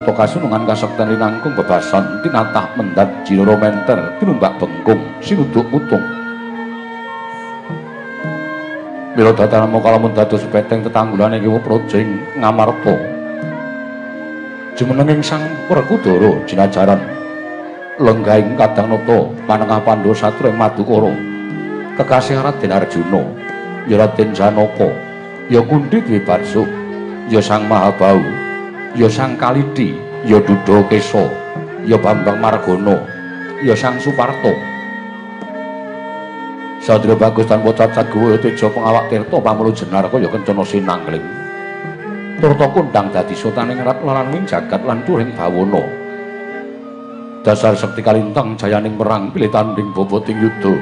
Pokasunungan kasakten linangkung bebasan tinatah mendat jiloro menter tinumbak bengkung sinuduk mutung mila datanamo kalamun dados peteng tetanggulan iki projing ngamarta jumeneng sang Werkudoro jinajaran lenggahing kadang nata panengah Pandhawa satring Madukara kekasih Raden Arjuna ya Raden Janaka ya Kunthi Dwi Barsuk ya Sang Mahabau ya Sang Kalidi, ya Duda Kesa, ya Bambang Margana, ya Sang Suparto. Sadra bagus tanpa cacat guwa teja pengawak tirta pamelu jenarka ya Kencana Sinangling. Tirta kondang dadi sotaning rat laran wing jagat lan turing bawana. Dasar sekti kalintang jayaning perang pilih tanding boboting yuda.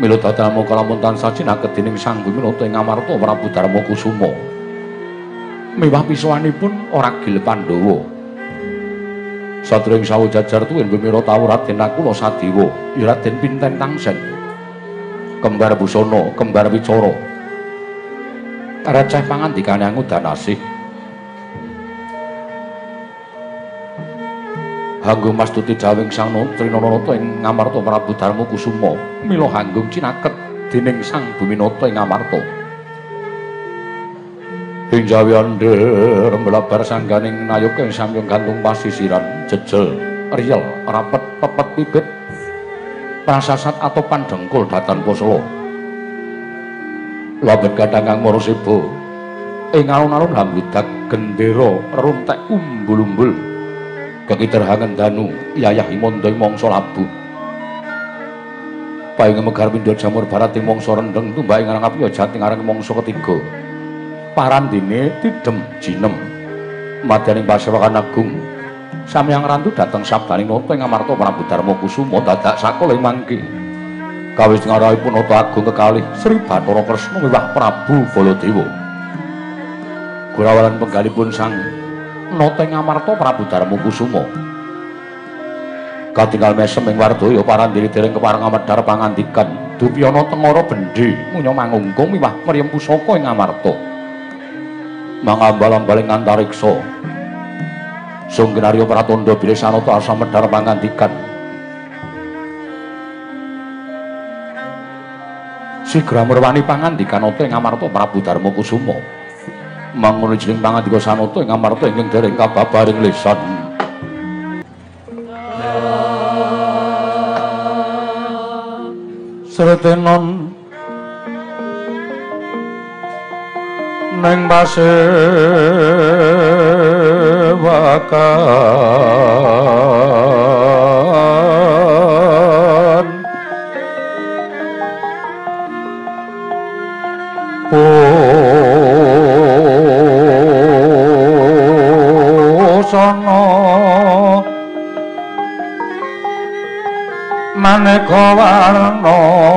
Mila dadama kalamun tansah cinaket dening Sang Buminata ing Amarta Prabu Darma Kusuma. Miwah pisuwanipun ora gilep Pandhawa. Satring sawu jajar tuwin Bumira tau Raden Nakula Sadewa, ya Raden Pinten Tangsen. Kembar busana, kembar wicara. Receh pangandikane Angudanasih. Hanggung mastuti dawing Sang Trinanata ing Ngamarta Prabu Darma Kusuma, mila hanggung cinaket dening Sang Buminata ing Ngamarta. Ing jawian der mlabar sangganing nayuking samyung gantung pasisiran jejel riel rapet pepet pipit prasasat atau pandengkul datan poslo labet kadang kang marasiba ing alun-alun hambludak gendera runtek umbul-umbul kekiterhangen danu yayahi mondhoi mangsa labuh paing megar pindha jamur barat ing mangsa rendeng tumbake ngarang apiya jating areng mangsa ketiga parandine tidem jinem madyaning pasewakan agung samyang rantu dateng sabdaning nata ing Amarta Prabu Darma Kusuma dadak sakala ing mangke kawis ngarahipun nata agung kekalih Sri Bathara Kresna miwah Prabu Bolodewo gurawalan penggalipun sang nata ing Amarta Prabu Darma Kusuma katingal mesem ing Wardaya parandine dereng kepareng amedhar pangandikan Dupyana Tengara Bendhe munya mangungkung miwah mriyem pusaka ing Amarta mangambal-ambaling antariksa sunggenarya pratandha bilih sanata asa medhar pangandikan sigra merwani pangandikan nata ing Amarta Prabu Darma Kusuma mangono jroning pangandika sanata ing Amarta ingkang dereng kababaring lisan sretenon neng pasewakan pusana maneka warna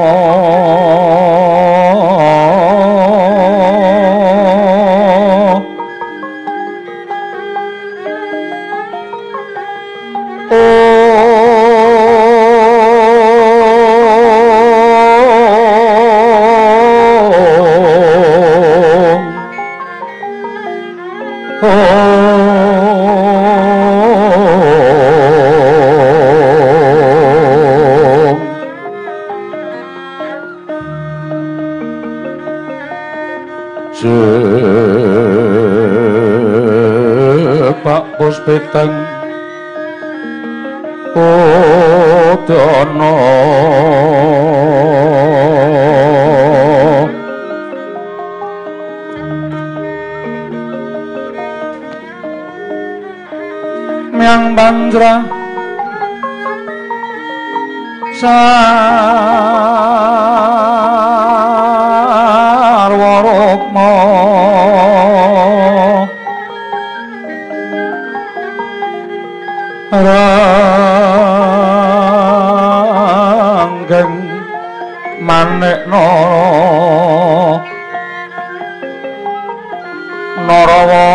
petang podono miang bandra sarwa rukma ranggeng manekna narawata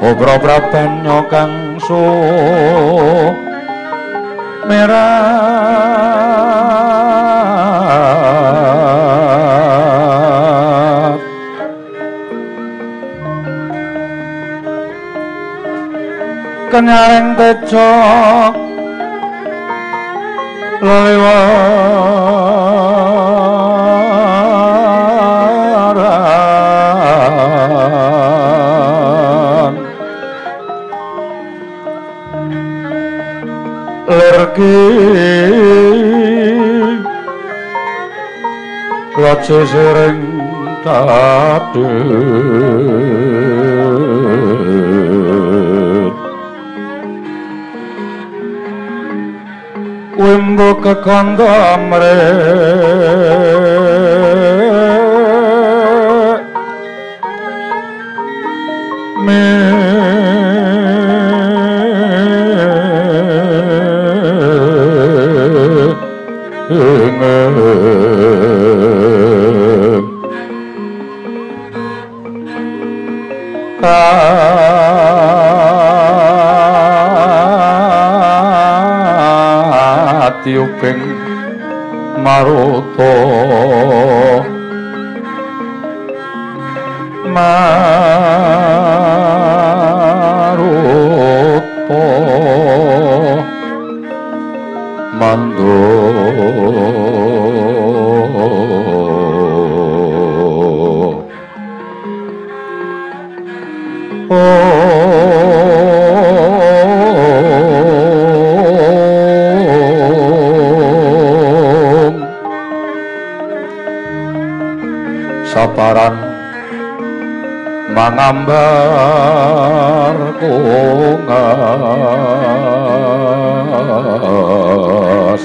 Ugra prabanya kang sumerat kenyaring tecok lewat kloce sering kadut wembo kakanda amre ati uping maruto maruto mando saparan mangambar kungas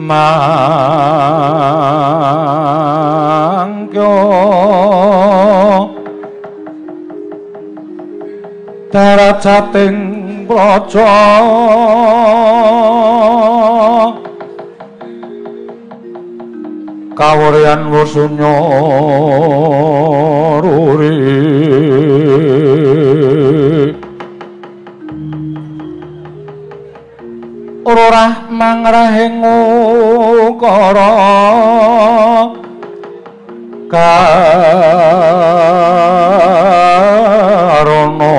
mangko darat sating praja kawaryan wusuna ruri rorah mangrahing ukara karana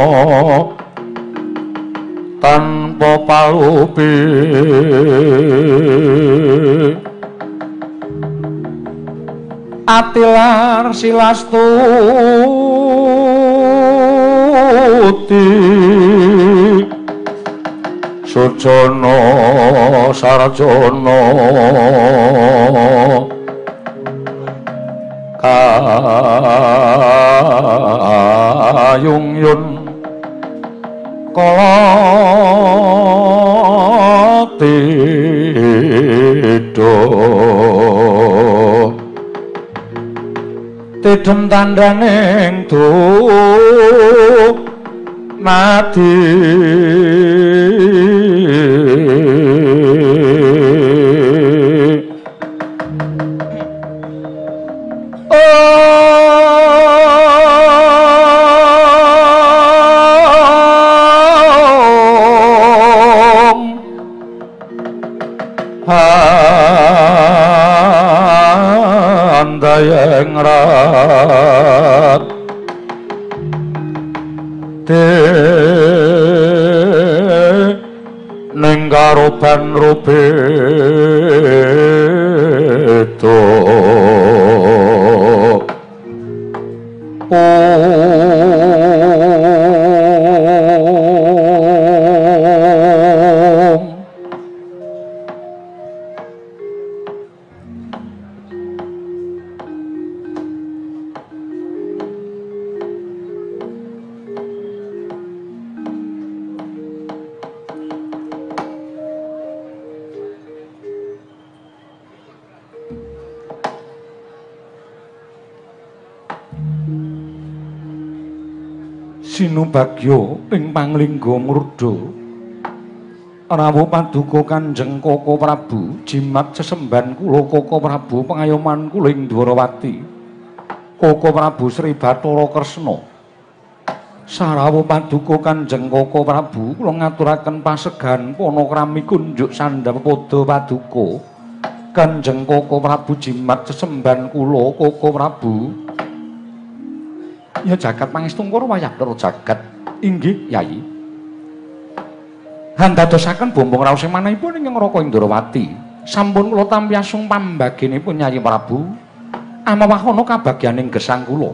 tanpa palupi atilar silastuti Sujana sarjana kayung yun kala tidha tidhem tandhaning do mati Om handayeng rat neng karoban rubeto Sinubagya ing panglingga murda rawuh paduka Kanjeng Koko Prabu, jimat sesemban kula Koko Prabu pangayoman kula ing Dwarawati. Koko Prabu Sri Bathara Kresna sarawuh paduka Kanjeng Koko Prabu kula ngaturaken pasegan panakrami kunjuk sandhep pada paduka Kanjeng Koko Prabu, jimat sesemban kula Koko Prabu. Ya jagat pangestu karo wayah karo jagat. Inggih Yayi. Handadosaken bombong raos manahipun ing neraka ing Dwarawati. Sampun kula tampiyasung pambaginipun Yayi Prabu. Amawah ana kabagyaning gesang kula.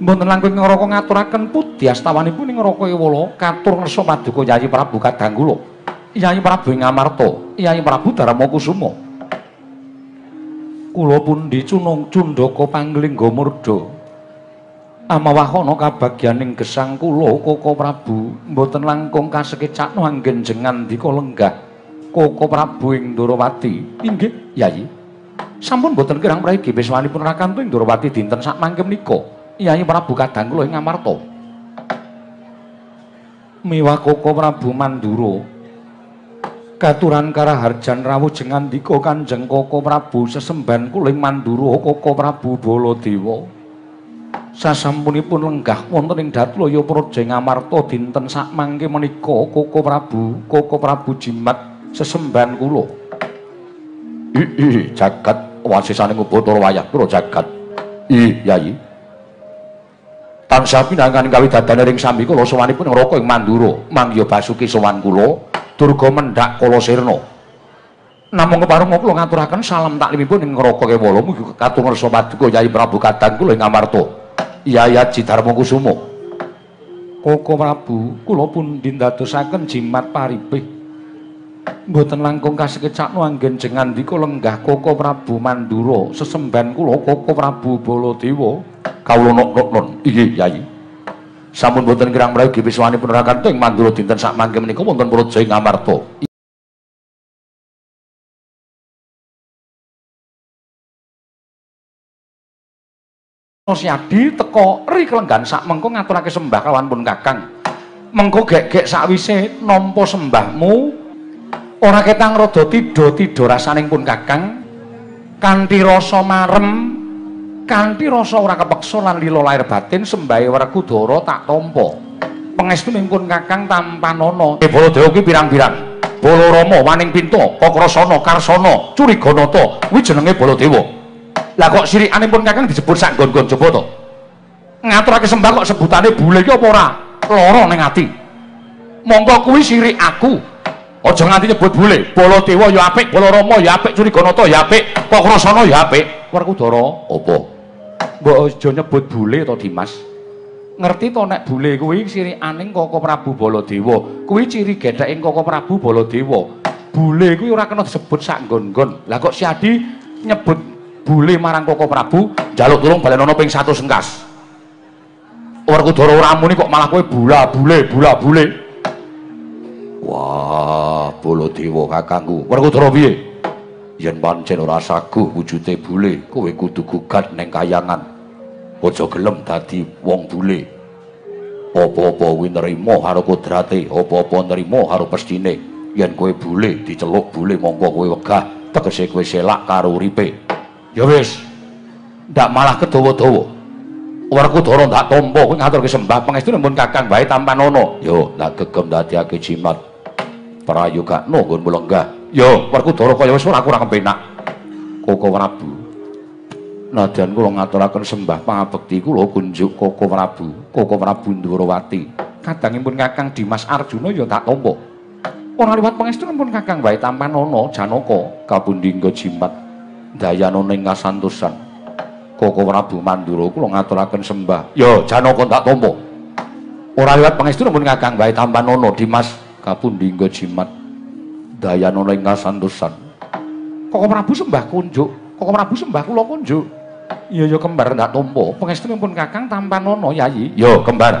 Mboten langkung neraka ngaturaken pudi astawanipun ing neraka Ewala katur ngersa paduka Yayi Prabu kadang kula. Yayi Prabu ing Amarta, Yayi Prabu Darma Kusuma. Kula pundi cunung cundhaka panglingga murda. Amawahana kabagyaning gesang kula Koko Prabu mboten langkung kasekecakno anggen jengan dika lenggah Koko Prabu ing Dwarawati. Inggih Yayi. Sampun mboten kirang prayogi biswanipun rakantu ing Dwarawati dinten sak mangke menika Yayi Prabu kadang kula ing Amarta. Miwah Koko Prabu Mandura katuran karaharjan rawuh jengan dika Kanjeng Koko Prabu sesemban kula ing Mandura Koko Prabu Bolodewo. Sasampunipun lenggah wonten ing Datulaya Praja ing Amarta dinten sakmangke menika Koko Prabu jimat sesemban kula. Jagat wasisaning Bathara wayah karo jagat. Yayi. Tansah pinangan kawidadan ring sami kula sowanipun neraka ing Mandura, mangya basuki sowan kula Durga Mendhak Kala Sirna. Namung kepareng kula ngaturaken salam taklimipun ing neraka Kewala mugi katur ngarsa paduka Yayi Prabu kadang kula ing Amarta. Yaya Citarma Kusuma. Koko Prabu kula pun dindadosaken jimat paripih. Mboten langkung kasekecakno anggen jengan dika lenggah Koko Prabu Mandura sesemban kula Koko Prabu Baladewa. Kawula nok-noknon. Inggih Yayi. Sampun mboten kirang prayogi wiswanipun rakantu ing Mandura dinten sak mangke menika wonten praja ing Amarta. Nosyadi teko ri kelenggan sak mengko ngaturake sembah kelawan pun kakang. Mengko gek-gek sakwise nampa sembahmu ora ketang rada tidha-tidha rasaning pun kakang kanthi rasa marem, kanthi rasa ora kepeksa lan lila lair batin sembahe Werkudoro tak tampa. Pangestunipun pun kakang tampanana. Baladewa ki pirang-pirang. Balarama Waning Pinto, Kakrasana, Karsana, Curiganata kuwi jenenge Baladewa. Lah kok sirikane pun kakang disebut sak nggon-nggon Jawa to. Ngaturake sembah kok sebutane bule ki apa ora? Lara ning ati. Monggo kuwi sirik aku. Aja nganti nyebut bule. Baladewa ya apik, Balarama ya apik, Curiganata ya apik, Kakrasana ya apik. Werkudara, apa? Mbok aja nyebut bule to, Dimas. Ngerti to nek bule kuwi sirikane Koko Prabu Baladewa. Kuwi ciri gedheke Koko Prabu Baladewa. Bule kuwi ora kena disebut sak nggon-nggon. Lah kok siadi nyebut bule marang Koko Prabu, njaluk tulung balenono ping 100 engkas. Werkudara ora muni kok malah kowe bula bule. Wah, Baladewa kakangku. Werkudara piye? Yen pancen ora saguh wujude bule, kowe kudu gugat ning kayangan. Aja gelem dadi wong bule. Apa-apa kuwi nrimo karo kodrate, apa-apa nrimo karo pestine. Yen kowe bule diceluk bule mongko kowe wegah, tegese kowe selak karo uripe. Ya wis, ndak malah kedawa-dawa. Werkudara ndak tampa kowe ngaturke sembah pangestu mun kakang wae tampanana. Yo, ndak gegem ndadekake jimat. Prayogakno nggon mulenggah. Yo, Werkudara kaya wis ora kepenak. Koko Prabu. Nadyan kula ngaturaken sembah pangabekti kula kunjuk Koko Prabu, Koko Prabu Dwarawati. Kadangipun kakang Dimas Arjuna ya tak tampa. Ora liwat pangestu mun kakang wae tampanana Janaka kapundi nggo jimat. Dayana ning kasantosan Koko Prabu Mandura kula ngaturaken sembah. Yo Janaka tak tampa. Ora liwat pangestu mun kakang wae tampanana Dimas kapundi nggo jimat. Dayana ning kasantosan Koko Prabu sembah kunjuk. Koko Prabu sembah kula kunjuk. Iya ya kembar tak tampa. Pangestu mun kakang tampanana Yayi. Yo kembar.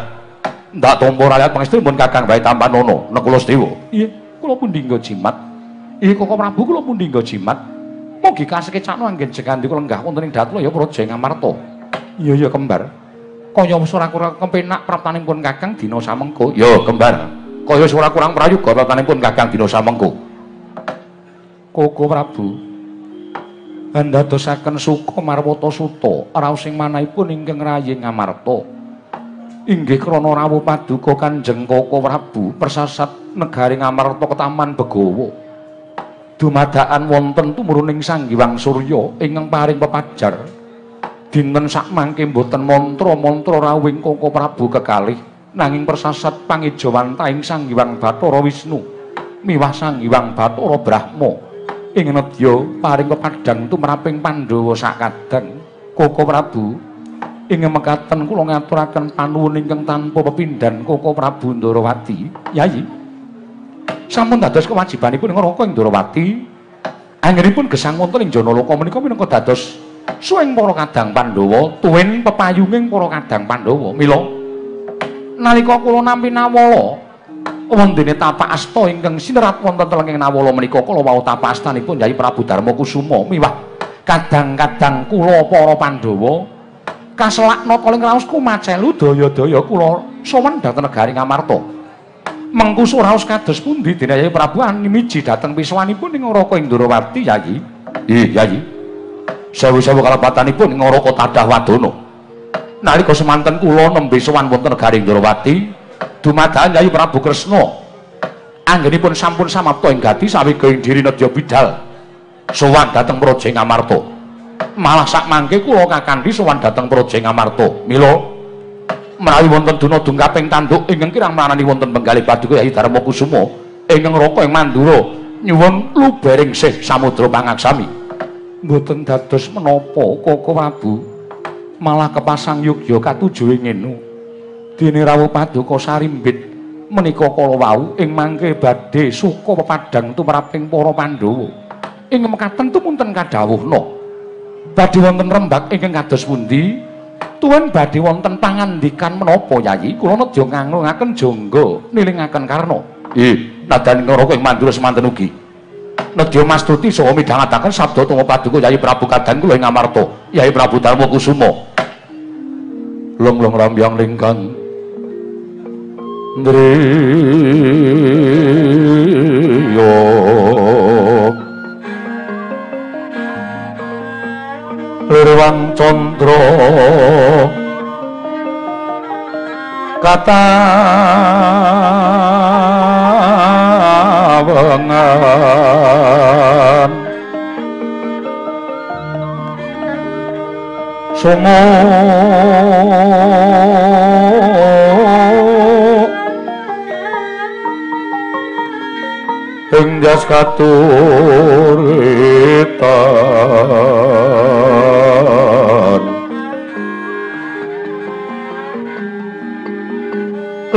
Ndak tampa ora liwat pangestu mun kakang wae tampanana Nekulasewa. Iya kula pundi nggo jimat. Iki Koko Prabu kula pundi nggo jimat. Mugi kasekecakno anggen jengan dika lenggah wonten ing Datulaya Praja ing Amarta. Iya ya kembar. kaya ora kurang kepenak praptanipun kakang dina samengko. Yo kembar kaya ora kurang prayoga praptanipun kakang dina samengko. Koko Prabu andadosaken suka Marwata Suta raos ing manahipun ingkang raying Amarta inggih krana rawuh paduka Kanjeng Koko Prabu persasat negaring Amarta ketaman Begawa dumadakan wonten tumuruning Sanghyang Surya ingkang paring pepajar dinten sakmangke boten mantra-mantra rawing Koko Prabu kekalih nanging persasat pangijawantaing Sanghyang Bathara Wisnu miwah Sanghyang Bathara Brahma ing nedya paring pepadhang tumraping Pandhawa sakadeng. Koko Prabu ing mekaten kula ngaturaken panuwun ingkang tanpa pepindhan Koko Prabu Ndarawati. Yayi sampun dados kewajibanipun ing Raka ing Ndarawati anggenipun gesang wonten ing jana loka menika minangka dados suweng para kadang Pandhawa tuwin pepayunging para kadang Pandhawa. Mila nalika kula nampi nawala wondene tapak asta ingkang sinerat wonten telenging Nawala menika kala wau tapak astanipun Yayi Prabu Darma Kusuma miwah kadang-kadang kula para Pandhawa kaselakna kaling raos kumacelu daya-daya kula sowan dhateng negari Amarta. Mengku raos kados pundi dene Yayi Prabu animiji dhateng pisuwanipun ing Raka ing Ndarawati. Yayi Yayi sewu-sewu kalepatanipun ing Raka Tadah Wadana nalika semanten kula nembe sowan wonten negari Ndarawati dumadakan Yayi Prabu Kresna anggenipun sampun samapta ing gati sawega ing diri nedya bidal sowan dhateng Projeng Amarta. Malah sakmangke kula kakandhi sowan dhateng Projeng Amarta. Mila menawi wonten duna dungkaping tanduk ingkang kirang manani wonten penggalih paduka Yayi Darma Kusuma ingkang Raka ing Mandura nyuwun lubaring sih samudra pangaksami. Mboten dados menapa Koko Prabu malah kepasang yugya katujuhe ngene dene rawuh paduka sarimbit menika kala wau ing mangke badhe suka pepadhang tumraping para Pandhawa ing mekaten tumunten kadhawuhna badhe wonten rembak ingkang kados pundi tuwun badhe wonten pangandikan menapa Yayi kula nedya nganglungaken jangga nilingaken Karna. Nadan Raka ing Mandura semanten ugi nedya mastuti saha midhangetaken sabda tunggu paduka Yayi Prabu Kadang kula ing Amarta Yayi Prabu Darma Kusuma. Long-long rambyang lingkang ndriya lirwang candra katawengan sungo Enggas katuritan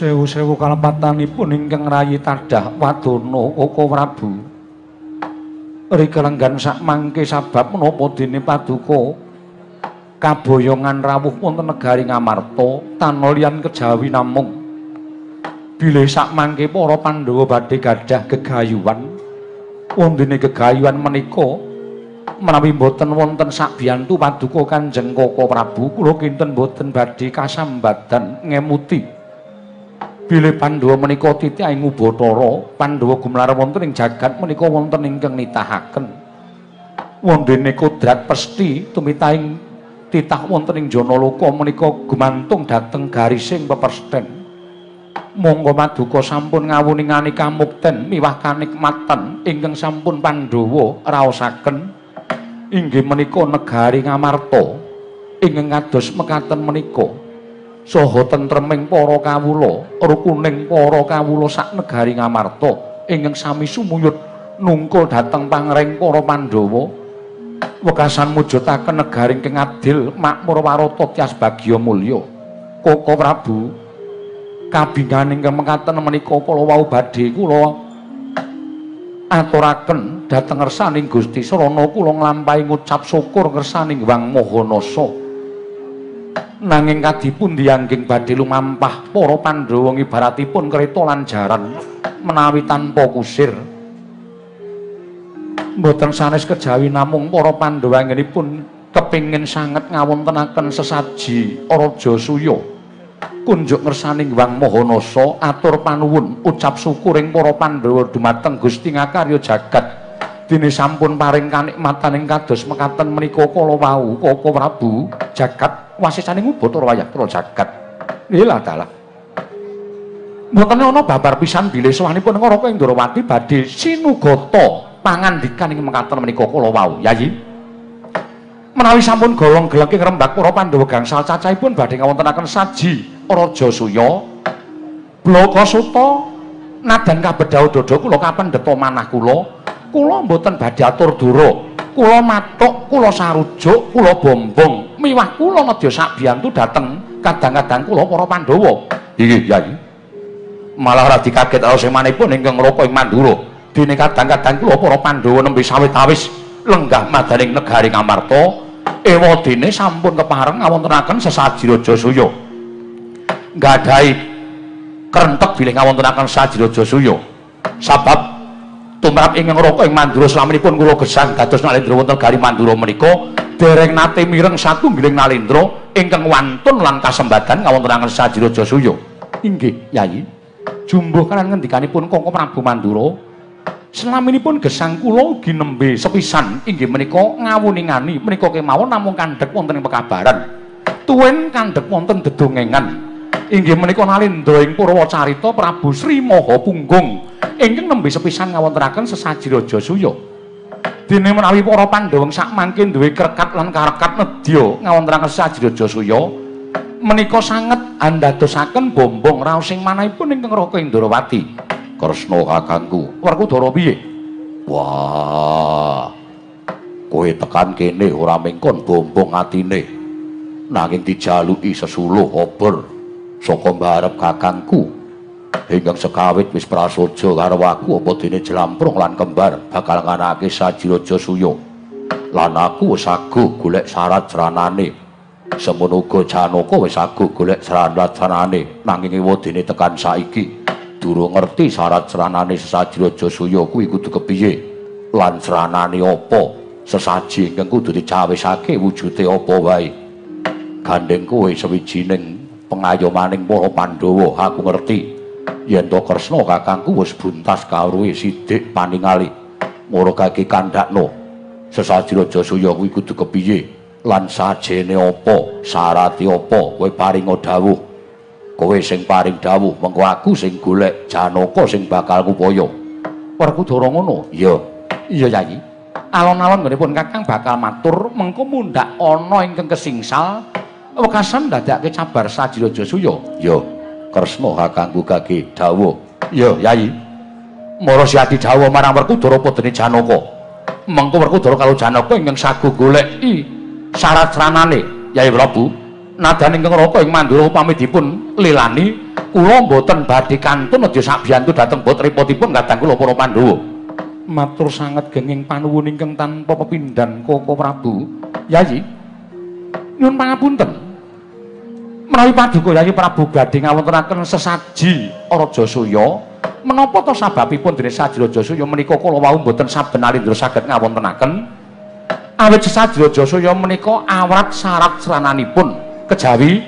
sewu-sewu kalepatanipun ingkang rayi Tadah Wadana Koko Prabu rikelenggan sakmangke sabab menapa dene paduka kaboyongan rawuh wonten negari Amarta tanolian kejawi namung bilih sakmangke para Pandhawa badhe gadah gegayuhan wondene gegayuhan menika menawi boten wonten sakbiyantu paduka Kanjeng Koko Prabu kula kinten boten badhe kasambadan ngemuti bilih Pandhawa menika titih ing Ubatara. Pandhawa gumlar wonten ing jagat menika wonten ingkang nitahaken wondene kodrat pesthi tumitahing titah wonten ing jana loka menika gumantung dhateng garising pepersten. Monggo paduka sampun ngawuni ngani kamukten miwah kanikmatan ingkang sampun Pandhawa raosaken. Inggih menika negari Ngamarta ingkang kados mekaten menika saha tentreming para kawula, rukuning para kawula sak negari Ngamarta ingkang sami sumuyut nungkul dhateng pangreng para Pandhawa. Wekasan mujudaken negari ingkang adil, makmur, warata, tyas bagya mulya. Koko Prabu kabinganing mekaten menika kala wau badhe kula aturaken dhateng ngersaning Gusti sarana kula nglampahi ngucap syukur ngersaning Wang Mahanasa. Nanging kadipundi angking badhe lumampah para Pandhawa ibaratipun kereta lan jaran menawi tanpa kusir. Mboten sanes kejawi namung para Pandhawa anggenipun kepingin sanget ngawontenaken sesaji raja suya. Kunjuk ngersaning Wang Mahanasa atur panuwun ucap syukuring para Pandhawa dumateng Gusti ngakarya jagat dene sampun paring kanikmatan ing kados mekaten menika kala wau Koko Prabu jagat wasisaning Ubatara Wayahkara jagat lila dalah mboten ana babar pisan bilih sowanipun Raka Indrawati badhe sinugata pangandikan ing mekaten menika kala wau Yayi. Menawi sampun golong gelengking rembak para Pandhawa gangsal cacahipun badhe ngawontenaken saji raja suya. Blaka suta nadan kabedhah dada kula kapendheta manah kula. Kula mboten badhe atur dura. Kula matuk, kula sarujuk, kula bombong. Miwah kula nedya sakbiyantu dhateng kadang-kadang kula para Pandhawa. Nggih, Kyai. Malah radi kaget karo semanipun ingkang ngroko ing Mandura. Dene kadang-kadang kula para Pandhawa nembe sawit-awis lenggah madaring negari Ngamarta ewadene sampun kepareng ngawontenaken sesaji raja suya. Nggadahi krentek bilih ngawontenaken sesaji raja suya sabab tumrap ingkang ngroko ing Mandura slaminipun kula gesang dados nalendra wonten negari Mandura menika dereng nate mireng satunggiling nalendra ingkang wantun lan kasembadan ngawontenaken sesaji raja suya. Inggih Yayi, jumbuh kalian ngendikanipun Koko Prabu Mandura. Slaminipun gesang kula ugi nembe sepisan inggih menika ngawuningani menika kemawon namung kandhek wonten ing pekabaran. Tuwin kandhek wonten dedongengan. Inggih menika nalendra ing Purwacarita Prabu Sri Mahapunggung ingkang nembe sepisan ngawontenaken sesaji raja suya. Dene menawi para Pandhawa sak mangke duwe krekat lan karekat nedya ngawontenaken sesaji raja suya menika sanget andadosaken bombong raosing manahipun ingkang Raka Indrawati. Kresna kakangku, Werkudara piye? Wah. Kowe tekan kene ora mengkon bombong atine. Nanging dijaluki sesuluh obor saka mbarep kakangku. Ingkang sekawit wis prasaja karo aku apa dene jlamprung lan kembar bakal nganakake saji raja suya. Lan aku wis aguh golek syarat jranane. Semono uga Janaka wis aguh golek syarat jranane nanging ewadene tekan saiki durung ngerti syarat sranane sesaji raja suya kuwi kudu kepiye lan sranane apa sesaji ingkang kudu dicawisake wujude apa wae. Gandeng kowe sewijining pengayomaning para Pandhawa aku ngerti yen to Kresna kakangku wis buntas kawruhe sithik paningali moro kaki kandhakno sesaji raja suya kuwi kudu kepiye lan sajene apa syarate apa kowe paringa dawuh. Kowe sing paring dawuh, mengko aku sing golek Janaka sing bakal kupaya. Werkudara ngono? Iya. Iya, Yayi. Alon-alon nggenipun kakang bakal matur mengko mundhak ana ingkang kesingsal wekasan ndadakke cabar saji raja suya. Iya. Kresna kakangku kage dawuh. Iya, Yayi. Mara siadi dawuh marang Werkudara apa dene Janaka. Mengko Werkudara karo Janaka ingkang saguh goleki syarat ranane, Yai Prabu. Nadane ingkang Raka ing Mandura upami dipun lilani kula mboten badhe kantun aja sakbiyantu dhateng bot repotipun kadang kula para Pandhawa. Matur sanget genging panuwun ingkang tanpa pepindhan Koko Prabu. Yayi nyuwun pangapunten. Menawi paduka Yayi Prabu badhe ngawontenaken sesaji raja suya menapa to sababipun dene saji raja suya menika kala wau mboten saben alindra saged ngawontenaken. awet sesajrojo soyo menika awrat syarat serananipun kejawi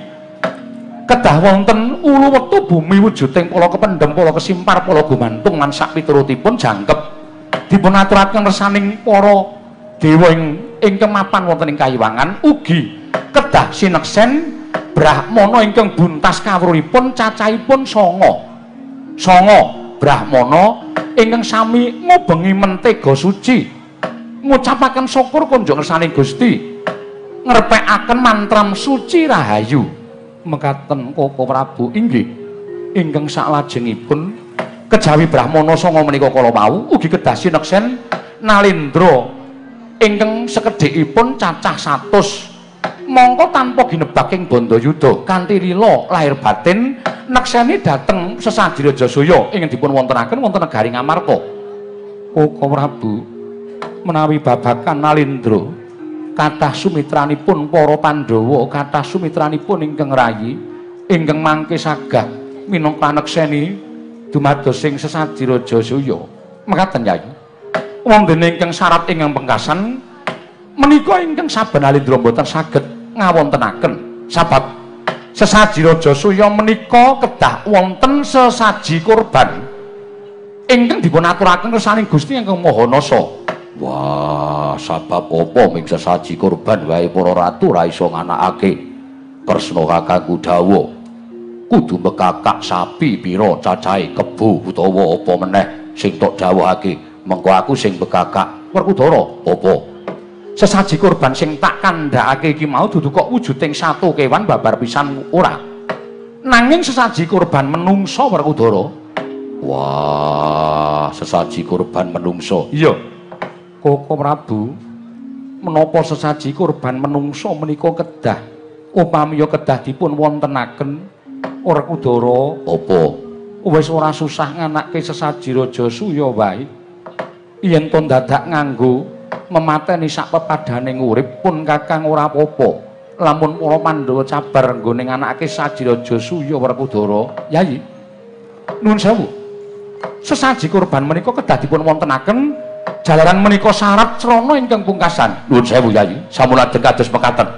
kedah wonten ulu wektu bumi wujuding pola kependem pola kesimpar pola gumantung lan sak piturutipun jangkep dipunaturaken resaning para dewa ing kemapan wonten ing kayiwangan ugi kedah sineksen Brahmana ingkang buntas kawruhipun cacahipun 9 Brahmana ingkang sami ngubengi mentega suci ngucapaken syukur kunjuk kersaning Gusti ngrepekaken mantram suci rahayu mekaten Koko Prabu inggih ingkang saklajengipun kejawi Brahmana 9 menika kala wau ugi kedah sineksen Nalendra ingkang sekedhikipun cacah 100 mongko tanpa ginebaking bandayuda kanthi lila lahir batin nekseni dhateng sesadiraja Suya ingkang dipun wontenaken wonten negari Ngamarta Koko Prabu menawi babakan Nalendra kathah sumitranipun para Pandhawa kathah sumitranipun ingkang rayi ingkang mangke sagah minangka nekseni dumados ing sesadiraja Suya mekaten Yayi wonten ingkang syarat ingkang pengkasan menika ingkang saben Nalendra mboten saged ngawontenaken sebab sesadiraja Suya menika kedah wonten sesaji kurban ingkang dipunaturaken kersaning Gusti ingkang Maha Nasa. Wah, sabab apa ming sesaji kurban wae para ratu ra iso nganakake. Kresna kakangku dawuh, kudu mbekakak sapi pira cacahe kebo utawa apa meneh sing tok dawuhake. Mengko aku sing mbekakak. Werkudara, apa? Sesaji kurban sing tak kandhakake iki mau dudu kok wujuding satu kewan babar pisan ora. Nanging sesaji kurban menungso Werkudara. Wah, sesaji kurban menungso. Iya. Koko Prabu menapa sesaji kurban menungso menika kedah upami ya kedah dipun wontenaken Werkudara apa wis ora susah nganakake sesaji raja Suya wae yen to dadak nganggo memateni sak pepadaning urip pun kakang ora apa-apa lamun para Pandhawa cabar nggone nganakake sesaji raja Suya Werkudara Yayi nuwun sewu sesaji kurban menika kedah dipun wontenaken jalaran menika syarat crana ingkang pungkasan. Nuwun sewu Yayi, sampun ajeng kados mekaten.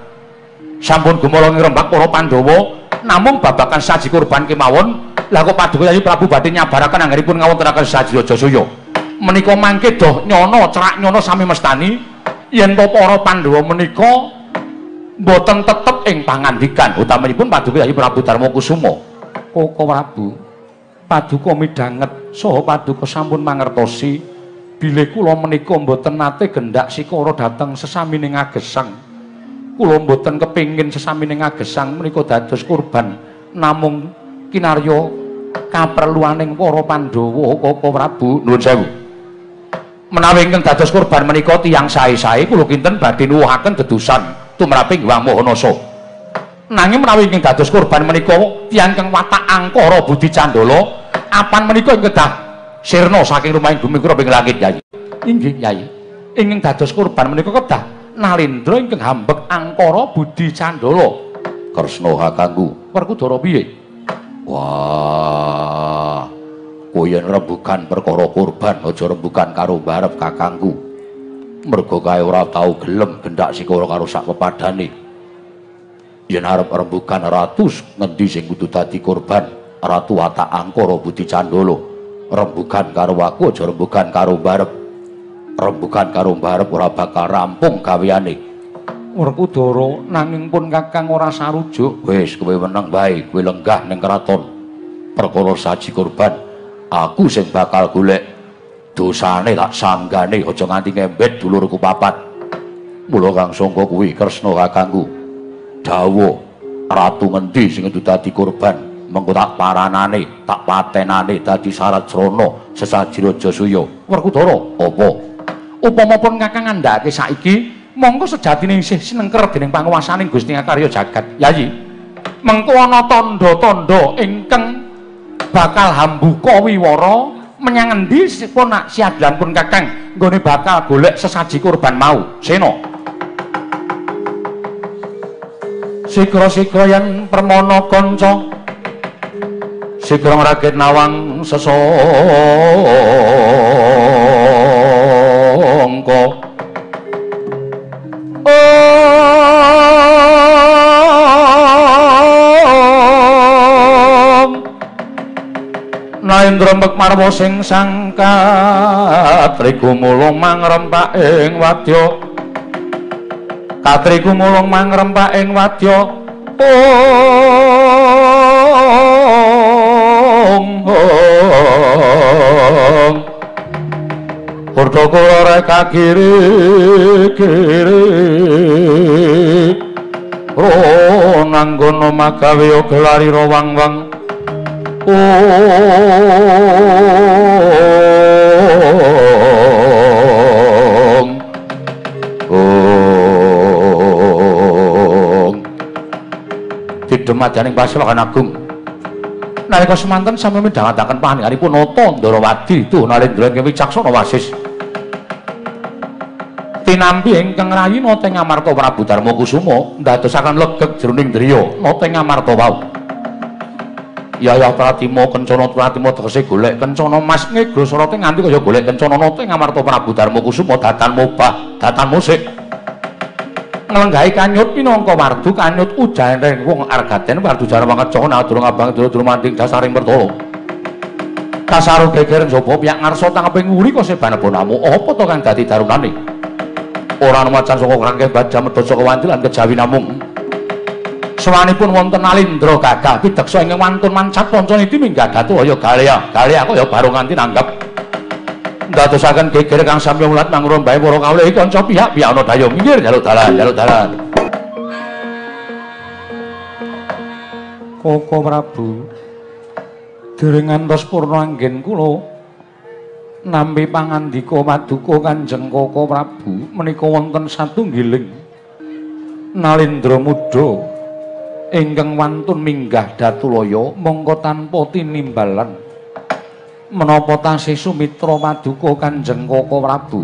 Sampun gumala ngrembak para Pandhawa namung babakan saji kurban kemawon. Lah kok paduka Yayi Prabu badhe nyabaraken anggenipun ngawontenaken saji raja Suya. Menika mangke doh nyana cerak nyana sami mestani yen to para Pandhawa menika mboten tetep ing pangandikan utaminipun paduka Yayi Prabu Darmakusuma. Koko Prabu paduka midhanget saha paduka sampun mangertosi bilih kula menika mboten nate gendhak sikara dhateng sesamining agesang. Kula mboten kepengin sesamining agesang menika dados kurban namung kinarya kaperluaning para Pandhawa Koko Prabu. Nuwun sewu. Menawi ingkang dados kurban menika tiyang sae-sae kula kinten badhe nuwuhaken dedusan tumraping Hyang Maha Nasa. Nanging menawi ingkang dados kurban menika tiyang kang watak angkara budi candala apan menika ingkang kedah sirna saking rumahing bumi kura ing langit Yayi. Inggih Yayi. Ingkang dados kurban menika kedah Nalendra ingkang hambek angkara budi candala. Kresna kakangku. Werkudara piye? Wah. Kowe yen rembugan perkara kurban aja rembugan karo barep kakangku. Mergo kae ora tau gelem gendak sikara karo sak pepadane. Yen arep rembugan ratus ngendi sing kudu dadi kurban? Ratu watak angkara budi candala. Rembugan karo aku aja rembugan karo barep. Rembugan karo barep ora bakal rampung gaweane. Werkudara nanging pun kakang ora sarujuk. Wis kowe meneng wae, kowe lenggah ning kraton. Perkara saji kurban aku sing bakal golek. Dosane tak sanggane aja nganti ngembet dulurku papat. Mula kang sangka kuwi Kresna kakangku. Dawuh ratu ngendi sing kudu dadi kurban? Mengko tak paranane, tak patenane dadi syarat srana sesaji raja Suya. Werkudara, apa? Upama pun kakang ngandhakake saiki, mongko sejatine isih sinengker dening panguwasaning Gusti Karya Jagat. Yayi, mengko ana tandha-tandha ingkang bakal hambuka wiwara menyang endi pun siadlan pun kakang nggone bakal golek sesaji kurban mau. Sena sikra-sikra yen permana kanca sikra ngrakit nawang sesongko Naindrombek marwa sing sangkat katriku mulung mangrempak ing wadya katriku mulung mangrempak ing wadya ong Kurdo kula reka kiri-kiri nanggono magawe gelarira wang-wang Didemat janing Pasilakon Agung nalika semanten sami midhangetaken panjenenganipun Nata Ndarawati tuh Narendra wicaksana wasis tinampi ingkang rayi Nata ing amarga Prabu Darma Kusuma ndadosaken legeg jroning driya Nata ing amarga wau Yayah Pratima Kencana Pratima tegese golek kencana mas ngegrosorote nganti kaya golek kencana Nata ing amarga Prabu Darma Kusuma datan mubah datan musik nglenggahi kanyut minangka wardu kanyut ujareng wong argaden wardu jarwa kecana durung abang durung manting dasaring pertala kasaru gegeren sapa piyak ngarsa tangeping nguri kosebanipun namung apa to kang dadi darunane ora ana macan saka krangkeh badha medha saka wanti lan kejawi namung sawanipun wonten Alindra gagah pideksa ingkang wantun mancat pancaniti minggah datu kaya galea galea kaya barung nganti nanggep ndadosaken geger kang samya ulat mangrombahe para kawula iki kanca pihak-pihak ana daya minggir jaluk dalan Koko Prabu dereng ngantos purna anggen kula nampi pangandika paduka Kanjeng Koko Prabu menika wonten satunggiling Nalindra muda ingkang wantun minggah Datulaya mongko tanpa tinimbalan menapa tasih sumitra paduka Kanjeng Koko Prabu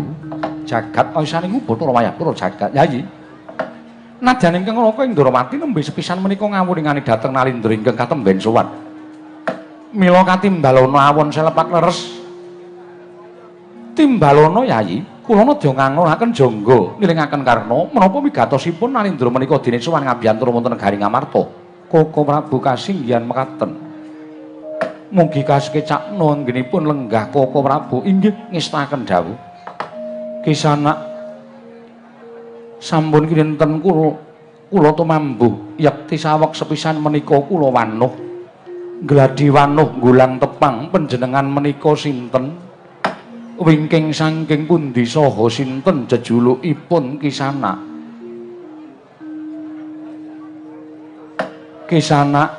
jagat aysa niku boten wayah pura jagat yayi nadyan ingkang Raka Indrawati nembe sepisan menika ngawuringani dhateng Nalindra ingkang katemben sowan mila katimbalana awon selepak leres timbalana yayi kula nedya nganglonaken jangga nilingaken karna menapa migatosipun Nalindra menika dene sowan ngabiyantur wonten Garing Amarta Koko Prabu kasinggihan mekaten mugi kasekecakna anggenipun lenggah Koko Prabu inggih ngestaken dawuh Kisanak sampun kinten kula tumambuh yekti saweg sepisan menika kula wanuh gladi wanuh gulang tepang panjenengan menika sinten wingking saking pundi saha sinten jejulukipun Kisanak Kisanak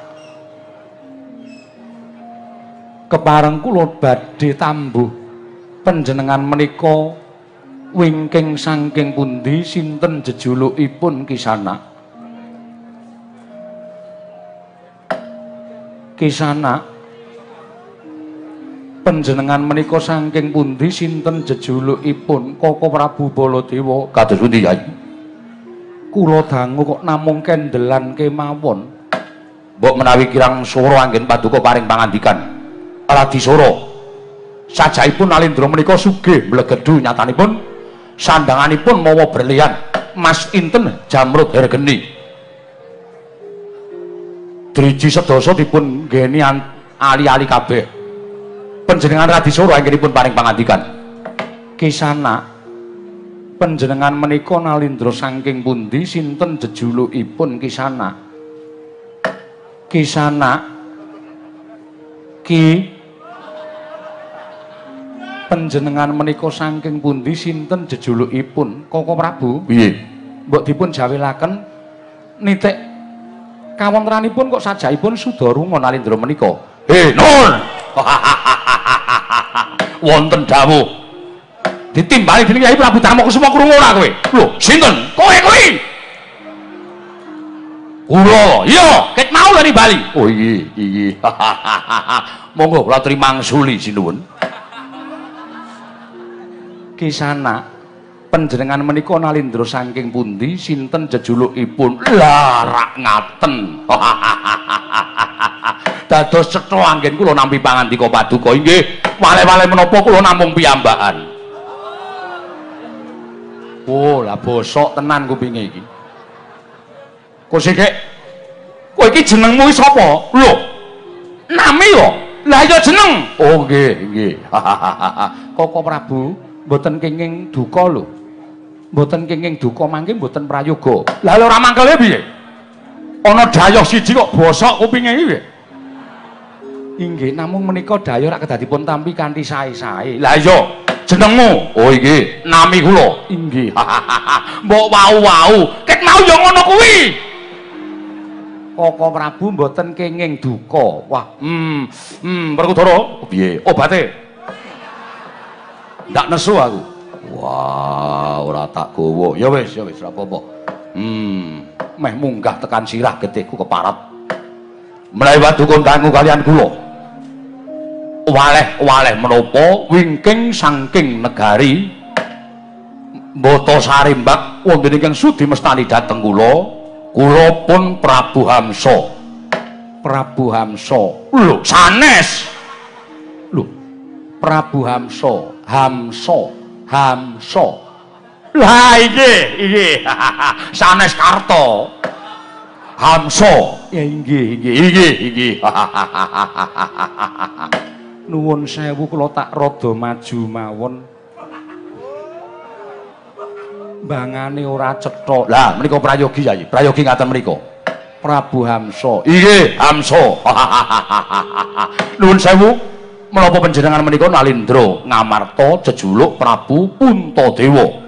kepareng kula badhe tambuh panjenengan menika wingking saking pundi sinten jejulukipun Kisanak Kisanak panjenengan menika saking pundi sinten jejulukipun Koko Prabu Bolodewo kados pundi Yayi kula dangu kok namung kendhelan kemawon mbok menawi kirang swara anggen paduka paring pangandikan Aladisoro sajaipun Nalindra menika sugih mlegedhu nyatanipun sandanganipun mawa berlian mas inten jamrut hergeni driji sedasa dipun nggeni ali-ali kabeh panjenengan Aladisoro anggenipun paring pangandikan Kisanak panjenengan menika Nalindra saking pundi sinten jejulukipun Kisanak Kisanak Ki panjenengan menika saking pundi sinten jejulukipun Koko Prabu piye mbok dipun jawilaken nitik kawontenanipun kok sajaipun sudarunga Nalindra menika he nun wonten dawuh ditimbali dening Kyai Prabu Darma Kusuma krungu ora kowe lho sinten kowe kuwi kula iya ket mau dari Bali oh iya monggo kula trimangsuli sinuwun Kisanak panjenengan menika Nalindra saking pundi sinten jejulukipun larak ngaten dados cetha anggen kula nampi pangandika paduka inggih wale-wale menapa kula namung piyambakan oh lah bosok tenan kupinge iki kowe sithik kowe iki jenengmu sapa lho name yo Lah ya jeneng. Oh nggih, nggih. Koko Prabu mboten kenging duka lho. Mboten kenging duka mangke mboten prayoga. Lah ora mangkele piye? Ana dayuh siji kok bosok kupinge iki piye? Inggih namung menika dayuh rak kedadipun tampi kanthi sae-sae. Lah iya, jenengmu. Oh nggih, nami kula. Inggih. Mbok wau-wau, ket mau ya ngono kuwi. Koko Prabu mboten kenging duka. Wah, Werkudoro, piye obate? Ndak nesu aku. Wah, ora tak gowo. Ya wis ora apa-apa. Meh munggah tekan sirah getihku keparat. Melewat dukun kanggo kalian kula waleh-waleh menapa wingking saking negari Boto Sarimbak wonten ingkang sudi mestani dhateng kula kula pun Prabu Hamsa lho sanes lho Prabu Hamsa lah iki sanes Karto Hamsa. Ya inggih. Nuwun sewu kula tak rada maju mawon. Bangane ora cetha. Lah menika prayogi Yayi. Prayogi ngaten menika. Prabu Hamsa. Inggih, Hamsa. Nuwun sewu menapa panjenengan menika Nalindra Ngamarta jejuluk Prabu Puntadewa.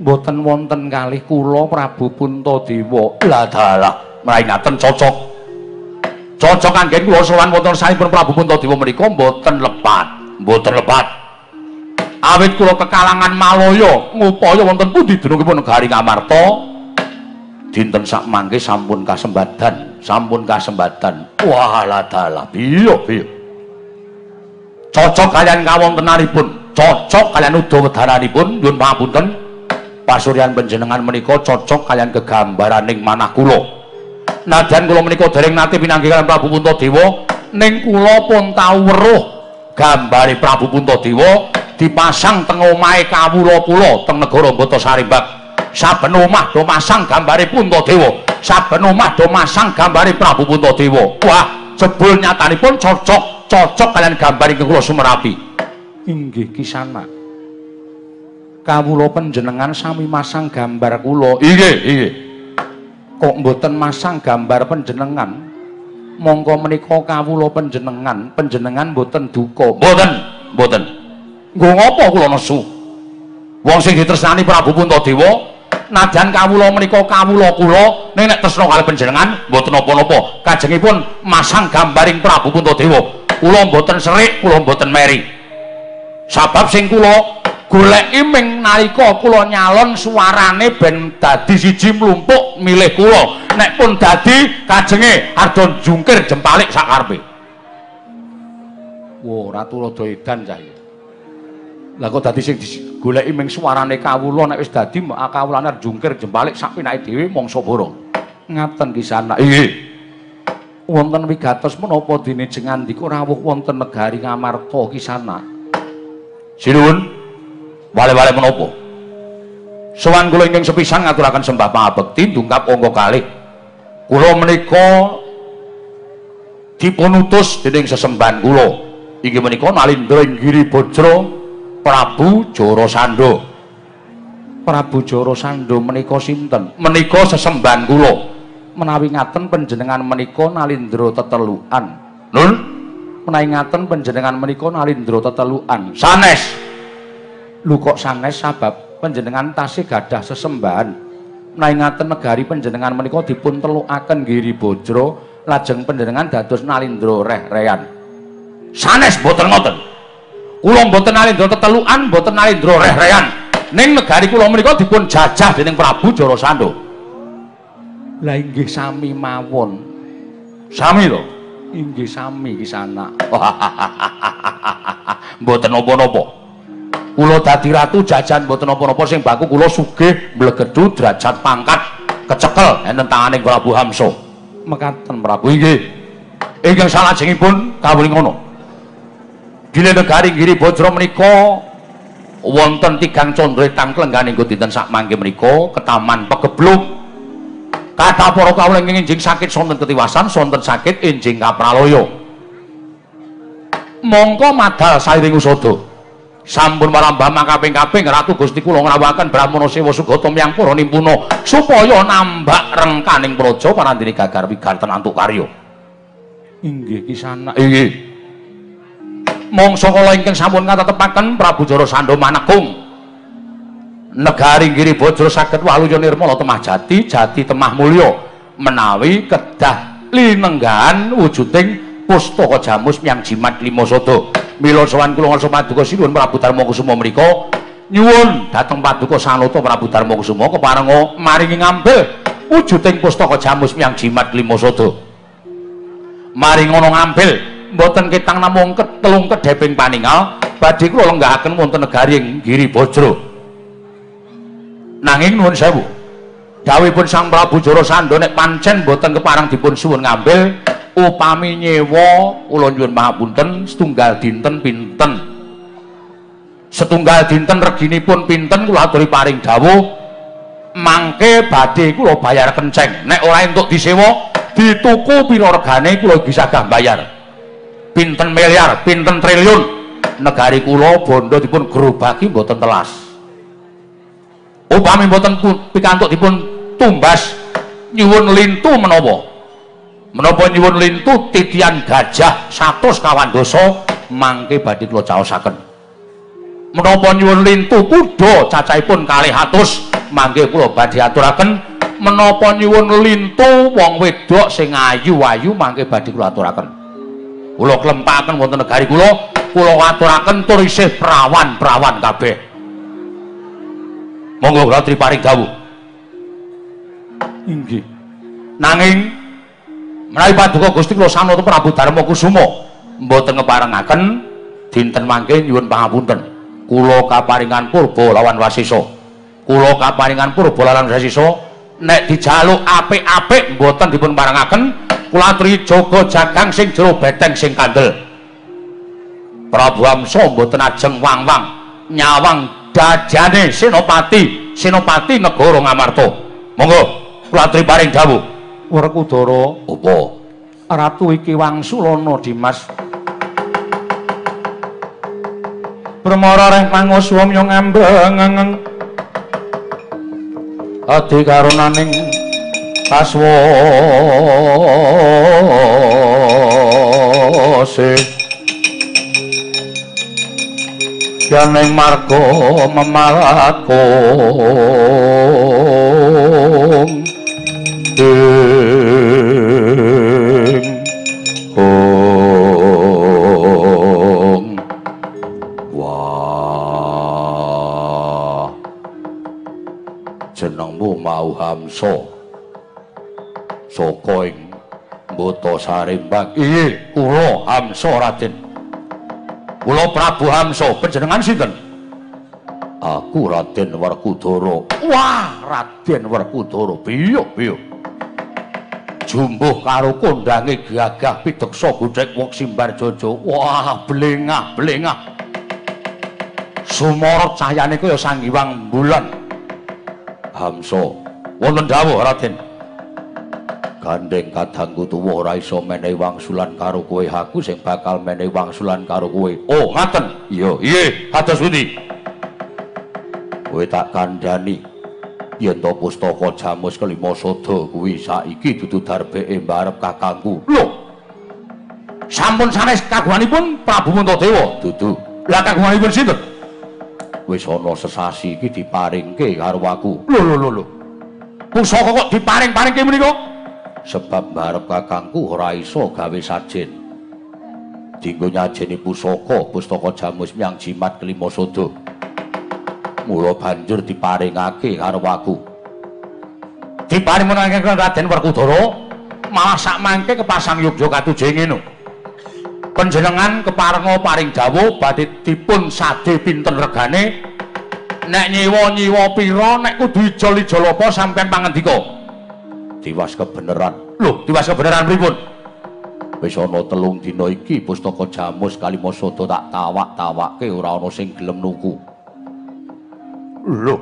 Mboten wonten kalih kula Prabu Puntadewa. Lah dalah mrai ngaten cocok. Cocok anggen kula sowan wonten saipun Prabu Puntadewa menika mboten lepat. Mboten lepat. Awit kula kekalangan Malaya ngupaya wonten pundi dunungipun negari Ngamarta dinten sak mangke sampun kasembadan. Wah ladalah piye. Cocok kalian kawontenanipun. Cocok kalian udawedaranipun nyuwun pangapunten. Pasuryan panjenengan menika cocok kalian kegambaraning manah kula. Nadyan kula menika dereng nate pinanggih kaliyan Prabu Puntadewa ning kula pun tau weruh gambare Prabu Puntadewa dipasang teng omahe kawula kula teng negara Batasarimbak. Saben omah do masang gambare Puntadewa, saben omah do masang gambare Prabu Puntadewa. Wah, jebul nyatanipun cocok kaliyan gambar ingkang kula sumerapi. Inggih Kisana. Kawula panjenengan sami masang gambar kula. Inggih. Kok mboten masang gambar panjenengan mongko menika kawula panjenengan mboten duka mboten nggo ngopo kula nesu wong sing ditresnani Prabu Puntadewa nadyan kawula menika kawula kula ning nek tresna kalih panjenengan mboten napa-napa kajengipun masang gambaring Prabu Puntadewa kula mboten serik kula mboten meri sebab sing kula goleki ming nalika kula nyalon suarane ben dadi siji mlumpuk milih kula nek pun dadi kajenge ardo jungkir jempalik sakarepe. Wo ora tulada edan cah iki. Lah kok dadi sing goleki ming suarane kawula nek wis dadi kawulane jungkir jempalik sak pinake dhewe mangsa borong. Ngaten Kisana. Nggih. Wonten wigatos menapa dene jengandika rawuh wonten negari Ngamarta Kisana. Sinuwun. Wale-wale menopo sowan kula ingkang sepisan ngaturaken sembah pangabekti ndungkap angka kalih kula menika dipun utus dening sesembahan kula inggih menika Nalindra Inggiri Bajra Prabu Jarasandha. Prabu Jarasandha menika sinten? Menika sesembahan kula menawi ngaten panjenengan menika Nalindra tetelukan. Nun menawi ngaten panjenengan menika Nalindra tetelukan sanes. Lho kok sanes sabab panjenengan tasih gadah sesembahan. Menawi ngaten negari panjenengan menika dipun telukaken Inggiri Bajra lajeng panjenengan dados Nalindra reh-rehan. Sanes mboten ngoten. Kula mboten Nalindra tetelukan, mboten Nalindra reh-rehan. Ning negari kula menika dipun jajah dening Prabu Jarasandha. Lah inggih sami mawon. Sami to? Inggih sami Kisana. Mboten napa-napa. Kula dadi ratu jajan mboten napa-napa sing baku kula sugih mlegedu derajat pangkat kecekel enten tanganing Prabu Hamsa. Mekaten Prabu inggih. Ingkang salajengipun kawuling ngono. Dene negari Inggiri Bajra menika wonten tigang candra tang klengganing dinten sak mangke menika ketaman pegeblung. Kathah para kawula ingkang enjing sakit sonten ketiwasan, sonten sakit enjing kapralaya. mongko madal sairing usada sampun marambama kaping-kaping ratu Gusti kula ngrawakaken Brahmana Sewa Sugata Myang Pura Nimpuna supaya nambak rengkaning praja panandene gagar wiganten antuk karya. Inggih Kisana, inggih mongso kala ingkang sampun katetepaken Prabu Jara Sandha Manekung negari Giri Bajra saged waluya nirmala temah jati, jati temah mulya menawi kedah linenggahan wujuding Pustaka Jamus Myang Jimat Lima Sada. Mila sowan kula ngarsa paduka sinuhun Prabu Darma Kusuma mriku nyuwun dhateng paduka Sanata Prabu Darma Kusuma keparenga maringi ngambil wujuding Pustaka Jamus Myang Jimat Lima Sada. Maring ana ngambil mboten ketang namung telung kedheping paningal badhe kula lenggahaken wonten negari Giri Bajra. Nanging nuwun sewu dawuhipun Sang Prabu Jara Sandha nek pancen mboten kepareng dipun suwun ngambil upami nyewa kula nyuwun pangapunten setunggal dinten pinten setunggal dinten reginipun pinten kula aturi paring dawuh mangke badhe kula bayar kenceng nek ora entuk disewa dituku pira regane kula ugi sagah bayar pinten miliar pinten triliun negari kula bondo dipun grobaki mboten telas upami mboten pikantuk dipun tumbas nyuwun lintu menapa menapa nyuwun lintu titian gajah 100 kawan dosa mangke badhe kula caosaken menapa nyuwun lintu kuda cacahipun 200 mangke kula badhe aturaken menapa nyuwun lintu wong wedok sing ayu-ayu mangke badhe kula aturaken kula klempaken wonten negari kula kula aturaken tur isih prawan-prawan kabeh monggo kula triparing dawuh inggih nanging menawi paduka Gusti kula Sanata Prabu Darma Kusuma mboten keparengaken dinten mangke nyuwun pangapunten kula kaparingan purba lawan wasisa kula kaparingan purba lawan wasisa nek dijaluk apik-apik mboten dipun parengaken kula aturi jaga jagang sing jero beteng sing kandel Prabu Hamsa mboten ajeng wang-wang nyawang dajane Senopati Senopati negara Ngamarta monggo kula aturi paring dawuh Werkudoro apa ratu iki wangsulana Dimas Permara reng panguswa mya ngambeng ati karunaning aswase janing marga memalakung wah jenengmu mau Hamsa saka ing Buta Sarimbang inggih kula Hamsa Raden kula Prabu Hamsa panjenengan sinten aku Raden Werkudoro wah Raden Werkudoro piye jumbuh karo kondange gagah pideksa gudhek wong simbar jojo wah blengah-blengah sumorot cahyane kaya sangiwang bulan Hamsa wonten dawuh Raden gandeng kadangku tuwa ora iso menehi wangsulan karo kowe aku sing bakal menehi wangsulan karo kowe oh ngaten iya iye kados pundi kowe tak kandhani yen to Pustaka Jamus Kelima Sada kuwi saiki dudu darbeke mbarep kakangku. Lho. Sampun sanes kagunganipun Prabu Muntadewa. Dudu. Lah kagunganipun sinten? Wis ana sesasi iki diparingke karo aku. Lho. Pusaka kok diparing-paringke menika? Sebab mbarep kakangku ora iso gawe sajen. Dinggo nyajeni pusaka Pustaka Jamus Myang Jimat Kelima Sada. Mula banjur diparingake karo aku. Diparing menangke Raden Werkudara malah sak mangke kepasang yugya katuje ngene. Panjenengan keparenga paring dawuh badhe dipun sade pinten regane nek nyewa-nyewa pira nek kudu ijol-ijol apa sampeyan pangendika. Diwas kebeneran. Lho, diwas kebeneran pripun? Wis ana 3 dina iki Pustaka Jamus Kelima Sada tak tawak-tawakke ora ana sing gelem nuku. Lho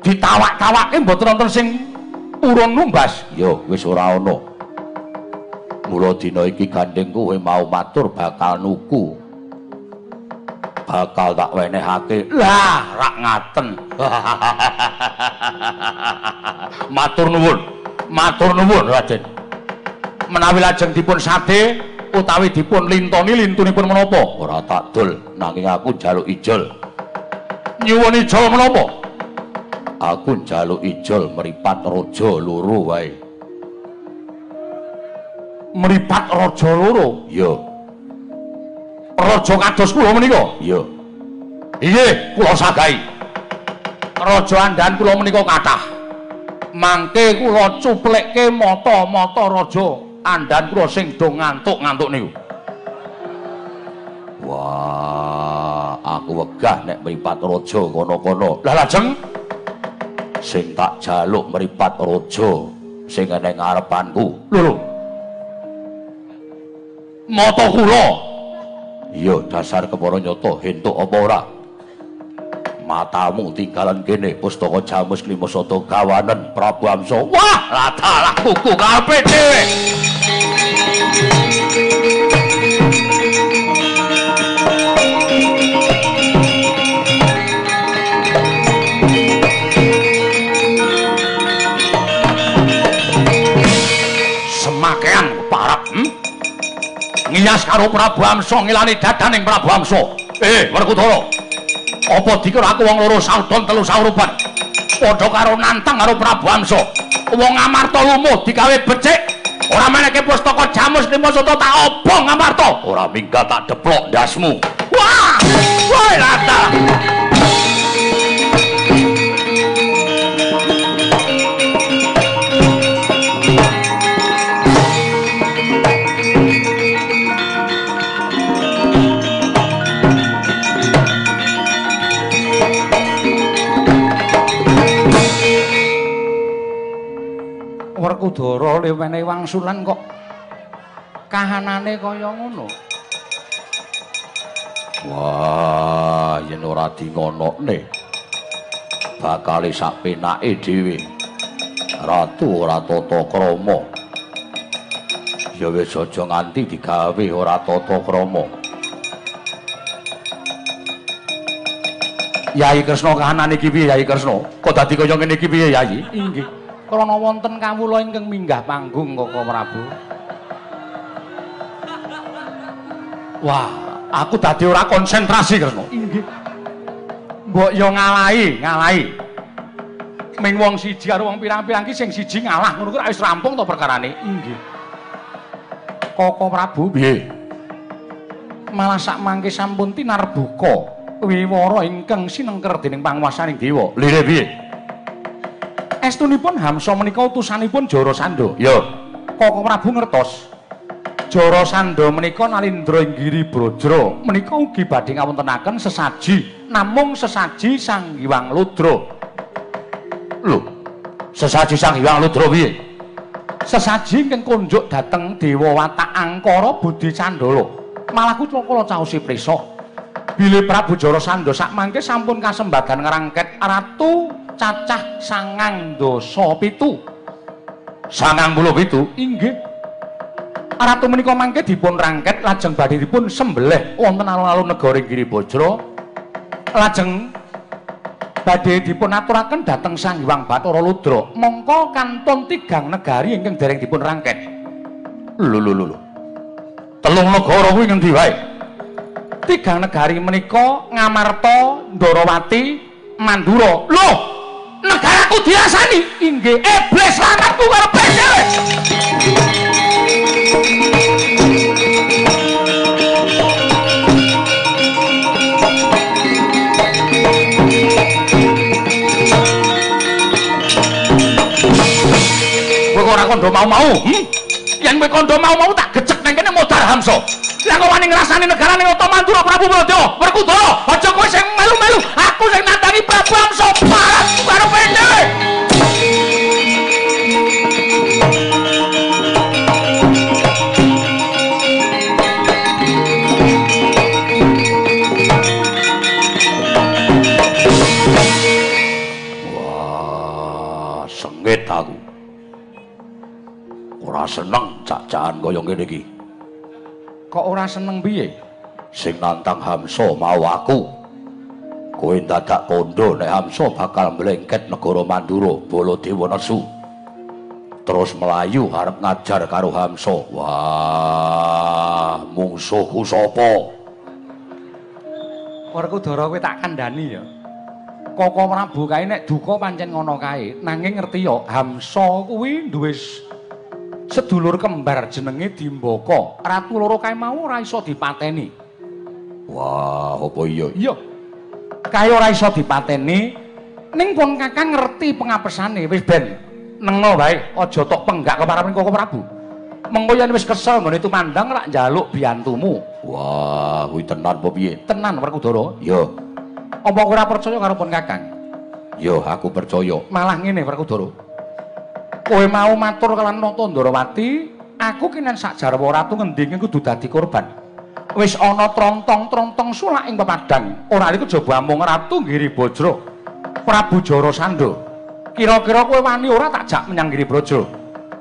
ditawak-tawake mboten wonten sing purun numbas ya wis ora ana Mula dina iki gandeng kowe mau matur bakal nuku. Bakal tak wenehake. Lah, rak ngaten. Matur nuwun. Matur nuwun Raden. Menawi lajeng dipun sade utawi dipun lintoni lintunipun menapa? Ora tak dul, nanging aku njaluk ijol. Nyuwun ijol menapa? Aku njaluk ijol mripat raja loro wae. Mripat raja loro? Iya. Raja kados kula menika? Iya. Nggih, kula sagahi. Raja andhan kula menika kathah. Mangke kula cuplekke mata-mata raja andhan kula sing do ngantuk-ngantuk niku. Wah, aku wegah nek mripat raja kono-kono. Lah lajeng sing tak jaluk mripat raja sing ana ngarepanku. Lho. Mata kula. Iya, dasar kepara nyata hentuk apa ora? Matamu tinggalan kene pustaka Jamus Klimasata Gawanen Prabu Amsa. Wah, latalah kuku kabeh dhewe. Semakean parap. Ngiyas karo Prabu Amsa ngilani dadaning Prabu Amsa. Werkudara. Apa dikir aku wong loro saudon telu sauruban padha karo nantang karo Prabu Amsa. Wong Amarta lumuh digawe becik ora meneke pustaka Jamus Klimasata tak obong Amarta ora minggat tak deplok ndasmu. Wah woi rata Werkudara lewenehi wangsulan kok kahanane kaya ngono. Wah, yen ora dingonokne bakal sak penake dhewe. Ratu ora tata krama. Ya wis aja nganti digawe ora tata krama. Yai Kresna kahanane iki piye Yai Kresna? Kok dadi kaya ngene iki piye Yai? Inggih. Krana wonten kawula ingkang minggah panggung Kakang Prabu. Wah, aku dadi ora konsentrasi Kresna. Inggih. Mbok ya ngalahi. Ming wong siji karo wong pirang-pirang ki sing siji ngalah ngono kuwi wis rampung to perkarane. Inggih. Kakang Prabu piye? Malah sak mangke sampun tinarbuka wiwara ingkang sinengker dening panguwasaning dewa. Lha piye? Estunipun Hamsa menika utusanipun Jarasandha. Ya. Kakang Prabu ngertos. Jarasandha menika Nalindra Inggiri Brajra menika ugi badhe ngawontenaken sesaji, namung sesaji Sang Hyang Ludra. Lho, sesaji Sang Hyang Ludra piye? Sesaji ingkang konjuk dhateng dewa watak Angkara Budi Candala. Malah kula caosi prisa. Bilih Prabu Jarasandha sakmangke sampun kasembadan ngrangket ratu cacah 907. 907? Inggih. Ratu menika mangke dipun rangket lajeng badhe dipun sembelih wonten alun-alun negara Inggiri Bajra. Lajeng badhe dipun aturaken dhateng Sang Hyang Bathara Ludra. Mongko kantun 3 negari ingkang dereng dipun rangket. Lho. 3 negara kuwi ngendi wae? 3 negari menika Ngamarta, Ndarawati, Mandura. Lho, negaraku dirasani. Inggih, iblis lanatku karo dhewe. Kowe ora kandha mau-mau. Yen kowe kandha mau-mau tak gecek nang kene modal Hamsa. Lah kok wani ngrasani negara ning Ata Mandura Prabu Bolodewo. Werkudara, aja kowe sing melu-melu. Aku sing nandangi Prabu Amsa parah karo kowe dhewe. Wah, sengit aku. Ora seneng. cak-cakan kaya ngene iki. Kok ora seneng piye? Sing nantang Hamsa mau aku. Kowe dadak kandha nek Hamsa bakal mlengket negara Mandura Bolodewo nesu. Terus melayu arep ngajar karo Hamsa. Wah, mungsuhku sapa? Werkudara kowe tak kandhani ya. Koko Prabu kae nek duka pancen ngono kae, nanging ngerti ya Hamsa kuwi duwe sedulur kembar jenenge Dimbaka. Ratu loro kae mau ora iso dipateni. Wah, apa iya? Iya. Kae ora iso dipateni, ning pun Kakang ngerti pengapesane. Wis ben nengno wae, aja tok penggak keparane Koko Prabu. Mengko yen wis kesel ngene tumandang lak njaluk biyantumu. Wah, kuwi tenan apa piye? Tenan Werkudara. Iya. Apa ora percaya karo pun Kakang? Ya, aku percaya. Malah ngene Werkudara. Kowe mau matur kalian Nata Ndarawati, aku kenen sak jarwa ratu ngendinge kudu dadi korban. Wis ana trontong-trontong sulak ing pepadang. Ora iku jaba mung Ratu Giribajra, Prabu Jarasandha. Kira-kira kowe wani ora tak jak menyang Giribajra?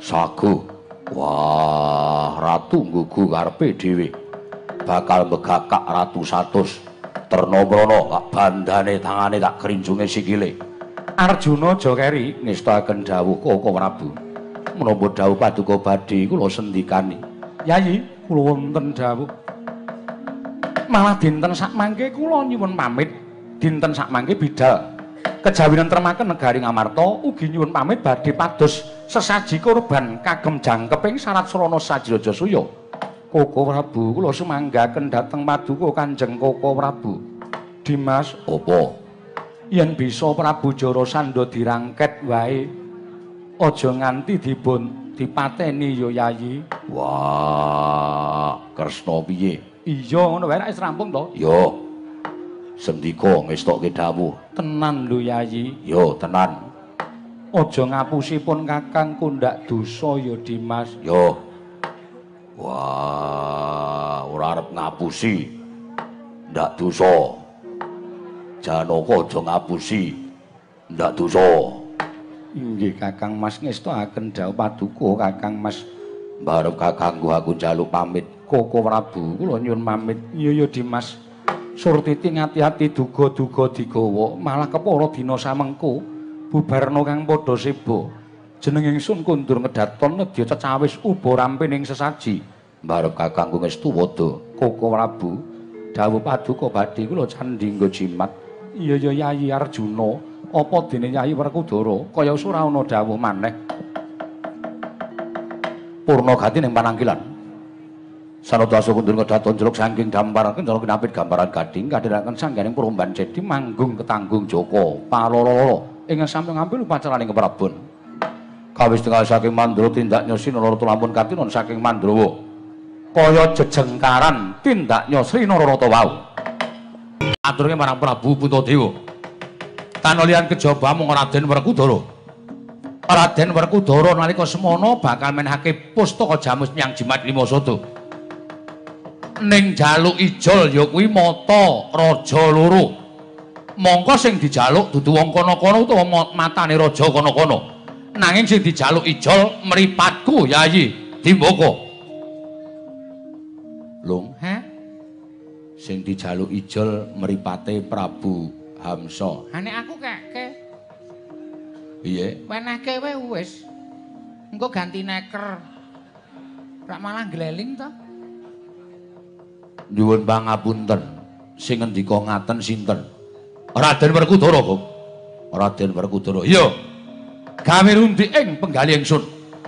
Sagu. Wah, ratu nggugu karepe dhewe. Bakal mbegakak ratu 100. Ternobrana gak bandane tangane tak kerinjunge sikile. Arjuna aja keri ngestakaken dawuh Koko Prabu. Menapa dawuh paduka badhe kula sendikani. Yayi, kula wonten dawuh. Malah dinten sak mangke kula nyuwun pamit. Dinten sak mangke bidal kejawinan tremaken negari Ngamarta ugi nyuwun pamit badhe pados sesaji korban kagem jangkeping syarat srana saji raja suya. Koko Prabu, kula sumanggaken dhateng paduka Kanjeng Koko Prabu. Dimas, apa? Yen bisa Prabu Jarasandha dirangket wae. Aja nganti dipun dipateni ya, Yayi. Wah, Kresna piye? Iya, ngono wae wis rampung to? Ya. Sendika ngestokke dawuh. Tenan lho, Yayi. Ya, tenan. Aja ngapusipun Kakang kundak dosa ya, Dimas. Ya. Wah, ora arep ngapusi. Ndak dosa. Janaka aja ngapusi. Ndak dosa. Inggih Kakang Mas ngestakaken dawuh paduka Kakang Mas. Mbarep kakangku aku njaluk pamit. Koko Prabu kula nyuwun pamit. Iya ya Dimas. Surtiti ngati-ati duga-duga digawa malah kepara dina samengko. Bubarna kang padha seba. Jeneng ingsun kundur ngedhaton nedya cecawis uba rampening sesaji. Mbarep kakangku ngestu wadha. Koko Prabu, dawuh paduka badhe kula candhi nggo jimat. Iya ya Yayi Arjuna, apa dene Yayi Werkudara kaya ora ana dawuh maneh. Purnagati ning Panangkilan. Sanadasa kundur ngedhaton jeluk saking damparaken cara kinapit gambaran gading kadhiraken sangganing Puromban Cedhi manggung ketanggung Joko Palolo ing samping ampil upacaraning keprabon. Kawis tengah saking Mandura tindak Nyo Srinarata lampun katinon saking Mandrawa kaya jejengkaran tindak Nyo Srinarata wau aturke marang Prabu Puntadewa tanolian kejaba mung Raden Werkudara. Raden Werkudara nalika semana bakal menhake pustaka jamus nyang jimat 5 soto ning jaluk ijol ya kuwi mata raja loro. Mongko sing dijaluk dudu wong kono-kono utawa matane raja kono-kono. Nanging sing dijaluk ijol mripatku Yayi Dimbaka. Lung, ha? Sing dijaluk ijol mripate Prabu Hamsa. Ha nek aku keke. Piye? Wenehke wae wis. Engko ganti neker. Rak malah gleling to. Nyuwun pangapunten. Sing ngendika ngaten sinten? Raden Werkudara, Kang. Raden Werkudara. Iya. Gawe rundi ing penggali ingsun.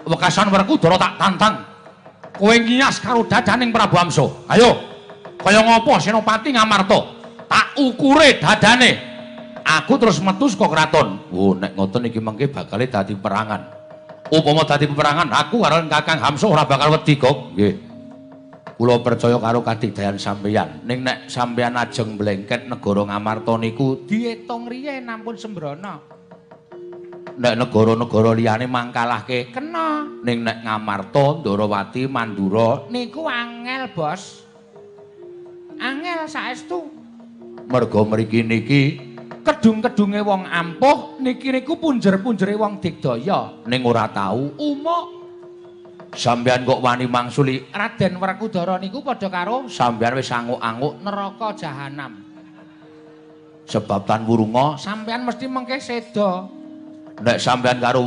Wekasan Werkudara tak tantang. Kowe ngias karo dadaning Prabu Hamsa. Ayo. Kaya ngopo Senopati Ngamarta? Tak ukure dadane. Aku terus metu saka kraton. Wo nek ngoten iki mengke bakal dadi perangan. Upama dadi peperangan aku karo Kakang Hamsa ora bakal wedi, Kok. Nggih. Kula percaya karo kadigdayan sampeyan. Ning nek sampeyan ajeng mlengket negara Ngamarta niku diitung riyen ampun sembrana. Nek negara-negara liyane mangkalahke kena ning nek Ngamarta Ndarawati Mandura niku angel bos. Angel saestu mergo mriki niki kedung-kedunge wong ampuh niki niku punjer-punjere wong digdaya ning ora tau umuk. Sampeyan kok wani mangsuli Raden Werkudara niku padha karo sampeyan wis anguk-anguk neraka jahanam. Sebab tan wurunga sampeyan mesti mengke seda. Nek sampeyan karo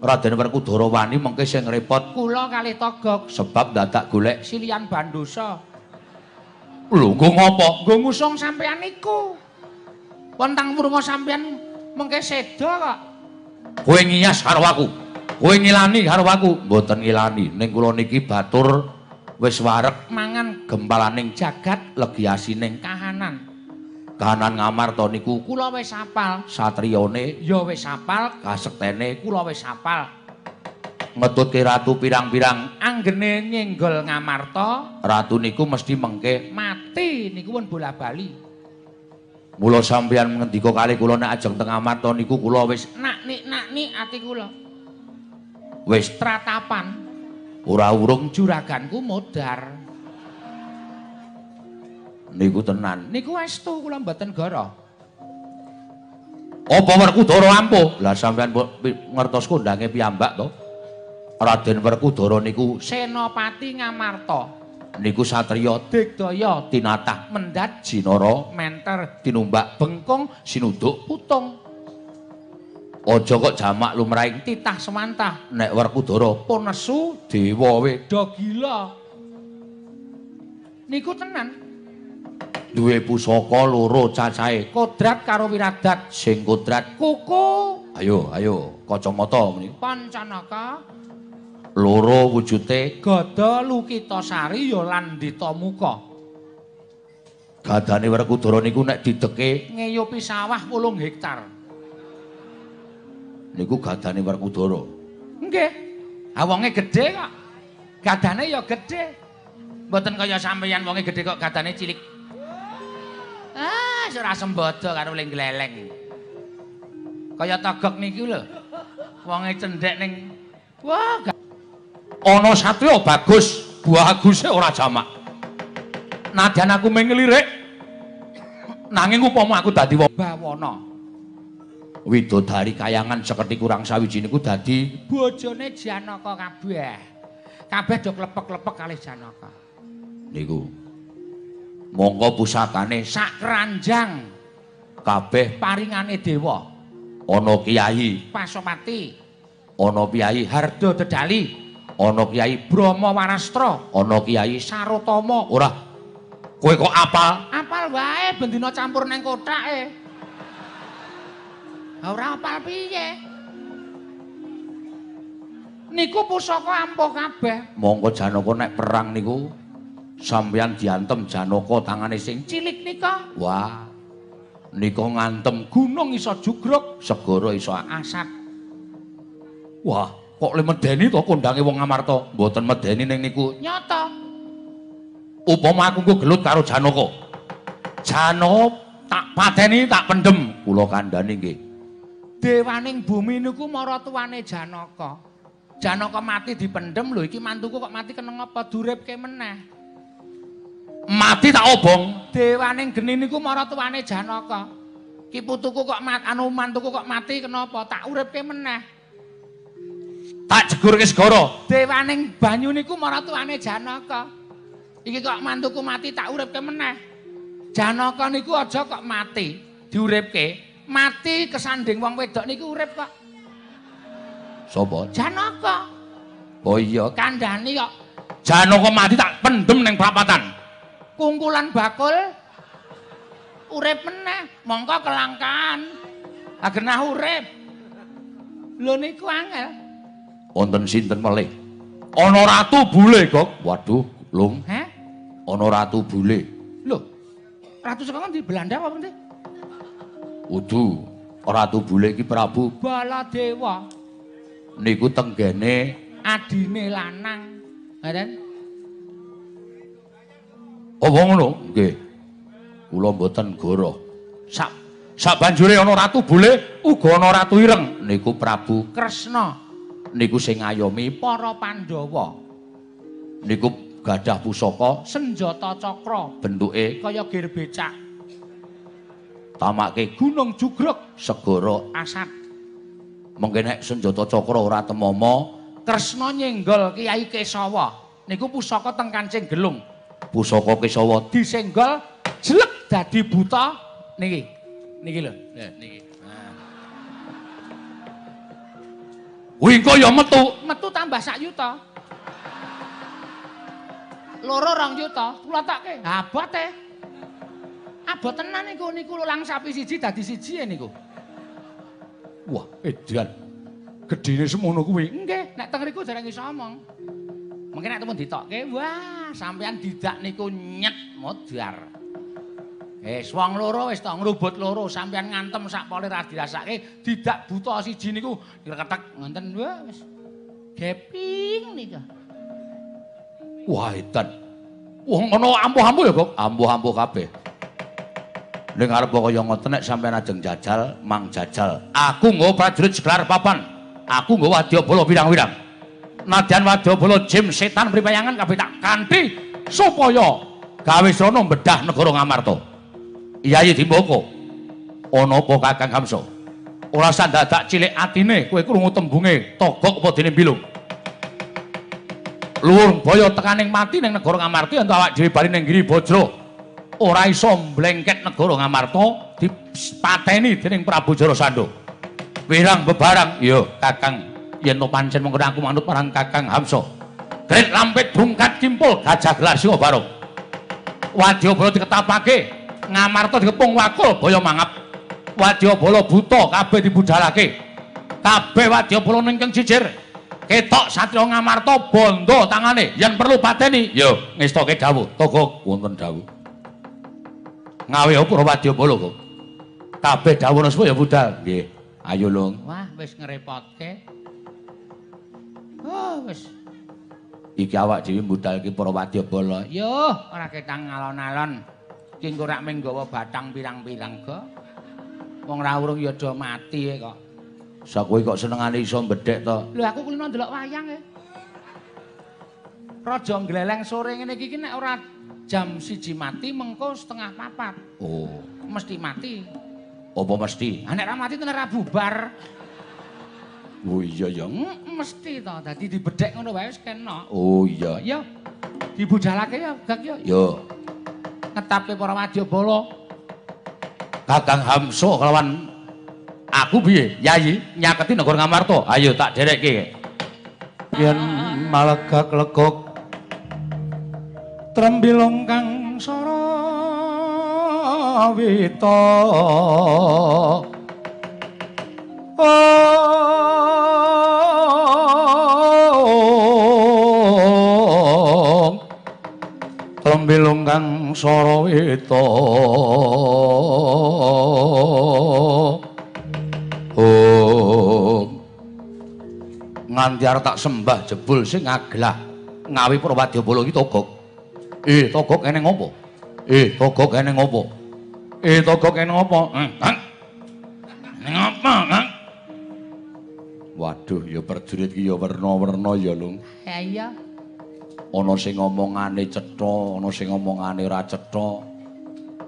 Raden Werkudara wani mengke sing repot kula kalih togok. Sebab dadak golek silian bandosa. Lho nggo ngopo? Nggo ngusung sampeyan niku. Wentang wurunga sampeyan mengke seda kok. Kowe ngiyas karo aku. Kowe ngilani karo aku, mboten ngilani. Ning kula niki batur wis wareg mangan gempalaning jagat legi asining kahanan. Kahanan Ngamarta niku kula wis hafal, satriyane ya wis hafal, kasektene kula wis hafal. Ngetutke ratu pirang-pirang anggene nyenggol Ngamarta, ratu niku mesti mengke mati niku pun bola-bali. Mula sampeyan ngendika kalih kula nek ajeng teng Ngamarta niku kula wis naknik-naknik ati kula. Wis tratapan ora urung juraganku modar niku tenan niku estu kula mboten gara apa Werkudara ampuh lah sampean ngertos kondhange piyambak to Raden Werkudara niku senopati Ngamarta niku satriya digdaya tinatah mendhat jinara menter tinumbak bengkung sinunduk putung. Aja kok jamak lumrahing titah semantah nek Werkudara ponesu dewa weda gila niku tenan duwe pusaka loro cacahe kodrat karo wiradat sing kodrat kuku ayo ayo kacamata menika pancanaka loro wujute gada lukitasari ya landita muka gadane Werkudara niku nek dideke ngeyupi sawah 8 hektar niku gadane Werkudara. Nggih. Awonge gedhe kok. Gadane ya gedhe. Mboten kaya sampeyan wonge gedhe kok gadane cilik. Ah, ora sembodo karo lengleleng. Kaya togok niku lho. Wonge cendhek ning wah. Ana satriya bagus, baguse ora jamak. Nadyan aku mung nglirik. Nanging upama aku dadi wong bawana. Widodari kayangan sekerti kurang sawiji niku dadi bojone Janaka kabeh. Kabeh do klepek-klepek kalih Janaka. Niku. Mongko pusakane sak keranjang kabeh paringane dewa. Ana Kyai Pasopati, ana Kyai Hardo Dedali, ana Kyai Brama Warastra, ana Kyai Sarotama. Ora. Kowe kok apal? Apal wae ben dina campur nang kotake. Ora apal piye. Niku pusaka ampuh kabeh. Monggo Janaka nek perang niku sampeyan diantem Janaka tangane sing cilik nika. Wah. Nika ngantem gunung iso jugruk, segara iso asat. Wah, kok le medeni to kondhange wong Ngamarta? Mboten medeni ning niku. Nyata. Upama aku nggo gelut karo Janaka. Janaka tak pateni, tak pendem. Kula kandhani nggih. Dewaning bumi niku maratuwane Janaka. Janaka mati dipendhem lho iki mantuku kok mati keneng apa duripke meneh. Mati tak obong. Dewaning geni niku maratuwane Janaka. Ki putuku kok mantuku kok mati kenapa tak uripke meneh. Tak jegurke segara. Dewaning banyu niku maratuwane Janaka. Iki kok mantuku mati tak uripke meneh. Janaka niku aja kok mati diuripke. Mati kesanding wong wedok niku urip kok. Sapa? Janaka. Oh iya, kandhani kok. Janaka mati tak pendem ning prapatan. Kungkulan bakul urip meneh, mongko kelangkaan. Agenah urip. Lho niku angel. Wonten sinten malih? Ana ratu bule kok. Waduh, Lung. Heh? Ana ratu bule. Lho. Ratu saka ndi Belanda apa ndi? Udu, ratu bule iki Prabu Bolodewo. Niku tenggene adine lanang, ngoten? Apa ngono? Nggih. Kula mboten gara. Sabanjure ana ratu bule, uga ana ratu ireng niku Prabu Kresna. Niku sing ngayomi para Pandhawa. Niku gadah pusaka senjata cakra, bentuke kaya gerbecak. Tamake gunung jugruk segara asat. Mengke nek senjata cakra ora temama Kresna nyenggol Kyai Kesawa niku pusaka teng kancing gelung. Pusaka Kesawa disenggol jelek dadi buta niki. Niki lho. Nah, niki. Kuwi engko ya metu, metu tambah sak yuta. Loro 2 juta, kula takke. Abot e. Abot tenan niku, niku lulang sapi siji dadi siji niku. Wah, edan. Gedene semono kuwi. Nggih, nek teng riku jarang iso omong. Mungkin nek temen ditokke, wah, sampean didak niku nyet modar. Wis wong loro wis tak ngrubut loro, sampean ngantem sak pole ra dirasake, didak buta siji niku kletek ngoten wis. Geping niku. Wah, edan. Wong ana ampuh-ampuh ya, Kok? Ampuh-ampuh kabeh. Ning arep kaya ngoten nek sampean ajeng jajal, mang jajal. Aku nggo prajurit segelar papan. Aku nggo wadya bala pirang-pirang. Nadyan wadya bala jim setan pripayangan kabeh tak kanthi supaya Gawisrana mbedah negara Ngamarta. Yayi Dimboko. Ana apa Kakang Hamsa? Ora sandadak cilik atine, kowe krungu tembunge togok apa dene bilung. Luwung baya tekaning mati ning negara Ngamarta ento awak dhewe bali ning ngiri Bajra. Ora iso mblengket negara Ngamarta dipateni dening Prabu Jarasandha. Wirang bebarang, yo Kakang, yen to pancen mengko aku manut marang Kakang Hamsa. Gret lampit bungkat kimpul gajah gelar siwa bareng. Wadyabala diketapake, Ngamarta dikepung wakul baya mangap. Wadyabala buta kabeh dibudhalake. Kabeh wadyabala ingkang jijir. Ketok satriya Ngamarta bondo tangane yen perlu pateni. Yo ngestoke dawuh, Togok wonten dawuh. Ngaweho Purwadyabala kok. Kabeh dawuh napa ya budal. Nggih. Ayo, Lung. Wah, wis ngrepotke. Oh, wis. Iki awak dhewe budalke Purwadyabala. Yo, ora ketang ngalon-alon. Iki engko rak menggawa batang pirang-pirang kok. Wong ra urung ya do mati kok. Sa kowe kok senengane iso mbedhek to? Lho, aku kulino ndelok wayang e. Raja gleleng sore ngene iki nek ora jam 1 mati mengko 3:30. Oh, mesti mati. Apa mesti? Nek ra mati tenan ra bubar. Oh iya ya, mesti to. Dadi dibedhek ngono wae wis kena. Oh iya. Ya. Dibudhalake ya, Gak ya. Yo. Ketapke para Wadyabala. Kakang Hamsa kelawan aku piye? Yayi nyaketi negara Ngamarta. Ayo tak derekke. Yen malegak-legok Trembilung kang sarawita ong Trembilung kang sarawita ong nganti arep tak sembah jebul sing aglah ngawi Purwadyabala iki Togok. Togok eneng apa? Togok eneng apa? Togok eneng apa? Eneng apa? Waduh, ya prajurit ki ya werna-werna ya, Lung. Ha iya. Ana sing omongane cetha, ana sing omongane ora cetha.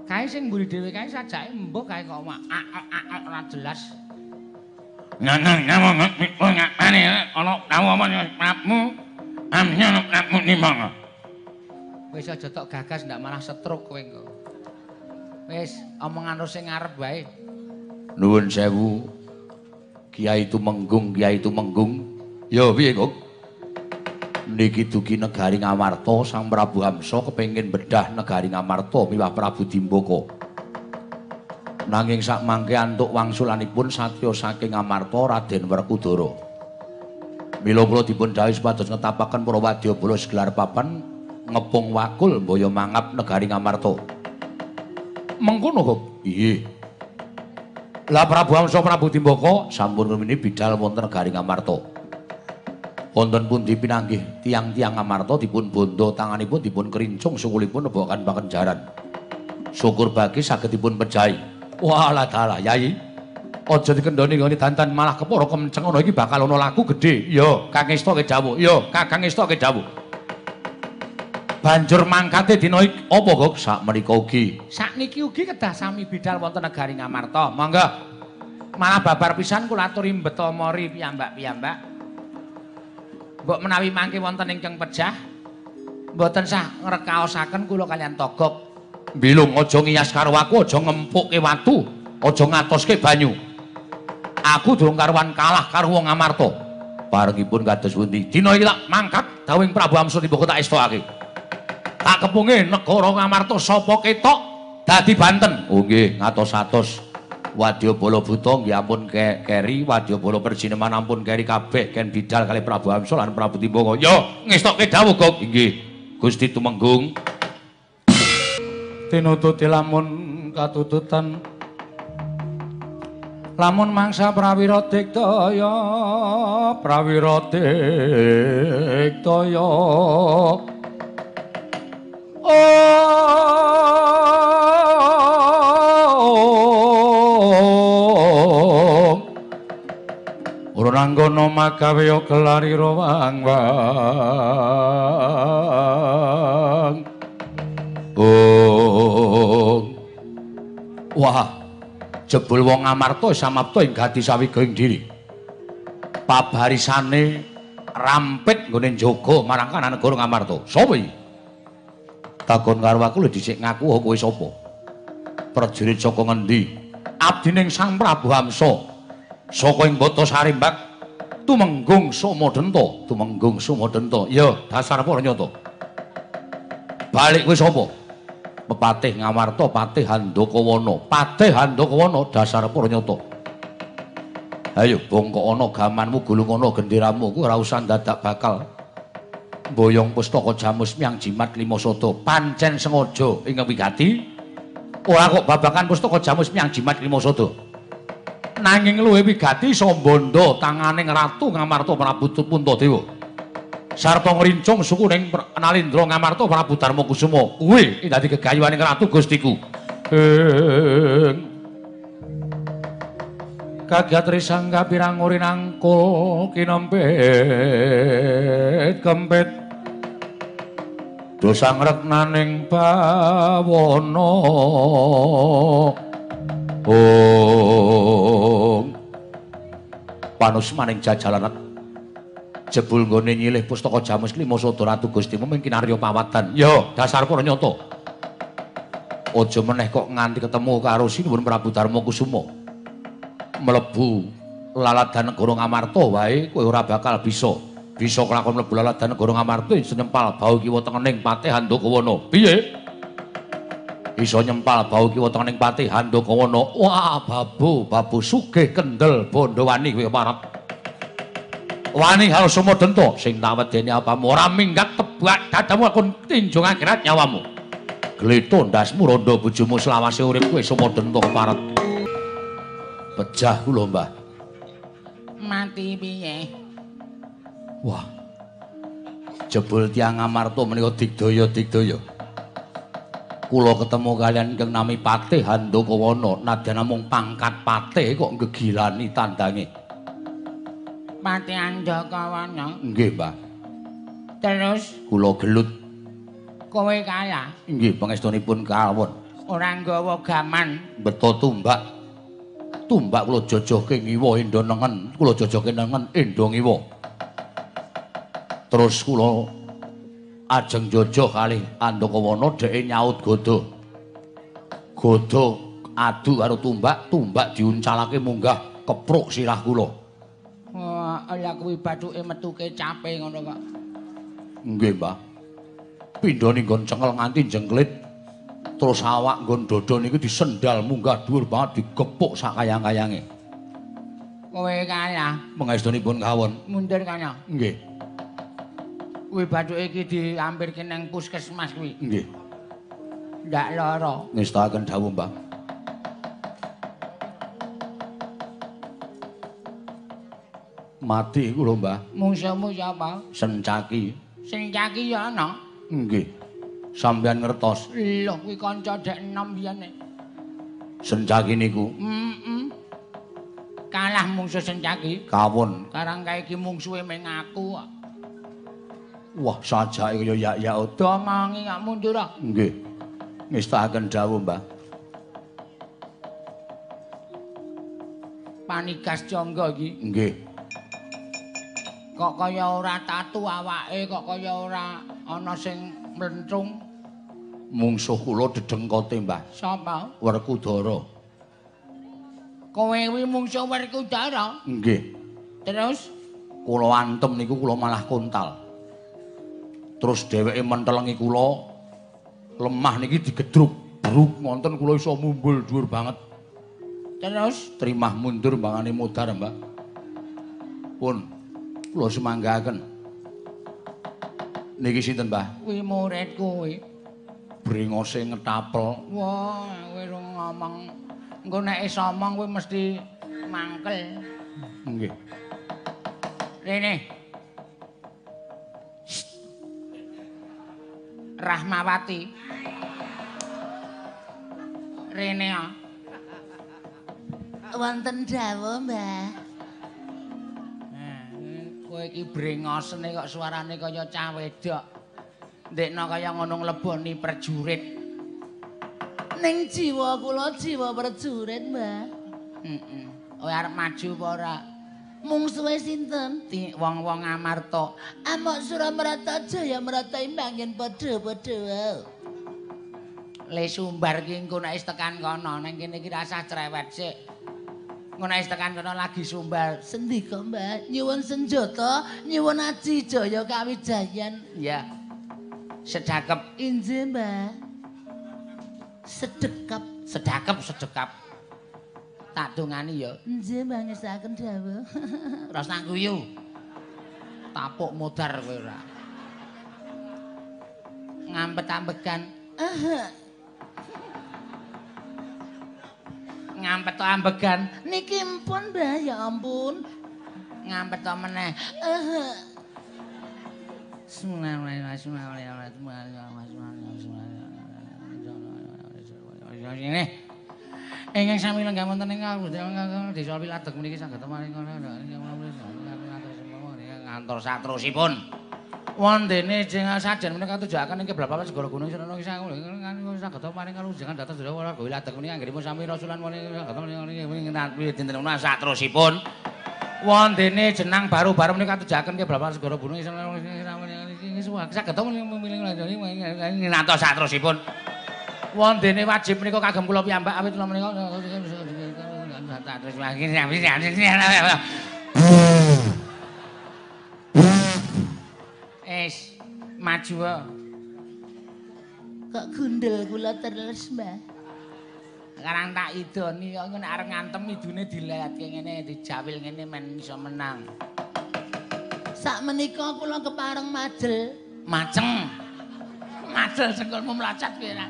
Kae sing mburi dhewe kae sajake mbuh kae kok ora jelas. Nang ngomong ngene ana dawuh apa Prabu? Amnya Prabu nimang. Wis aja tok gagas ndak malah setruk kowe engko. Wis omongan sing ngarep wae. Nuwun sewu. Kyai Tumenggung, Kyai Tumenggung. Ya piye, Kok? Niki dugi negari Ngamarta, Sang Prabu Hamsa kepengin bedah negari Ngamarta miwah Prabu Dimbaka. Nanging sakmangke antuk wangsulanipun satriya saking Ngamarta Raden Werkudoro. Mila kula dipun dawuh supados ngetapaken Purwadyabala segelar papan. Ngepung wakul boyo mangap negari Ngamarta. Mengkono kok? Iye. Lah Prabu Hamsa Prabu Dimbaka sampun rumi bidal wonten negari Ngamarta. Wonten pundi pinanggih tiang-tiang Ngamarta dipun bondo tanganipun dipun kerincung sukulipun nebokaken baken jaran. Syukur bagi saged dipun pejahi. Walah dalah Yayi. Aja dikendhoni ngene dandan malah kepara kemenceng ana iki bakal ana laku gedhe. Yo, Kang Estoke dawuh. Yo, Kakang Estoke dawuh. Banjur mangkate dina iki apa Kok sakmenika ugi. Sakniki ugi kedah sami bidal wonten negari Ngamarta. Monggo. Malah babar pisan kula aturi mbeta mari piyambak-piyambak. mbok menawi mangke wonten ingkang pejah mboten sah ngrekaosaken kula kalian Togog. Bilung aja ngiyas karo aku, aja ngempukke watu, aja ngatoske banyu. Aku durung karuan kalah karo wong Amarta. Barengipun kados pundi? Dina iki lak mangkat dawuhing Prabu Amsutiba tak estokake. Tak kepunge negara Amarta sapa ketok dadi Banten. Oh nggih, ngatos-atos. Wadyabala buta nggih ampun keri, Wadyabala perjineman ampun keri kabeh ken bidal kali Prabu Amsul lan Prabu Timbangkaya. Ngestokke dawuh, Gog. Nggih, Gusti Tumenggung. Tinututi lamun katututan lamun mangsa Prawira Diktaya, Prawira Diktaya. Ranggono makabeya kelarira wang-wang. Oh. Wah, jebul wong Amarta samapta ing gati sawigaing diri. Pabarisane rampit nggone njaga marang Kananegara Amarta. Sapa iki? Takon karo aku lho dhisik ngaku kowe sapa? Prajurit saka ngendi? Abdi ning Sang Prabu Hamsa. Saka ing Bata Sarimbak Tumenggung Somadenta. Tumenggung Somadenta. Ya, dasar para nyata. Balik kowe sapa? Pepatih Ngamarta, Patih Handakawana. Patih Handakawana dasar para nyata. Ayo bongkok ana gamanmu, gulung ana genderamu, kowe ora usah dadak bakal mboyong pustaka Jamus Miang Jimat Lima Sada. Pancen sengaja ing wigati. Ora kok babakan pustaka Jamus Miang Jimat Lima Sada. Nanging luwe wigati Sombanda tanganing Ratu Ngamarta Prabu Puntadewa sarta ngrincung sukuning Nalindra Ngamarta Prabu Darmakusuma. Kuwi iki dadi gegayuhaning Ratu Gustiku. Kagatri sang kapirang ori nangkul kinempit kempit dosa ngreknaning bawana. Om panusmaning jajalanet jebul nggone nyilih pustaka Jamus Lima Sada Ratu Gustimu mung kinarya pawadan. Ya, dasar para nyata. Aja meneh kok nganti ketemu karo Sinuwun Prabu Darmakusuma. Mlebu laladan negara Ngamarta wae kowe ora bakal bisa kelakon mlebu laladan negara Ngamarta senempal bau kiwa tengening Patih Handakawana. Piye? Iso nyempal bau kiwa tengening Patih Handakawana. Wah, babu sugih kendel Bondowani kowe parep. Wani hal Somadenta sing tak wedeni apamu ora minggat tebak dadamu kon tinjung akhirat nyawamu. Gleto ndasmu randha bojomu selawase urip kowe Somadenta parep. Pejah kula, Mbah. Mati piye? Wah. Jebul tiyang Amarta menika digdaya-digdaya. Kula ketemu kalian ingkang nami Patih Handakawana, nadyan namung pangkat patih kok gegilani tandange. Patih Handakawana. Nggih, Mbah. Terus kula gelut. Kowe kalah. Nggih, pangestunipun kawon. Ora nggawa gaman. Beto tumbak. Tumbak kula jojohke ngiwa endho nengen, kula jojohke nengen endho ngiwa. Terus kula ajeng jojo kalih Handakawana dheke nyaut godha. Godha adu karo tumbak, tumbak diuncalake munggah kepruk sirah kula. Wah, ala kuwi bathuke metu kecape ngono kok. Nggih, Mbah. Pindhane nggon cengkel nganti jengklit. Terus awak nggon dada niku disendal munggah dhuwur banget digepuk sak kayang-kayange. Kowe kalah. Pangestunipun kawon. Mundur kana. Nggih. Kuwi bathuke iki diampirke nang puskesmas kuwi. Nggih. Ndak lara. Ngestaken dawuh, Mbah. Mati iku lho, Mbah. Mungsuhmu sapa? Sencaki. Sencaki ya ana. Nggih. Sampeyan ngertos. Lho, kuwi kanca dek 6 biyane. Sencaki niku. Kalah mungsuh Sencaki. Kawon. Karangka iki mungsuhe meng aku. Wah, sajake kaya yak-yak do mangi gak mundur ah. Nggih. Ngestakaken dawuh, Mbah. Panikas cangga iki. Nggih. Kok kaya ora tatu awake, kok kaya ora ana sing mlencung. Mungsuh kula dedengkote, Mbah. Sapa? Werkudoro. Kowe kuwi mungsuh Werkudoro? Nggih. Terus kula antem niku kula malah kontal. Terus dheweke mentelengi kula. Lemah niki digedruk, bruk wonten kula iso mumbul dhuwur banget. Terus trimah mundur mbangane modar, Mbak. Pun kula semanggaken. Niki sinten, Mbah? Kuwi murid kuwi. Brengose ngetapel. Wah, kowe ngomong. Engko nek iso omong kowe mesti mangkel. Nggih. Rene. Rahmawati. Rene. Wonten dawuh, Mbah. Nah, kowe iki brengosene kok suarane kaya cah wedok. Ndekno kaya ngono ngleboni prajurit. Ning jiwa kula jiwa prajurit, Mbah. Heeh. Kowe arep maju apa ora? Mungsuhe sinten? Wong-wong Amarta. Amuk Suramarta Jaya Marta imbangin padha-padha wae. Le Sumbar ki engko nek tekan kono, ning kene iki rasah cerewet sik. Ngono wis tekan kono lagi Sumbar. Sendika, Mbah? Nyuwun senjata, nyuwun aji jaya kawijayan. Ya. Sedakep. Injih, Mbah. Sedekap. Sedakep, sedekap. Tak dongani ya. Injih, Mbah, nyesaken dawuh. Rasna guyu. Tapuk modar kowe ora. Ngampet-ambegan. Ngampet ambegan niki mpun, Mbah, ya ampun. Ngampet meneh. Enging sami lenggah wonten ing desa Piladeg meniki saged temani kantor satrusipun. Wondene jenengan sajen menika tujuaken ing Keblapalan Segara Gunung Srana kisah saged paring kalunjangan dhateng Jawa Raga Wiladeg menika anggenipun sami rasulan menika dinten menika satrusipun. Wondene jenang baru-baru menika tujuaken Keblapalan Segara Gunung Srana kisah saged minantos satrusipun. Wondene wajib menika kagem kula piyambak awit kula menika satrus maju wae. Kok gundel kula terus, Mbah? Sekarang tak idoni kok nek arep ngantem idune dilatke ngene, dijawil ngene men iso menang. Sak menika kula kepareng majel. Maceng. Majel sengkulmu mlacat kowe ra.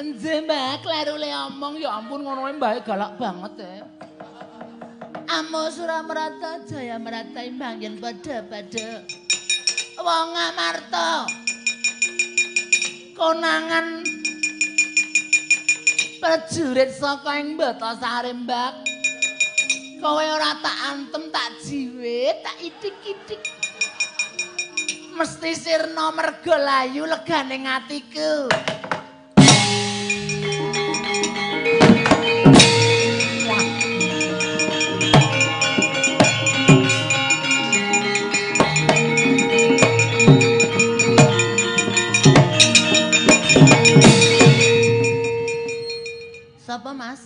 Enjih, Mbah, kleru le omong ya ampun ngono Mbah galak banget ya. Amuk Suramarta Jaya Marta imbangin padha-padha. Wong Amarta konangan prajurit saka ing Batasari, Mbak. Kowe ora tak antem, tak jiwit, tak itik-itik. Mesti sirna merga layu legane atiku. Apa, Mas?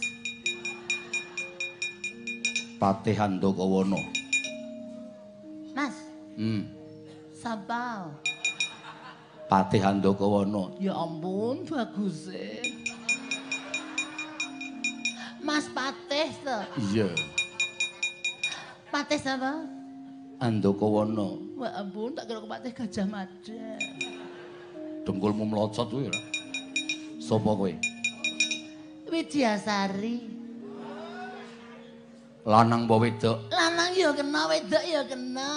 Patih Handakawana. Mas. Sapa? Patih Handakawana. Ya ampun, bagus e. Mas Patih to? Iya. Patih sapa? Handakawana. Wah ampun, tak kira Patih Gajah Mada. Dengkulmu mlocot kuwi ora. Sapa kowe? Widyasari. Lanang apa wedok? Lanang ya kena, wedok ya kena.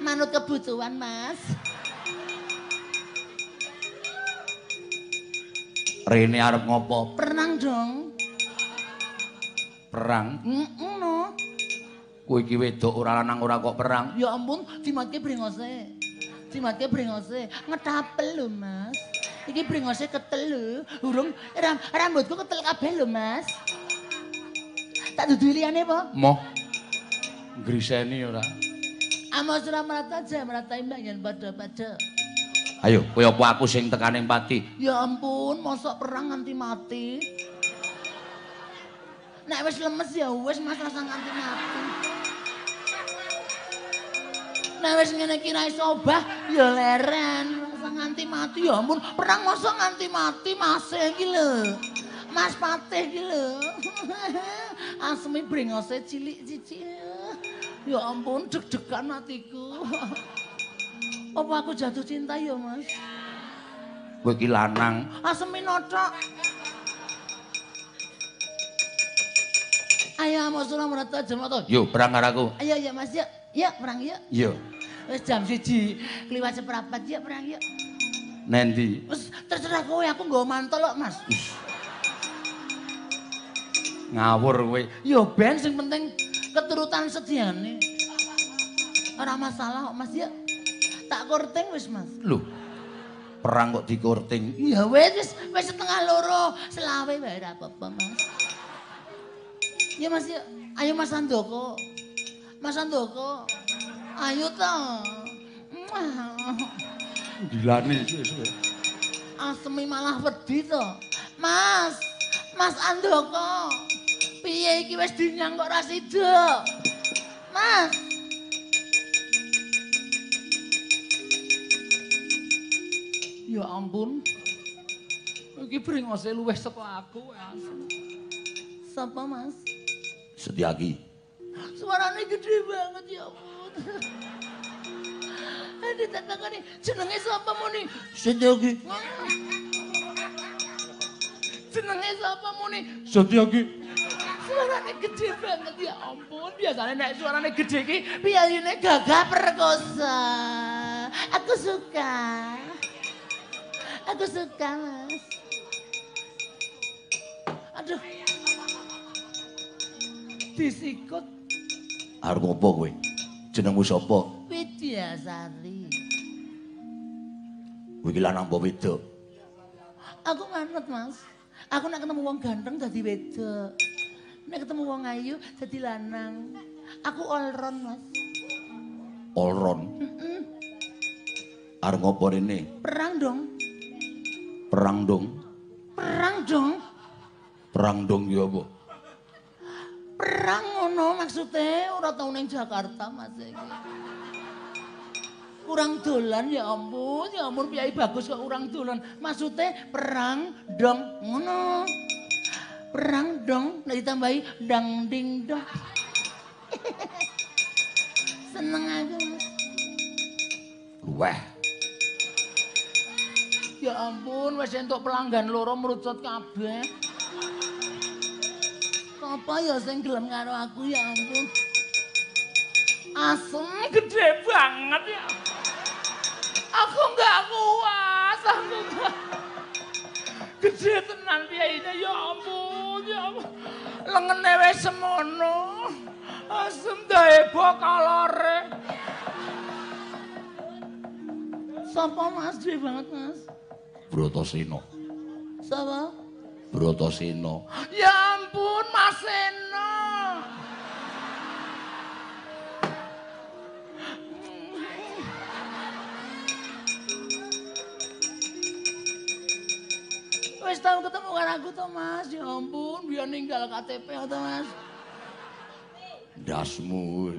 Manut kebutuhan, Mas. Rene arep ngopo? Perang dong. Perang? No. Kowe iki wedok ora lanang ora kok perang. Ya ampun, dimatke brengose. Dimatke brengose. Ngetapel lho, Mas. Iki brengose ketel lho, urung rambutku ketel kabeh lho, Mas. Tak dudu liyane apa? Moh. Griseni ora. Amos ora meratat aja, meratai mbak yen padha-padha. Ayo, koyo aku sing tekaning pati. Ya ampun, mosok perang nganti mati. Nek wis lemes ya wis mas rasa nganti mati. Nek wis ngene iki ra iso obah ya leren, rasa nganti mati. Ya ampun, perang mosok nganti mati Mas iki lho. Mas Patih iki lho. Asmi brengose cilik cici. Ya ampun deg-degan atiku. Apa aku jatuh cinta ya, Mas? Kowe iki lanang. Asmi notok. Ayo Mas ora merata jam to. Yo perang karo aku. Ayo ya Mas yuk. Yuk perang yuk. Yo. Wis jam 1 kliwat seprapat yuk perang yuk. Nendi? Wis terserah kowe, aku nggo mantul kok, Mas. Ngawur kowe. Yo ben sing penting keturutan sediane. Ora masalah kok Mas yuk. Tak korting wis Mas. Lho. Perang kok dikorting? Ya wis wis setengah loro, selawe wae ora apa-apa, Mas. Ya Mas, yuk. Ayo Mas Sandoko. Mas Sandoko. Ayo ta. Dilane suwe-suwe. Asmi malah wedi ta. Mas, Mas Sandoko. Piye iki wis dinyang kok ra sida. Mas. Ya ampun. Iki brengose luwih saka aku wae asli. Sapa Mas? Setiaki. Suaranya gede banget ya ampun. Ada tantangan nih, jenenge siapa mau nih? Setiaki. Jenenge siapa mau nih? Setiaki. Suaranya gede banget ya ampun. Biasanya naik suaranya gede ki, pialune gagah perkosa. Aku suka. Aku suka Mas. Aduh. Disikut. Arep opo kowe? Jenengmu sapa? Widyasari. Kowe iki lanang apa wedok? Aku manut, Mas. Aku nek ketemu wong ganteng dadi wedok. Nek ketemu wong ayu dadi lanang. Aku all round, Mas. All round. Heeh. Arep opo rene? Perang dong. Perang dong. Perang dong. Perang dong ya apa? Perang ngono maksudnya ora tau ning Jakarta Mas iki. Kurang dolan ya ampun Kiai Bagus kok kurang dolan. Maksudnya perang dong ngono. Perang dong nek ditambahi dang ding dong. Seneng aku Mas. Wah. Ya ampun wis entuk pelanggan loro merucut kabeh. Apa ya sing gelem karo aku ya ampun. Asem gede banget ya. Aku enggak kuat, aku enggak. Gede tenan piyaine ya ampun, ya ampun. Lengene wis semono. Asem daebo kalore. Sapa Mas gede banget Mas? Bratasena. Sapa? Bratasena. Ya ampun Mas Sena. Wis tau ketemu karo aku to Mas. Ya ampun, biar ninggal KTP to Mas. Ndasmu.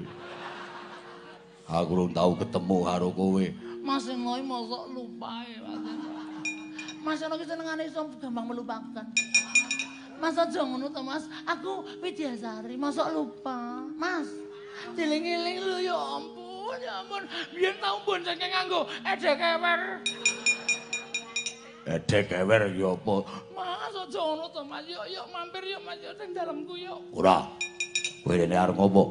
Aku rung tau ketemu karo kowe. Mas sing ngoe mosok lupae Mas. Mas ana ki senengane iso gampang melupakan. Mas aja ngono to Mas, aku Widyasari, mosok lupa. Mas, diling-iling lho ya ampun, biyen tau mbon sing nganggo edekewer. Edekewer ya apa? Mas aja ngono to Mas, yo yo mampir yo Mas yo sing dalemku yo. Ora. Kowe rene arep ngopo?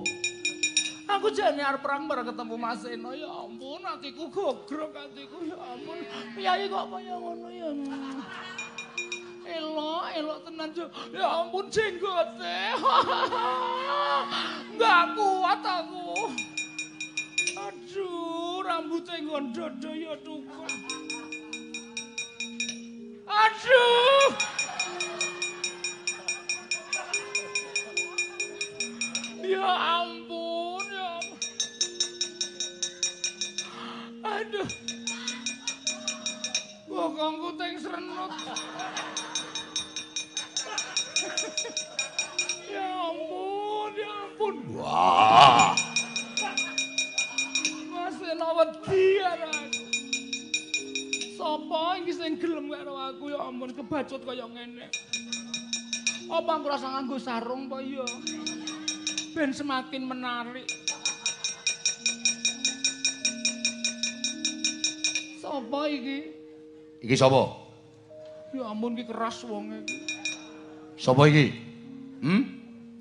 Aku jane arep perang bareng ketemu Mas Eno ya ampun atiku gogrok atiku ya ampun piyayi kok kaya ngono ya elok elok tenan ya ampun jenggote enggak kuat aku aduh rambutnya gondodo ya tukul aduh ya ampun. ampun kebacut kaya ngene. Apa ngrasa nganggo sarung apa iya? Ben semakin menarik. Sapa iki? Iki sapa? Ya ampun iki keras wonge iki. Sapa iki? Hm?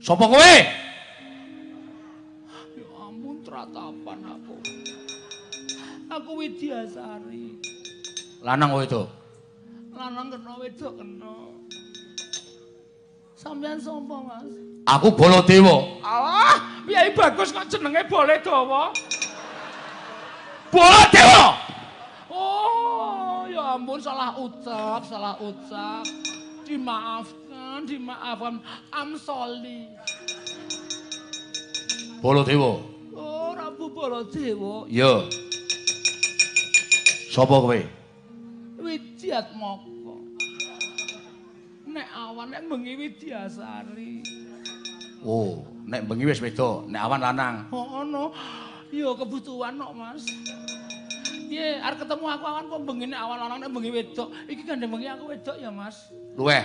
Sapa kowe? Ya ampun tratapan aku. Aku Widyasari. Lanang kowe to? Lanang kena wedok kena. Sampeyan sapa, Mas? Aku Bolodewo. Alah, piye bagus kok jenenge Bolodewo? Bolodewo. Oh, ya ampun salah ucap. Dimaafkan. I'm sorry. Bolodewo. Oh, Rabu Bolodewo. Yo. Sapa kowe? Widyat moko. Nek awan nek bengi Widyasari. Oh, nek bengi wis wedok, nek awan lanang. Oh no. Yo kebutuhan nok, Mas. Piye arep ketemu aku awan kok bengi nek awan lanang nek bengi wedok. Iki gandeng bengi aku wedok ya, Mas. Luweh.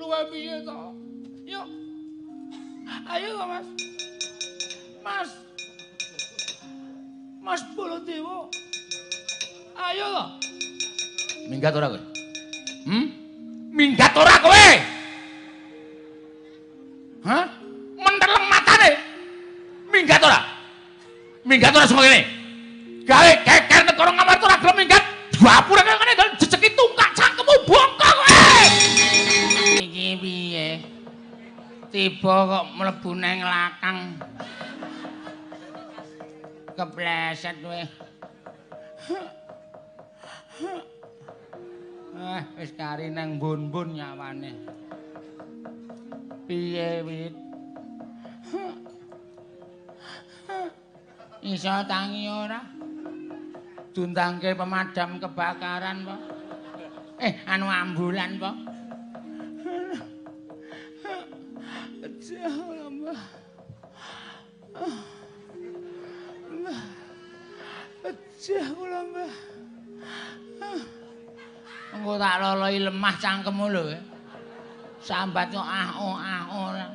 Luweh piye to? Yuk. Ayo, Mas. Mas Bolodewo. Ayo to. Minggat ora kowe? Hm? Minggat ora kowe? Hah? Mendeleng matane. Minggat ora? Minggat ora semene. Gawe keker negara ngamar ora gelem minggat. Dapure kene kene jejeki tungkak cangkemmu bongkok kowe. Iki piye? Tiba kok mlebu nang lakang. Kepleset kowe. Wis kari nang bun-bun nyawane. Piye wit? Iso tangi ora? Duntangke pemadam kebakaran po. Anu ambulan po. Ejah ora mbah. Engko tak loloi lemah cangkemmu lho. Sambat kok ah ora.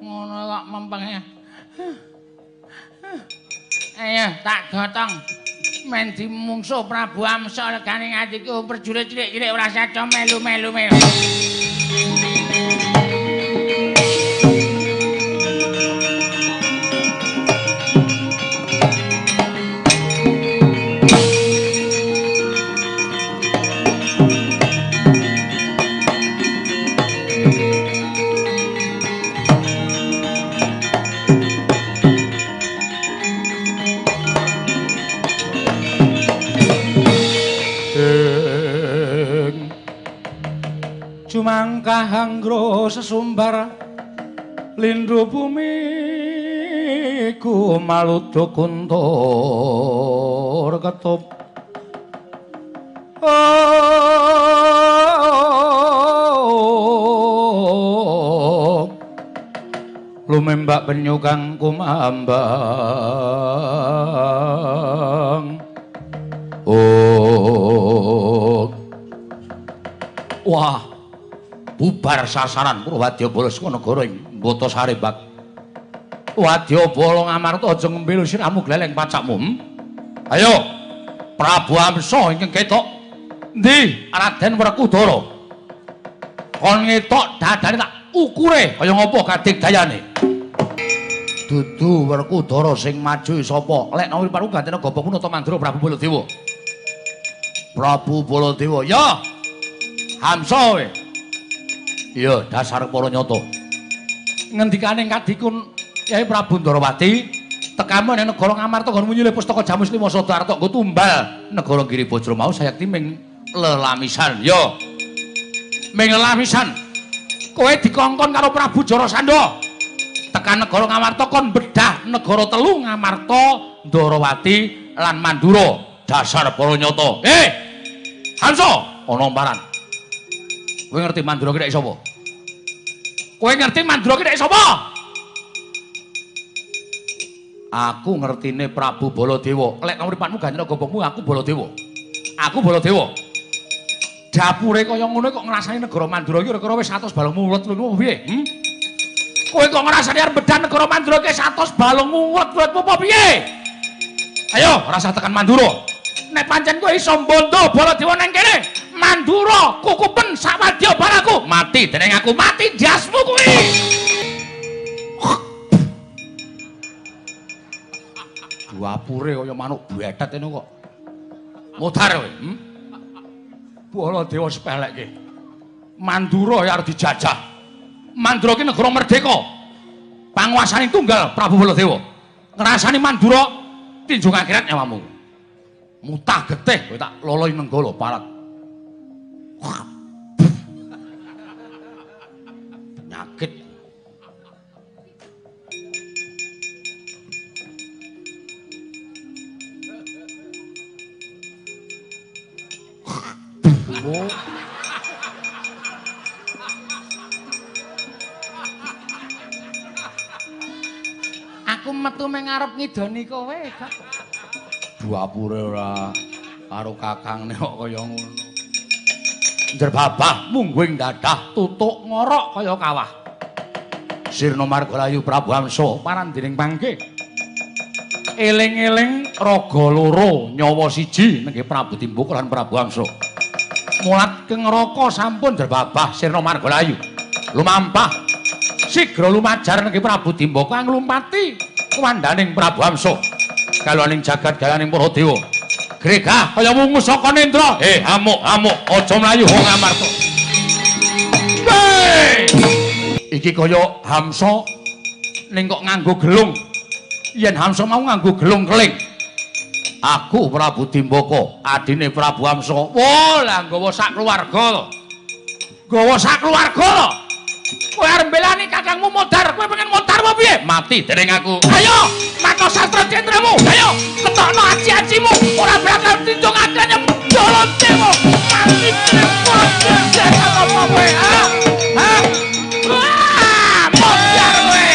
Ngono kok mempenge. Ayo tak gotong. Men dimungsuh Prabu Amsa legane atiku perjurit cilik-cilik ora sadha melu-melu. Mangkah hanggro sesumbar lindhu bumi ku maluduk kuntur ketup lumembak penyu kang kumambang. Wah, bubar sasaran Wadya Bala Sukanegara ing Bathasari Bak. Wadya Bala Ngamarta aja ngempil siramu gleleng pacakmu. Ayo Prabu Amsa ingkang ketok ndi Raden Werkudara. Kon ngetok dadane tak ukure kaya ngopo kadigdayane. Dudu Werkudara sing maju sapa? Lekna wiripatku gantine Gopok Punata Mandura Prabu Baladewa. Prabu Baladewa. Ya. Hamsa we. Iya, dasar para nyata. Ngendikane kadikun Kyai Prabu Ndarawati, tekamu ning negara Ngamarta nggon nyilih pustaka Jamus Lima Sadarta nggo tumbal negara Giribajra mau sayakti ming lelamisan. Yo. Ming lelamisan. Kowe dikongkon karo Prabu Jarasandha. Tekan negara Ngamarta kon bedah negara telu Ngamarta, Ndarawati lan Mandura. Dasar para nyata. Heh. Hanso, ana paran. Kowe ngerti Mandura ki nek sapa? Kowe ngerti Mandura ki nek sapa? Aku ngertine Prabu Baladewa. Lek uripmu gantine gobokmu aku Baladewa. dapure kaya ngono kok ngrasani negara Mandura iki ora-ora wis 100 balung mulut lho piye? Hm? Kowe kok ngrasani arep bedan negara Mandura iki 100 balung mulut lho piye? Ayo ora usah tekan Mandura. Nek pancen kowe iso mbondo Bolodewo nang kene, Mandura kukupen sawadya baraku mati dening aku mati jasmu kuwi. Dapure kaya manuk betet ngene kok. Modar kowe, hm? Bolodewo sepelekke. Mandura ya arep dijajah. Mandura ki negara merdeka. Panguasane tunggal Prabu Bolodewo. Ngrasani Mandura tinjung akhirat nyawamu. Mutah getih kowe tak loloi nenggala parat. Nyakit. Aku metu mengarep ngidoni kowe gak duapure ora karo kakangne kok kaya ngono njer babah mungguing dadah tutuk ngorok kaya kawah sirna margalayu Prabu Hamsa parandening pangke eling-eling raga loro nyawa siji nggih Prabu Timbuk lan Prabu Hamsa mulat ke ngeroko sampun derbabah sirna margalayu lumampah sigra lumajar nggih Prabu Dimbaka nglumpati kuwandaning Prabu Hamsa kalaning jagat gayaning Bolodewo gregah kaya wungu saka nendra amuk-amuk aja mlayu wong amarta iki kaya Hamsa ning kok nganggo gelung yen Hamsa mau nganggo gelung keling aku Prabu Dimbaka adine Prabu Hamsa wo lah nggawa sak keluarga to nggawa sak keluarga to kowe arep belani kakangmu modar kowe pengen modar apa piye mati dening aku ayo mata sastra jendramu ayo ketokno aji-ajimu ora bakal tindungake nyolotmu mati dening aku kowe ha modar kowe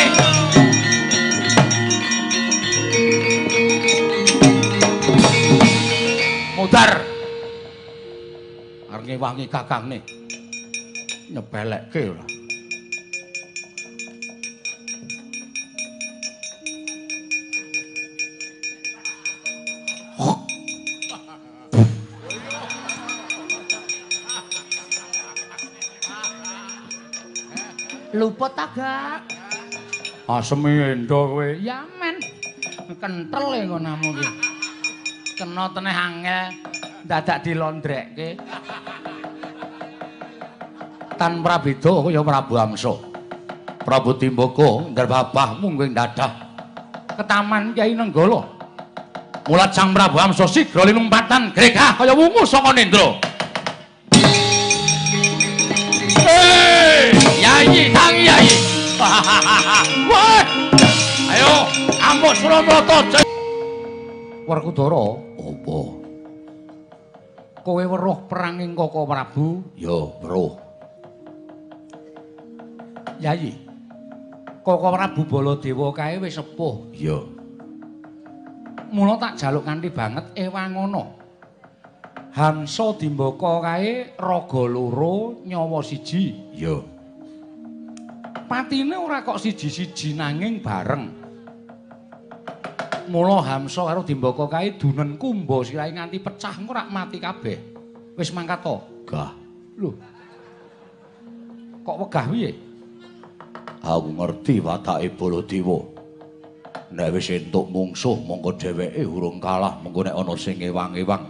mudar arep ngewangi kakangne nyepelekke ora luput agak asem endo kowe ya men kentel e ngonamu ki kena teneh angel dadak dilondrekke tan prabeda kaya Prabu Hamsa Prabu Timbaka ndarbabah mungguing dadah ketaman Kyai Nenggala mulat sang Prabu Hamsa sigra linumpatan gregah kaya wungu saka nendra hei yayi tang yayi ayo amuk Suramrata Werkudoro apa? Kowe weruh peranging Kaka Prabu? Ya, weruh. Yayi. Kaka Prabu Baladewa kae wis sepuh. Ya. Mula tak jaluk kanthi banget ewangono. Hamsa Dimbaka kae raga loro nyawa siji. Ya. Patine ora kok siji-siji nanging bareng. Mula Hamsa karo Dimbaka kae dunen kumba sirahe nganti pecah engko rak mati kabeh. Wis mangkat to? Gah. Lho. Kok wegah piye? Aku ngerti watake Baladewa. Nek wis entuk mungsuh mongko dheweke urung kalah mengko nek ana sing ewang-ewang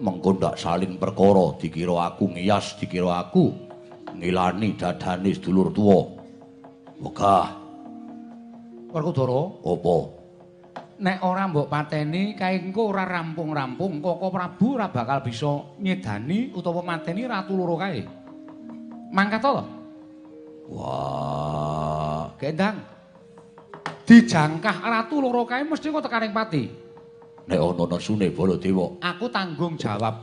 mengko ndak salin perkara dikira aku ngiyas dikira aku ngilani dadane sedulur tuwa. Wegah. Werkudara? Apa? Nek ora mbok pateni kae engko ora rampung-rampung Kaka Prabu ora bakal bisa nyedani utawa mateni ratu loro kae. Mangkat to? Wah, Kendang. Dijangkah ratu loro kae mesti kok tekaning pati. Nek ana nesune Baladewa, aku tanggung jawab.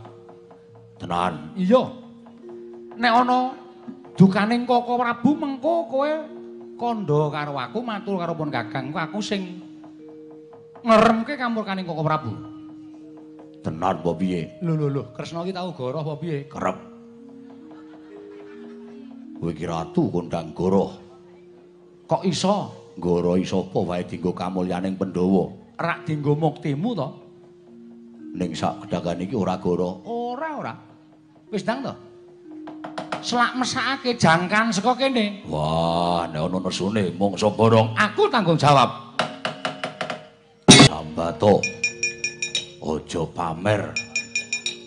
Tenan. Iya. Nek ana dukaning Kaka Prabu mengko kowe kandha karo aku matur karo pun kakangku aku sing ngeremke kampurkaning Kaka Prabu. Tenar apa piye? Lho, Kresna iki tau goroh apa piye? Kerep. Kowe iki ratu kondang goroh. Kok iso? Gorohi sapa wae dienggo kamulyaning Pandhawa. Rak dienggo muktimu to? Ning sak gedhagan iki ora goroh. Ora. Wis ndang to? Selak mesakake jangkan saka kene. Wah, nek ana nesune mongso borong aku tanggung jawab. Sambato. Ojo pamer.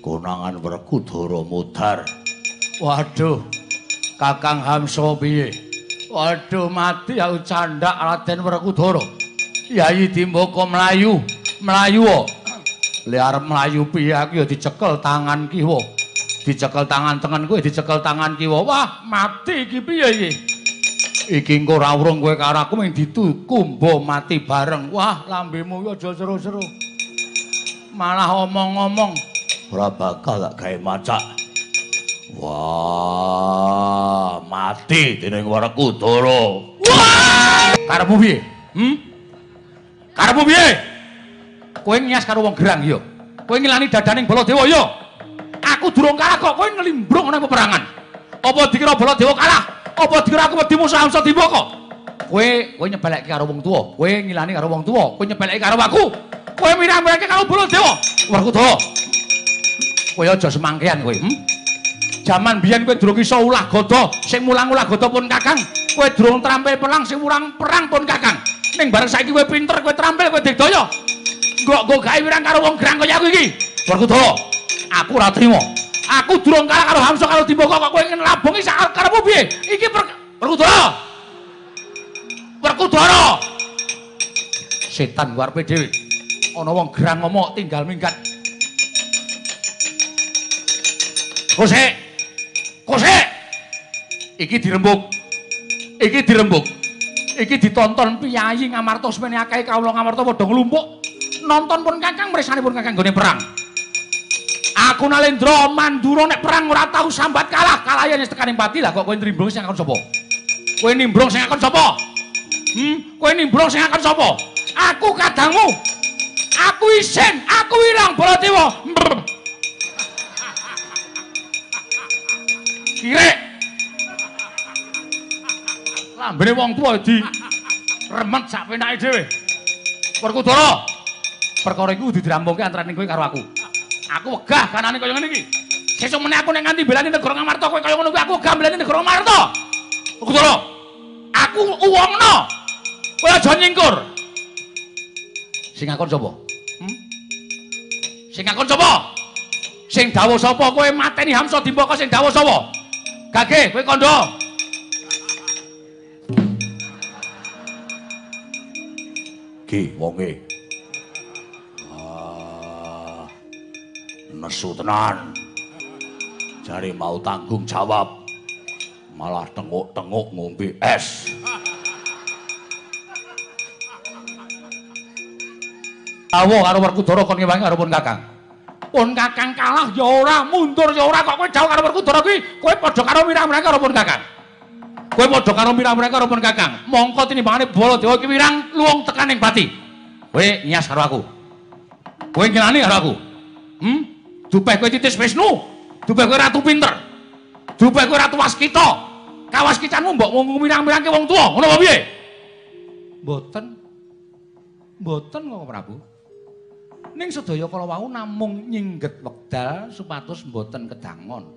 Konangan Werkudoro mudhar. Waduh. Kakang Hamsa piye? Waduh, mati aku candak Raden Werkudoro. Kyai Dimbaka mlayu kok. Liar mlayu piye aku ya dicekel tangan kiwa. Dicekel tangan tengen kowe, dicekel tangan kiwa. Wah, mati iki piye iki? Iki engko ora urung kowe karo aku mung dituku mbo mati bareng. Wah, lambemu yo aja seru-seru. Malah omong-omong ora bakal tak gawe macak. Wah, mati dening Werkudoro. Wah, karepmu piye? Karepmu piye? Kowe nyas karo wong gerang yo. Kowe ngilani dadaning Bolodewo yo. Aku durung kalah kok kowe ngelimbrung ana peperangan. Apa dikira Bolodewo kalah? Apa dikira aku wedi musuh Hamsa Dimbaka? Kowe nyepelekke karo wong tuwa. Kowe ngilani karo wong tuwa. Kowe nyepelekke karo aku. Kowe mirang-mirangke karo Bolodewo. Werkudara. Kowe aja semangkean kowe. Jaman biyen kowe durung iso ulah gada, sing mulang ulah gada pun Kakang. Kowe durung trampil perang, sing murang perang pun Kakang. Ning bareng saiki kowe pinter, kowe trampil, kowe digdaya. Engko gawe wirang karo wong gerang kaya aku iki. Werkudara. Aku ora trima. Aku durung kalah karo Hamsa karo Dimbaka kok kowe ngelabungi sak karepmu piye? Iki Werkudara. Setan warepe dhewe. Ana wong gerang ngomong tinggal minggat. Kosek. Iki dirembuk. Iki ditonton piyayi ngamarta semene akeh kawula ngamarta padha nglumpuk. Nonton pun Kakang, mrisanipun Kakang nggone perang. Aku Nalendra Mandura nek perang ora tau sambat kalah. Kalah yen tekaning pati lah kok kowe nimbrung sing akon sapa? Kowe nimbrung sing akon sapa? Aku kadangmu. Aku isin, aku ilang Baladewa. Kirek. Lambene wong tuwa di remet sak penake dhewe. Werkudara. Perkara iku didirampungke antaraning kowe karo aku. Aku wegah kanane kaya ngene iki. Sesuk meneh aku nek nganti belani negara Ngamarta kowe kaya ngono kuwi aku wegah belani negara Ngamarta. Werkudara. Aku uwongno. Kowe aja nyingkur. Sing ngakon sapa? Sing dawuh sapa kowe mateni Hamsa Dimbaka sing dawuh sapa? Gage kowe kandha. Ki wonge. Nesu tenan. Jare mau tanggung jawab. Malah tengok-tengok ngombe es. Awo karo Werkudara kon ngewangi karo pun Kakang. Pun Kakang kalah ya ora, mundur ya ora kok kowe jauh karo Werkudara kuwi. Kowe padha karo mirang-mirang karo pun Kakang. Mongko tinimbangane Baladewa iki wirang luwung tekaning pati. Kowe nyas karo aku. Kowe ngilani karo aku. Dupeh kowe titis Wisnu, dupeh kowe ratu pinter, dupeh kowe ratu Waskita, kawaskitanmu mbok mirang-mirangke wong tuwa, ngono apa piye? Mboten kok Prabu. Ning sedaya kala wau namung nyingget wekdal supados mboten kedangon.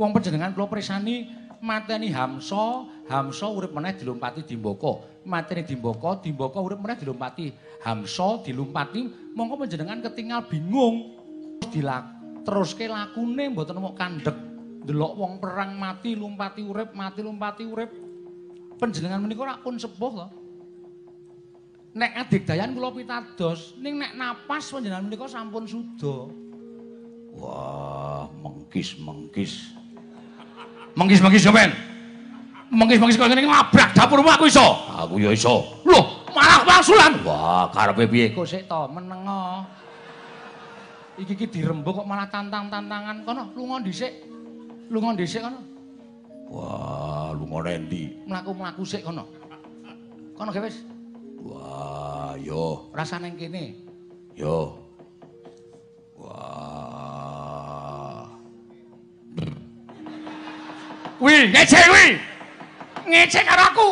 Wong panjenengan kula presani mateni Hamsa, Hamsa urip meneh dilumpati Dimbaka, mateni Dimbaka, Dimbaka urip meneh dilumpati Hamsa, dilumpati mongko panjenengan ketingal bingung. Teruske lakune mboten mok kandhek ndelok wong perang mati lumpati urip. Panjenengan menika ora pun sepuh to. Nek adigdayan kula pitados ning nek napas panjenengan menika sampun suda. Wah, mengkis sampean. Mengkis kok ngene nglabrak dapurmu aku iso. Aku ya iso. Loh, malah wangsulan. Wah, karepe piye? Kok sik to menengo. Iki dirembuk kok malah tantangan kono. Lunga dhisik kono. Wah, lunga endi? Mlaku-mlaku sik kono. Kono ge wis. Wah, yo. Rasane kene. Yo. Wih, ngecek wih. Ngecek karo aku.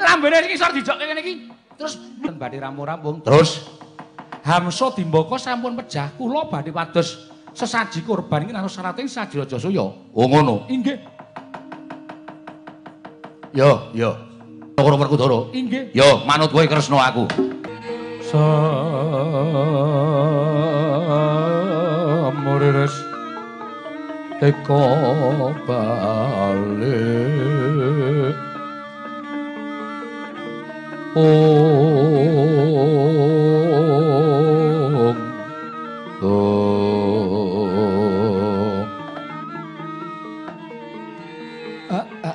Lambene iki isor dijokke kene iki. Terus badhe rampung-rampung. Terus Hamsa dimboko sampun pejah kula badhe pados sesaji kurban iki nang syaratnya saji raja suya. Oh ngono. Inggih. Yo, yo. Karo Werkudoro. Inggih. Yo, manut kowe Kresna aku. Samuriris teko balik om dong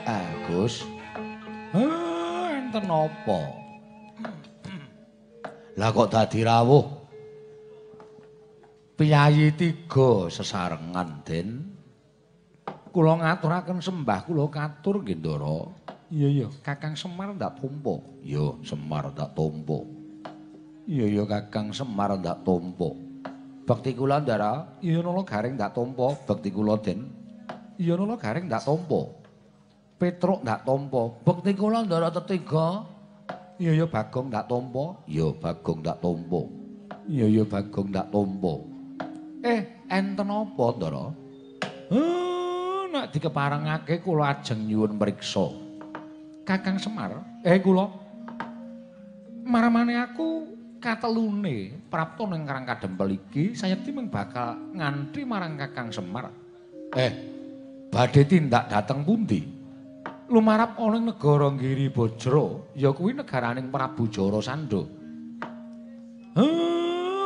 Agus enten apa lah kok dadi rawuh piyayi tiga sesarengan den kula ngaturaken sembah kula katur nggih Ndara. Iya iya Kakang Semar ndak tompo. Yo Semar ndak tompo. Iya iya Kakang Semar ndak tompo. Bakti kula Ndara, iya nala Gareng ndak tompo bakti kula den. Iya nala Gareng ndak tompo. Petruk ndak tompo bakti kula Ndara tetiga. Iya ya Bagong ndak tompo. Iya Bagong ndak tompo. Iya ya Bagong ndak tompo. Enten apa Ndara? Nek dikeparengake kula ajeng nyuwun mriksa. Kakang Semar, kula marmane aku katelune prapta ning Karang Kadempel iki sayekti mung bakal ngantri marang Kakang Semar. Badhe tindak dateng pundi? Lumarap ana ing negara Ngiri Bajra, ya kuwi negaraning Prabu Jara Sandha.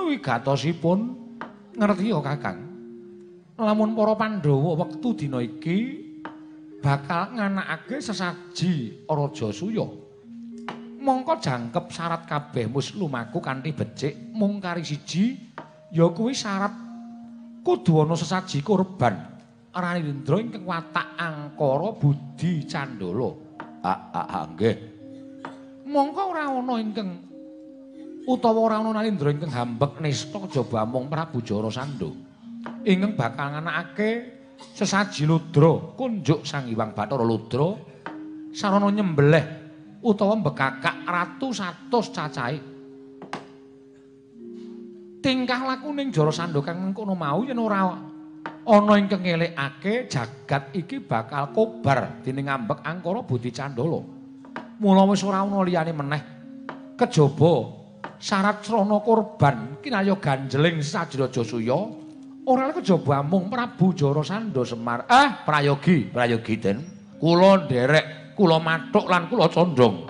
Wigatosipun ngerti ya Kakang. Lamun para Pandhawa wektu dina iki bakal nganakake sesaji raja suya. Mongko jangkep syarat kabeh muslumaku kanthi becik mung kari siji, ya kuwi syarat kudu ana sesaji kurban. Ranindra ingkang watak angkara budi candala. Nggih. Mongko ora ana ingkang utawa ora ana Nalindra ingkang hambek nista jaba mung Prabu Jara Sandha. Ingkang bakal nganakake sesaji ludra, kunjuk Sang Hyang Bathara Ludra sarana nyembelih utawa mbekakak ratu 100 cacahe. Tingkah lakuning Jara Sandha kang mengkono mau yen ora ana ingkang ngelekake jagat iki bakal kobar dening ngambek angkara budi candala. Mula wis ora ana liyane meneh kejaba syarat srana kurban kinaya ganjeling saji raja suya ora kejaba mung Prabu Jara Sandha Semar. Prayogi den. Kula nderek, kula mathuk lan kula condong.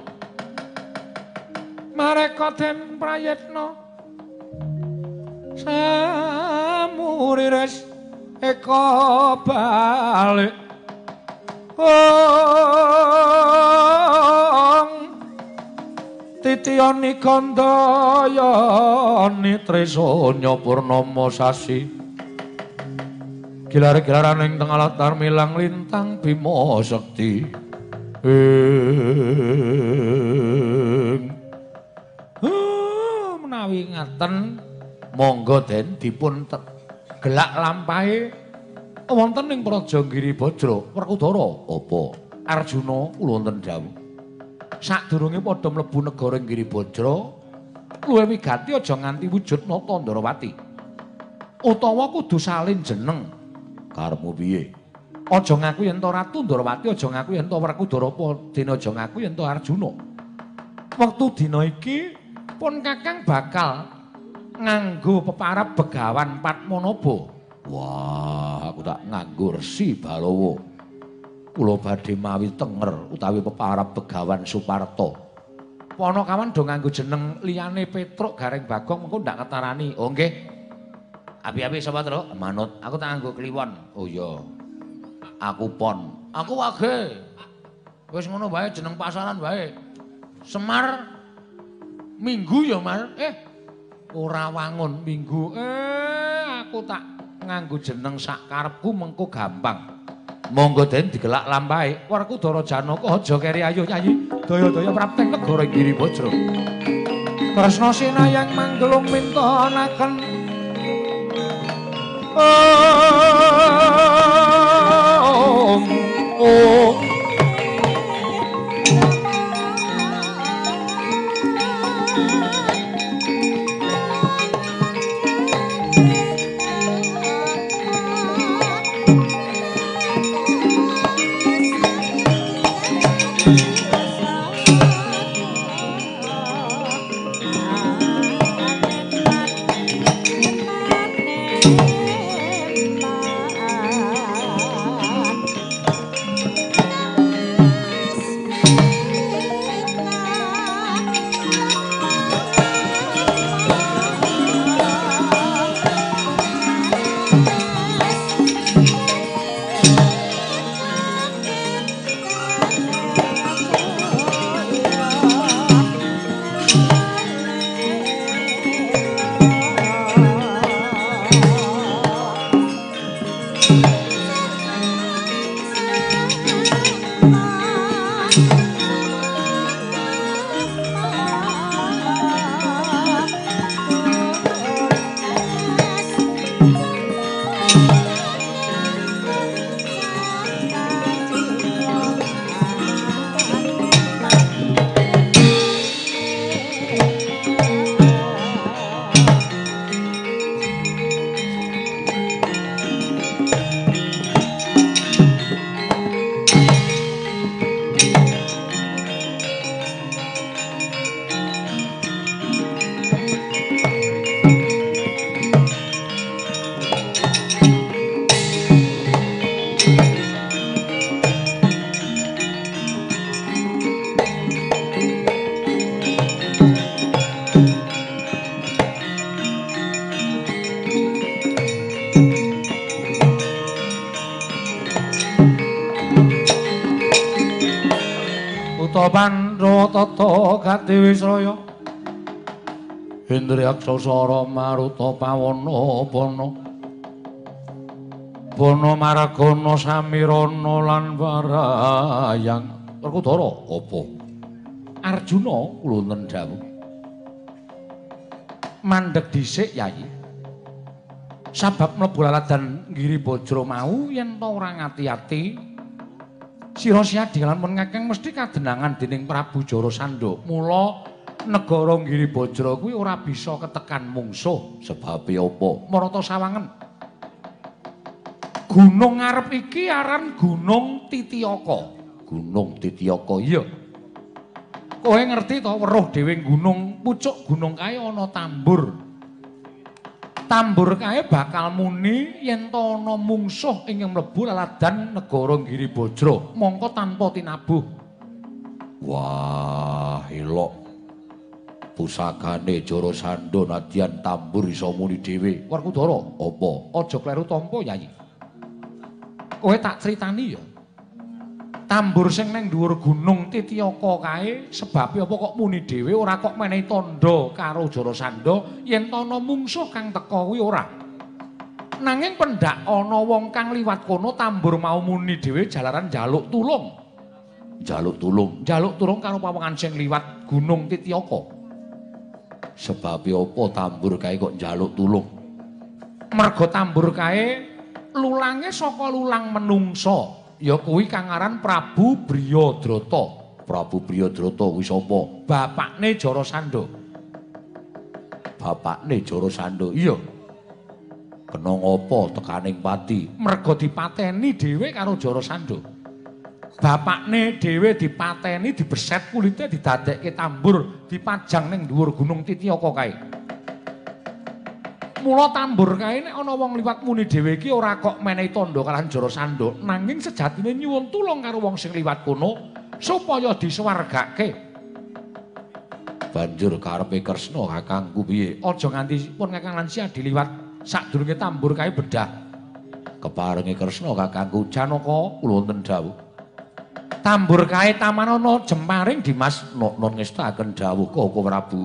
Mareka den prayitna samuriris eko balik ong titiyani kandayani trisonya purnama sasi gilar-gilaran ing tengah latar milang lintang bima sekti menawi ngaten monggo den dipun gelak lampahe wonten ing Praja Ngiri Bajra. Werkudara, apa Arjuna kula wonten dawuh sadurunge padha mlebu negara Ngiri Bajra luwih wigati aja nganti wujud nata Ndarawati utawa kudu salin jeneng. Karepmu piye? Aja ngaku yen ta Ratu Ndarawati, aja ngaku yen ta Werkudara, dene aja ngaku yen ta Arjuna. Wektu dina iki pun Kakang bakal nganggo peparab Begawan Patmanaba. Wah, aku tak nganggo Resi Balawa. Kula badhe mawi tenger utawi peparab Begawan Suparta. Ponokawan do nganggo jeneng liyane Petruk, Gareng, Bagong mengko ndak ketarani. Oh nggih. Api-api sapa, Truk? Manut. Aku tak nganggo Kliwon. Oh iya. Aku Pon. Aku Wage. Wis ngono wae jeneng pasaran wae. Semar Minggu ya, Mar. Ora wangun Minggu. Aku tak nganggo jeneng sak karepku mengko gampang. Monggo den digelak lampahe. Werkudara Janaka aja keri ayo nyanyi daya-daya prapting negara Ngiri Bajra. Kresna sinayang manggelung pintonaken. Om. Pandro Toto Katiwi Sroyo Indriak Sosoro Maruto Pawono Bono Bono Maragono Samirono Lan Barayang Werkudoro Opo Arjuna Kulunten Dawu Mandek disik Yayi Sabab mlebu laladan ngiri bojro mau yen to ora ngati-ati Sira Syadi lan pun Kakang mesti kadenangan dening Prabu Jarasandha. Mula negara Giribajra kuwi ora bisa ketekan mungsuh. Sebabe apa? Marata sawangen. Gunung ngarep iki aran Gunung Titiyaka. Gunung Titiyaka iya. Kowe ngerti to weruh dhewe gunung, pucuk gunung kae ana tambur. Tambur kae bakal muni yen ana mungsuh ing mlebu laladan negara Giribajra mongko tanpa tinabuh. Wah, elok. Pusakane Jarasandha nadyan tambur iso muni dhewe. Werkudara, apa? Aja kleru tampa, Yayi. Kowe tak critani ya. Tambur sing ning dhuwur gunung Titiyaka kae sebabe apa kok muni dhewe ora kok menehi tandha karo Jarasandha yen ana mungsuh kang teka kuwi ora. Nanging pendak ana wong kang liwat kono tambur mau muni dhewe jalaran njaluk tulung. Njaluk tulung, karo pawangan sing liwat gunung Titiyaka. Sebabe apa tambur kae kok njaluk tulung? Merga tambur kae lulange saka lulang menungsa. Ya kuwi kang aran Prabu Bhayadrata. Prabu Bhayadrata kuwi sapa? Bapakne Jarasandha. Bapakne Jarasandha. Iya. Kena ngapa tekaning pati? Merga dipateni dhewe karo Jarasandha. Bapakne dhewe dipateni, dibeset kulite, didadekke tambur, dipajang ning dhuwur Gunung Titiyaka kae. Mula tambur kae nek ana wong liwat muni dhewe iki ora kok menehi tandha kalan Jarasandha, nanging sejatine nyuwun tulung karo wong sing liwat kono supaya disuwargake. Banjur karepe Kresna kakangku piye? Aja nganti pun Kakang lan Syadi liwat sadurunge tambur kae bedah. Keparengi Kresna kakangku Janaka kula wonten dawuh. Tambur kae tamanana jemparing Dimas Noknon ngestaken dawuh Kakang Prabu.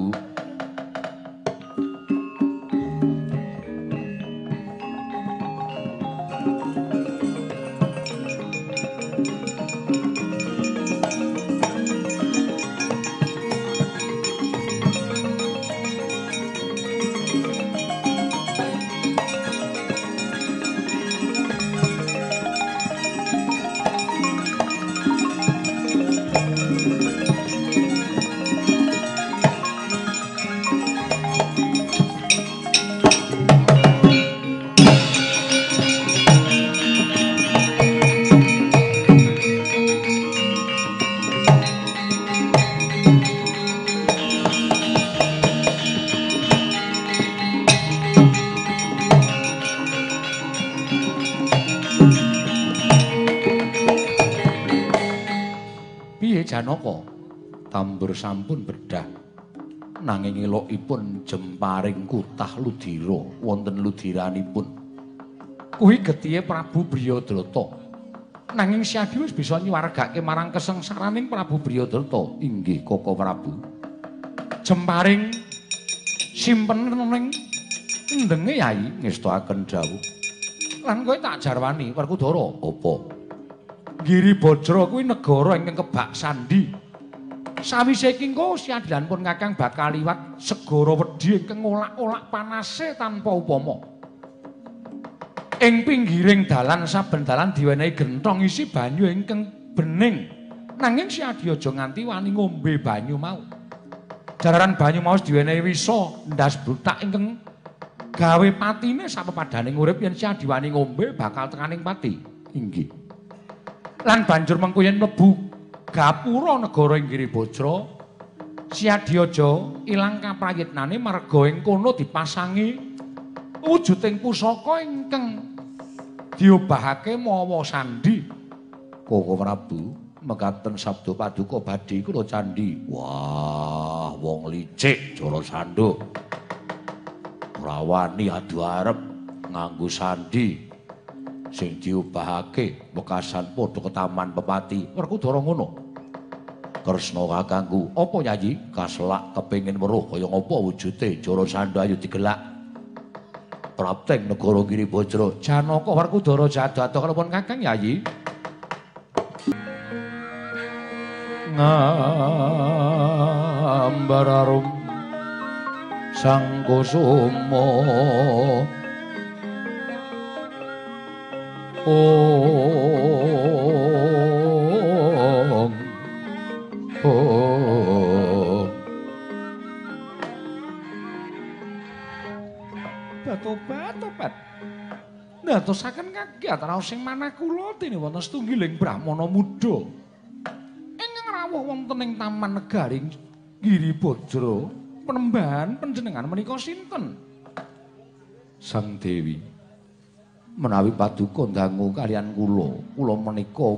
Janaka tambur sampun bedah nanging elokipun jemparing kutah Ludira wonten ludiranipun kuwi getihe Prabu Bhayadrata nanging Syadi wis bisa nyuwargake marang kesengsaraning Prabu Bhayadrata. Inggih Kakang Prabu, jemparing simpenen ning endenge Yayi ngestakaken dawuh lan kowe tak jarwani Werkudara. Apa? Giribajra kuwi negara ingkang kebak sandi. Sawise iki engko siadilanipun Kakang bakal liwat segara wedhi ingkang ngolak-olak panase tanpa upama. Ing pinggiring dalan saben dalan diwenehi genthong isi banyu ingkang bening. Nanging siadya aja nganti wani ngombe banyu mau. Jararan banyu mau diwenehi wisa ndas brutak ingkang gawe patine sapepadaning urip yen siadya wani ngombe bakal tekaning pati. Inggih. Lan banjur mengko yen mlebu gapura negara ing Giribajra siadiaja ilang kaprayitnane marga ing kono dipasangi wujuding pusaka ingkang diobahake mawa sandhi. Kakang Prabu mekaten sabda paduka badhe kula candhi. Wah, wong licik jara sanduk. Ora wani adu arep nganggo sandhi. Sing diubahake bekasan padha ketaman pepati Werkudara ngono. Kresna kakangku, apa Nyai kaselak kepengin weruh kaya apa wujude jara sandha ayo digelak. Prapting negara Giribajra Janaka Werkudara jadhata kalipun Kakang Nyai. Ngambararum Sang Kusuma Batobat. Ndadosaken kagiatan raos sing manah kula dene wonten setunggiling brahmana muda ingkang rawuh wonten ing Taman Negaring Giribajra. Penembahan panjenengan menika sinten? Sang Dewi. Menawi paduka dangu kalian kula, kula menika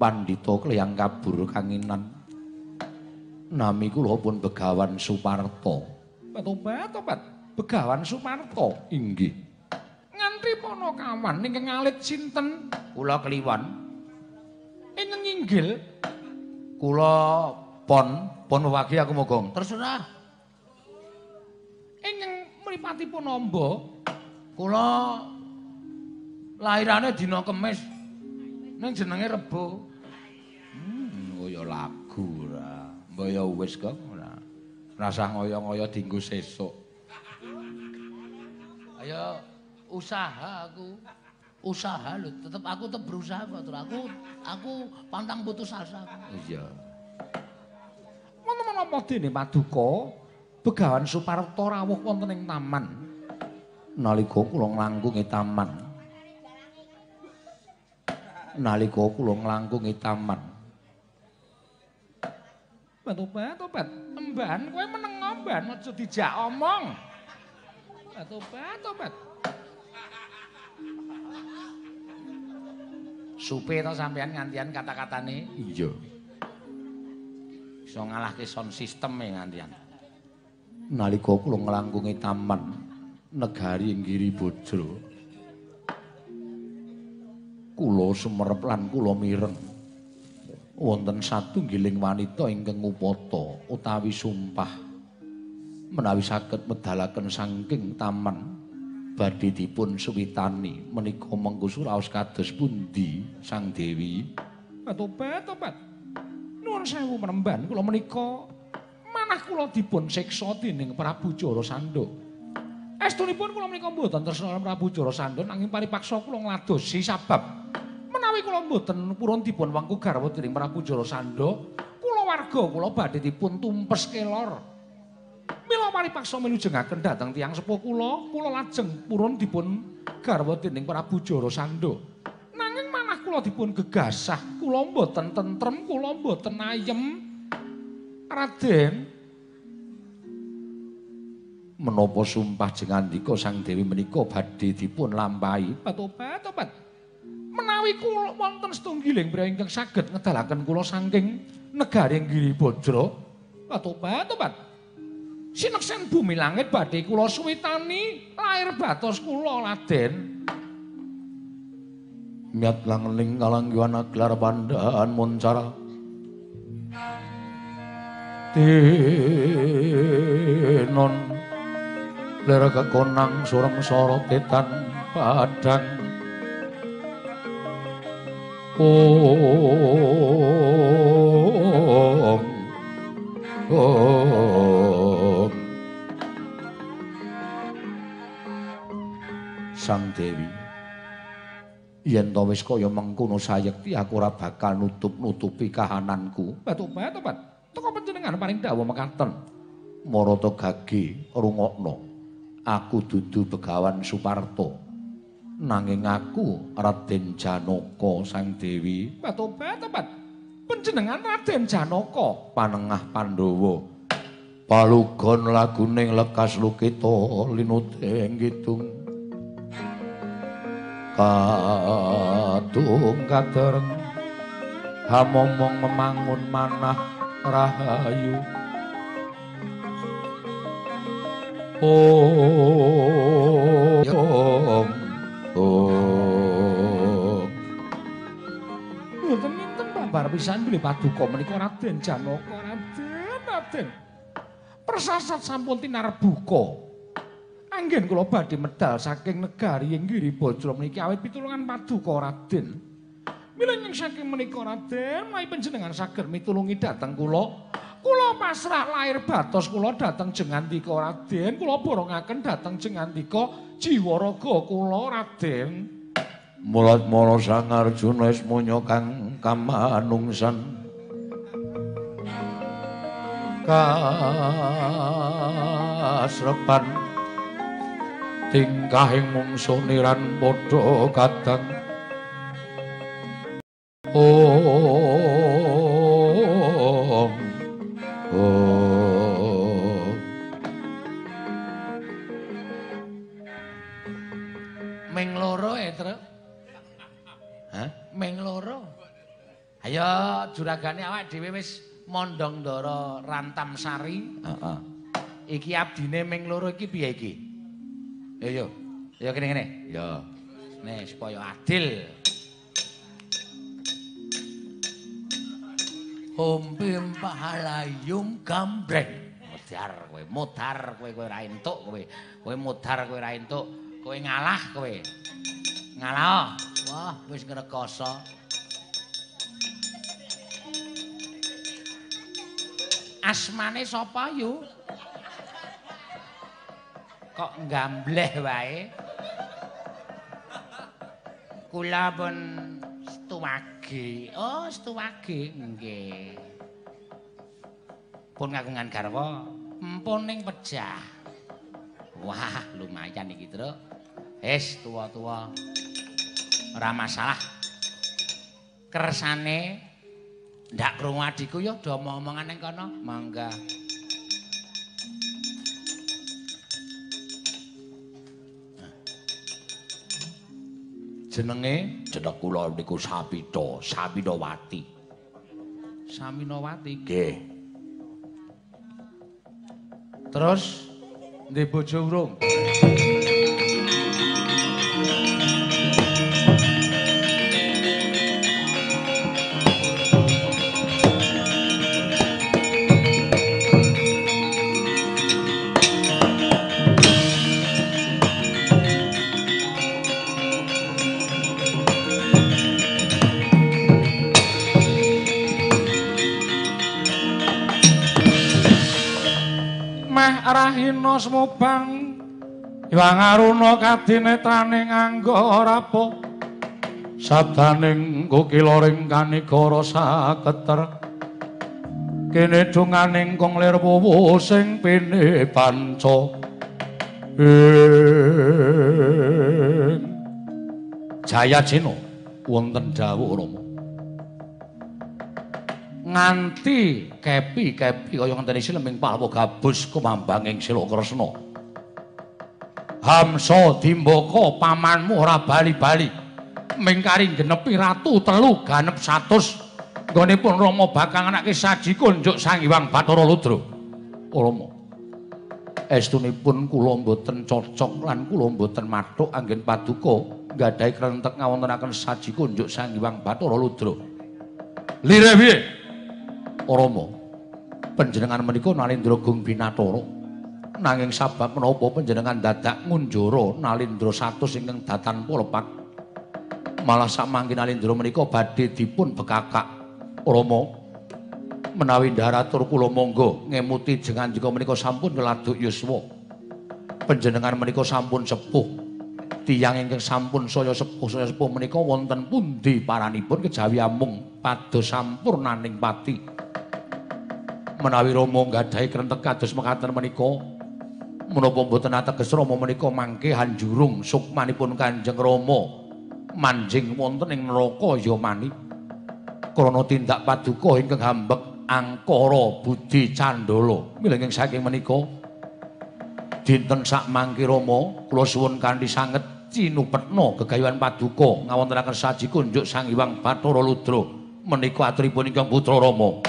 pandhita kleyang kabur kanginan. Nami kula pun Begawan Suparta. Tobat, Begawan Suparta. Inggih. Nganti ponokawan ingkang alit sinten? Kula kliwan. Ingkang inggil kula pon wagi aku mogong. Terserah. Ingkang mripatipun amba kula lahirane dina Kemis ning jenenge Rebo. Kaya lagu ora. Mbok ya wis kok ora. Rasah ngoyo-ngoyo dienggo sesuk. Ayo usaha aku. Usaha lho, tetep aku tetep berusaha kok. Aku pantang putus asa. Iya. Menapa dene paduka Begawan Suparta rawuh wonten ing taman. Nalika kula nglangkungi taman. Nalika kula nglangkungi taman. Tobat. Emban kowe meneng omban aja dijak omong. Tobat. Supe to sampean ngantian kata-katane? Iya. Iso ngalahke sound system-e ngantian. Nalika kula nglangkungi taman negari ing Giribajra. Kula sumerep lan kula mireng wonten satunggiling wanita ingkang ngupata utawi sumpah menawi saged medalaken saking taman badhe dipun suwitani menika mengko suraos kados pundi Sang Dewi? Tobat. Nuwun sewu Penemban, kula menika manah kula dipun siksa dening Prabu Jarasandha. Estunipun kula menika mboten tresna Prabu Jarasandha nanging paripaksa kula ngladosi sabab menawi kula mboten purun dipun wangku garwa dening Prabu Jarasandha kula warga kula badhe dipun tumpes kelor. Mila paripaksa minujengaken dhateng tiyang sepuh kula, kula lajeng purun dipun garwa dening Prabu Jarasandha. Nanging manah kula dipun gegasah, kula mboten tentrem, kula mboten ayem. Raden, menapa sumpah jengandika Sang Dewi menika badhe dipun lampahi? Tobat. Menawi kula wonten setunggiling braya ingkang saged ngedalaken kula saking negaring Giribajra. Tobat. Sineksen bumi langit badhe kula suwitani lair batos kula Raden. Miat langling kalanggiwana gelar pandaan muncara. Tenon lera kekonang surang sorotetan padang Sang Dewi, yen to wis kaya mengkono sayekti aku ora bakal nutup-nutupi kahananku. Betul. Teko panjenengan paring dawa mekaten. Marata gage rungokno. Aku dudu Begawan Suparto. Nanging aku Raden Janaka, Sang Dewi. Betul. Panjenengan Raden Janaka, panengah Pandhawa. Palugon laguning lekas Lukita linudeng kidung. Kadung kadereng hamomong memangun manah rahayu mboten minten babar pisan bilih paduka menika Raden Janaka. Raden persasat sampun tinarbuka. Anggen kula badhe medal saking negari Inggiri Bajra meniki awit pitulungan paduka Raden. Milanging saking menika Raden, menawi panjenengan saged mitulungi dhateng kula, kula pasrah lahir batos kula dhateng jengandika Raden, kula borongaken dhateng jengandika jiwa raga kula Raden. Mulat-mula Sang Arjuna ismunya kang kamanungsan. Kasrepan tingkahing mungsuh niran padha kadang ming loro Truk. Hah, ming loro. Ayo juragane awak dhewe wis mondhong ndara Rantamsari. Heeh. Iki abdine ming loro iki piye iki? Yo, yo kene-kene. Yo, nih supaya adil. Humpim pahalayum gambreng. Mutar kowe kowe ra entuk kowe. Kowe mutar kowe ra entuk. Kowe ngalah kowe. Ngalah. Wah, wis ngrekoso. Asmane sapa yu? Kok gambleh wae. Kula pun setuwage. Oh, setuwage nggih. Pun kagungan garwa empun ning pejah. Wah, lumayan iki, Truk. Wis tuwa-tuwa. Ora masalah. Kersane ndak krungu adikku ya do omong-omongan ning kono. Mangga. Jenenge jeneng kula niku Sapita, Saminawati. Saminawati nggih. Terus ndek bojo urung. Rahina smubang Hyang Aruna kadinetrane nganggo rapuh sadaning kukila ring kanigara saketer kene dunganing kong lir wuwu sing pene panca Jayajena wonten dawuh Rama nganti kepi-kepi kaya ngenteni silembing palwa gabus kumambang ing sila Kresna. Hamsa Dimbaka pamanmu ora bali-bali mingkaring genepi ratu telu ganep 100 nggonipun Rama bakang anake Saji kunjuk Sang Hyang Bathara Ludra. Rama estunipun kula mboten cocok lan kula mboten mathuk anggen paduka nggadahi krentek ngawontenaken Saji kunjuk Sang Hyang Bathara Ludra. Lire piye? Rama, panjenengan menika Nalindra Gung Binatara. Nanging sabab menapa panjenengan dadak ngunjara Nalindra 100 ingkang datan Palapak? malah sak mangkin Alindro menika badhe dipun bekakak Rama menawi ndharatur kula monggo ngemuti jenengan jika menika sampun keladuk yuswa. Panjenengan menika sampun sepuh. Tiyang ingkang sampun saya sepuh menika wonten pundi paranipun kejawi amung pados sampurnaning pati. Menawi Rama nggadahi krentek kados mekaten menika menapa mboten ateges Rama menika mangke hanjurung sukmanipun Kanjeng Rama manjing wonten ing neraka yamani krana tindak paduka ingkang hambek angkara budi candala. Milenging saking menika dinten sakmangke Rama kula suwun kanthi sanget cinupetna gegayuhan paduka ngawontenaken saji kunjuk Sang Hyang Bathara Ludra menika aturipun ingkang putra Rama.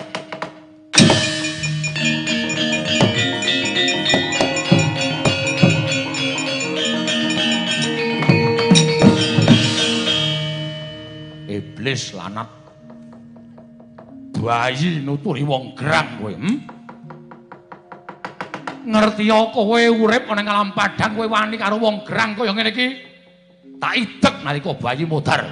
Iblis lanat bayi nuturi wong gerang kowe ngerti ya kowe urip ana ing alam padang kowe wani karo wong gerang kaya ngene iki tak idek nalika bayi modar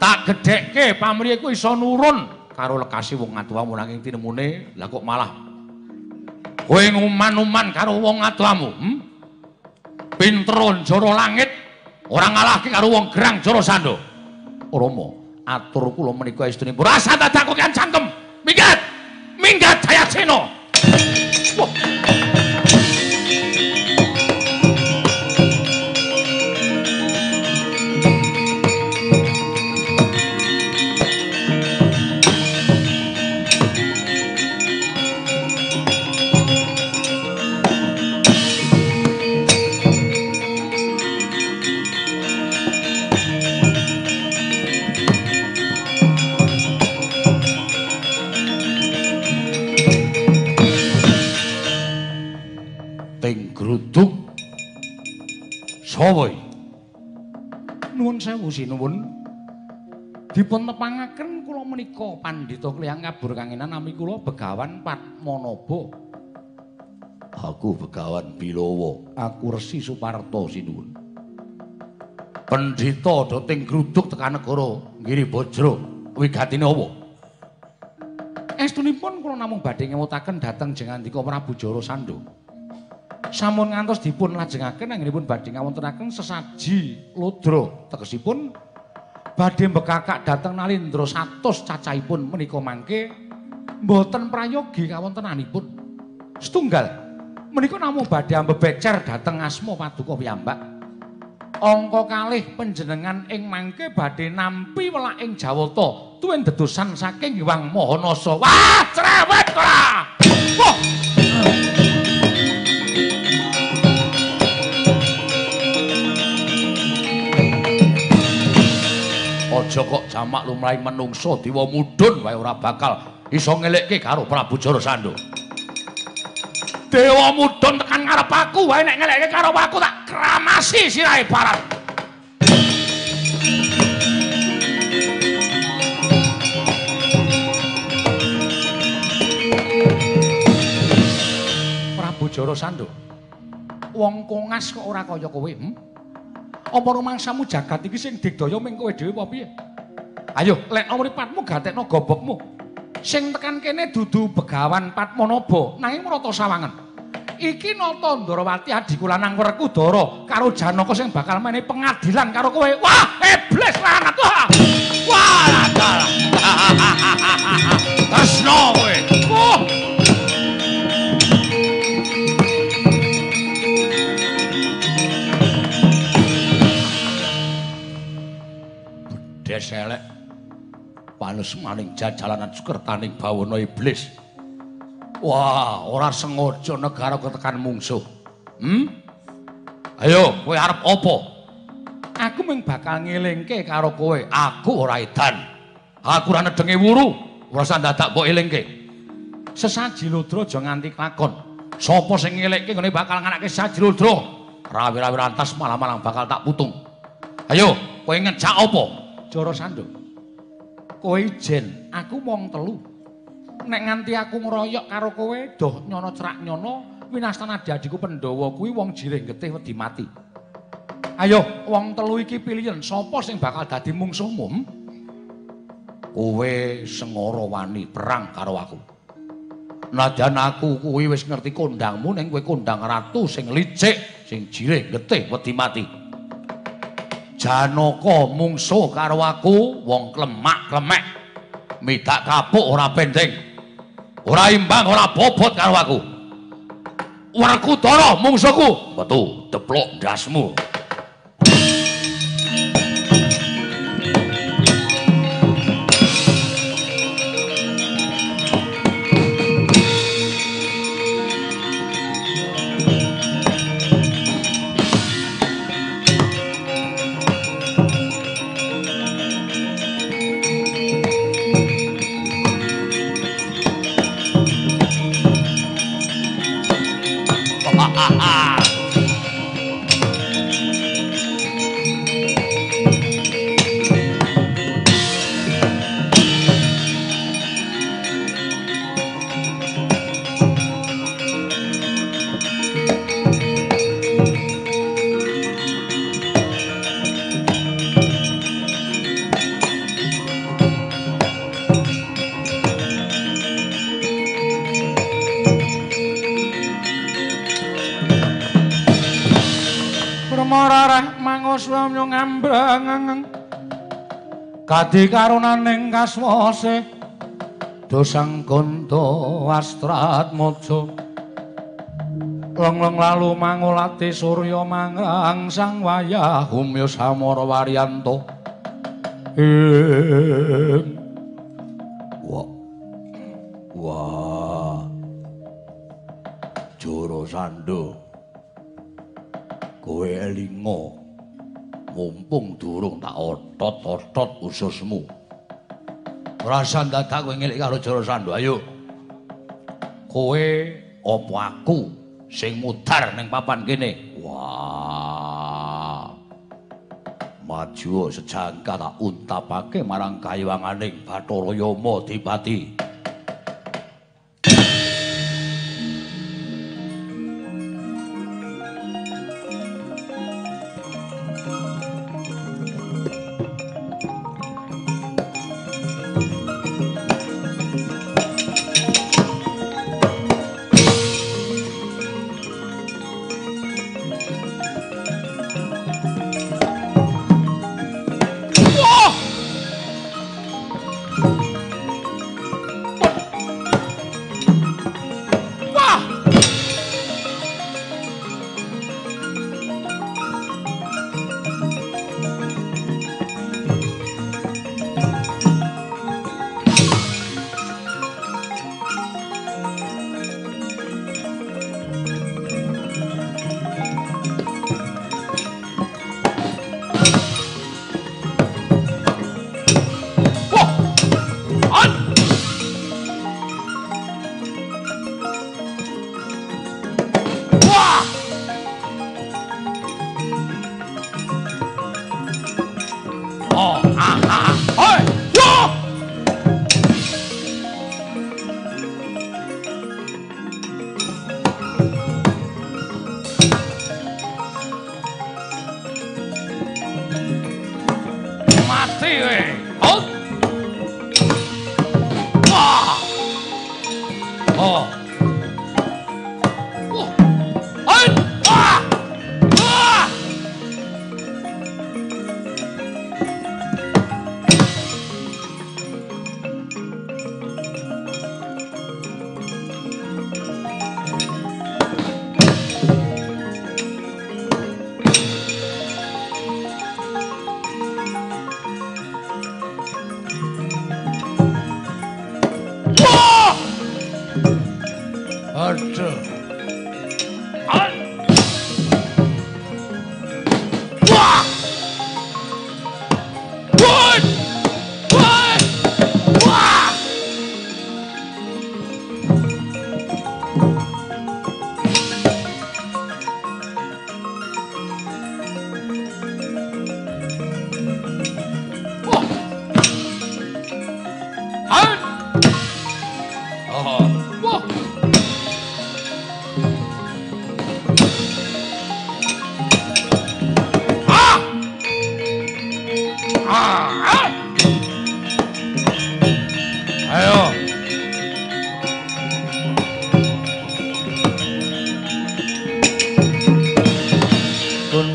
tak gedhekke pamrihe ku iso nurun karo lekasi wong atuwamu nanging tinemune la kok malah kowe nguman-uman karo wong atuwamu pinter jara langit ora ngalahke karo wong gerang jara sandha. Rama atur kula menika estunipun rasa dadaku kan cangkem minggat minggat Jayaksena. Wah Gruduk sapa iki? Nuwun sewu sinuwun. Dipun tepangaken kula menika Pandhita Kliyang Kabur Kangenan nami kula Begawan Patmanaba. Aku Begawan Bilawa, aku Resi Suparta sinuwun. Pandhita dhateng Gruduk tekan negara Giribajra. Wigatine apa? Estunipun kula namung badhe ngewutaken dhateng Jengandika Prabu Jarasandha. Sampun ngantos dipun lajengaken anggenipun badhe ngawontenaken sesaji ludra tegesipun badhe mbekakak dhateng Nalindra 100 cacahipun menika mangke mboten prayogi kawontenanipun setunggal menika namung badhe ambebecer dhateng asma paduka piyambak angka kalih panjenengan ing mangke badhe nampi welaking Jawata tuwin dedosan saking Hyang Mahanasa. Wah cerewet ora wah aja kok jamak lumrahing menungsa dewa mudhun wae ora bakal iso ngelekke karo Prabu Jarasandha. Dewa mudhun tekan ngarep aku wae nek ngelekke karo aku tak kramasi sirahe barat. Prabu Jarasandha. Wong kongas kok ora kaya kowe, apa rumangsamu jagat iki sing digdaya ming kowe dhewe apa piye? Ayo, lekno mripatmu gatekno gobokmu. Sing tekan kene dudu Begawan Patmanaba nanging Mrata Sawangan. Iki Nata Ndarawati adhiku lanang Werkudoro karo Janaka sing bakal mene pengadilan karo kowe. Wah, iblis lanat. Wah, lanat. Asno kowe. Oh. Selek panus maning jajalanan sukertaning bawana iblis. Wah, ora sengaja negara ketekan mungsuh. Ayo, kowe arep apa? Aku mung bakal ngelingke karo kowe. Aku ora edan. Aku ora nedenge wuru, ora sandadak mbok elingke. Sesaji ludra aja nganti klakon. Sapa sing ngelekke ngene bakal nganakake sesaji ludra. Rawi-rawi rantas malam-malam bakal tak putung. Ayo, kowe ngejak apa? Jarasandha, kowe ijen, aku mung telu. Nek nganti aku ngroyok karo kowe, doh nyono cerak nyono, winastan adhiku Pandhawa kuwi wong jireh getih wedi mati. Ayo, wong telu iki pilihan, sapa sing bakal dadi mungsuhmu? Kowe sing ora wani perang karo aku. Nadyan aku kuwi wis ngerti kondangmu, ning kowe kondang ratu sing licik, sing jilih, getih, wedi mati. Janaka mungsuh karo aku, wong klemak-klemek. Midak kapuk ora penting. Ora imbang, ora bobot karo aku. Werkudoro mungsuhku, metu deplok ndasmu. Kadi karunaning kaswase dosang gondo astrat mojo longlong lalu mangolati surya mangang sang wayah humya samara waryanto wah Joro Sandho kowe elingo mumpung durung tak otot-otot ususmu. Rasa dadak kowe ngelik karo Joro Sandho. Ayo. Kowe apa aku sing mudhar ning papan kene? Wah. Maju sejangka tak untapake marang kayiwanganing Bathara Yama Dipati.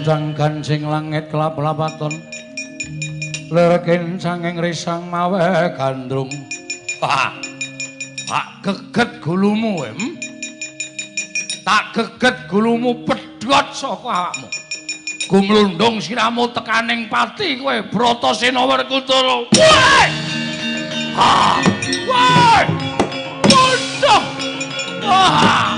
Sang Gansing langit kelap-lapaton lerekin sanging risang mawe gandrung. Tak geget gulumu tak geget gulumu pedhot saka awakmu. Gumlundung siramu tekaning pati kowe Bratasena Werkudara. Woi! Ah! Woi! Munduh! Ah!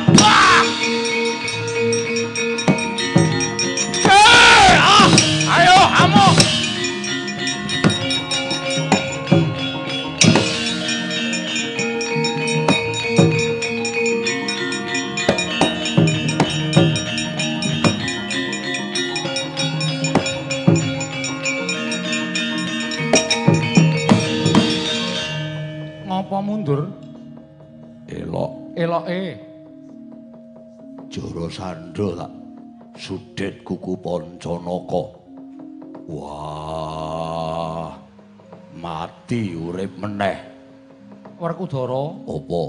Mundur elok Joro Sandro tak sudet kuku Pancanaka. Wah mati urip meneh Werkudara. Apa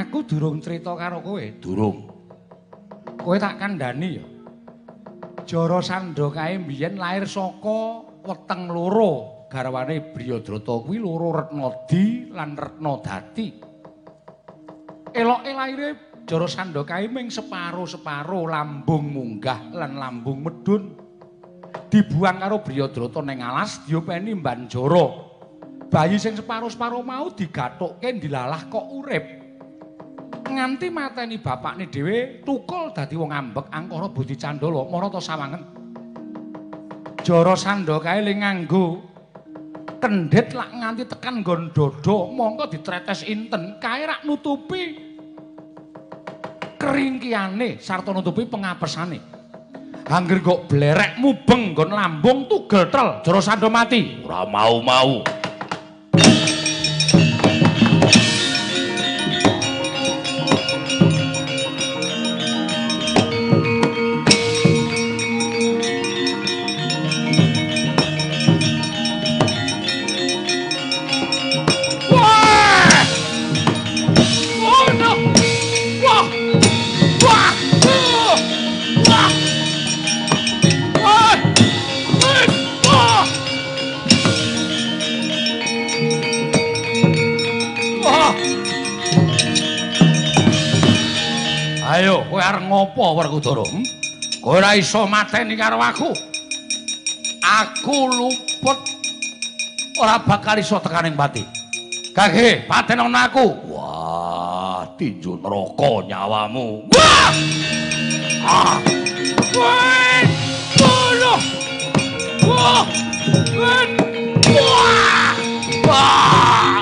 aku durung cerita karo kowe? Durung. Kowe tak kandhani ya, Joro Sandro kae biyen lair saka weteng loro. Garwane Briyadrata kuwi loro Retnadi lan Retnadati. Eloke laire Jara Sandha kae ming separo-separo lambung munggah lan lambung medhun. Dibuang karo Briyadrata ning alas diopeni Banjara. Bayi sing separo-separo mau digathukke dilalah kok urip. Nganti mateni bapakne dhewe tukul dadi wong ambek angkara budi candala marata sawangen. Jara Sandha kae ling nganggo kendhet lak nganti tekan nggon dada mongko ditretes inten kae rak nutupi keringkiane sarta nutupi pengapesane. Angger kok blerek mubeng nggon lambung tugetel Jara Sandha mati ora mau-mau. Ayo, kowe arep ngopo Werkudara? Kowe ora iso mateni karo aku. Aku luput ora bakal iso tekaning pati. Kage, paten ana aku. Wah, tinju neraka nyawamu. Wah! Ah! Woi! Bolo! Wah! Woi! Wah! Wah!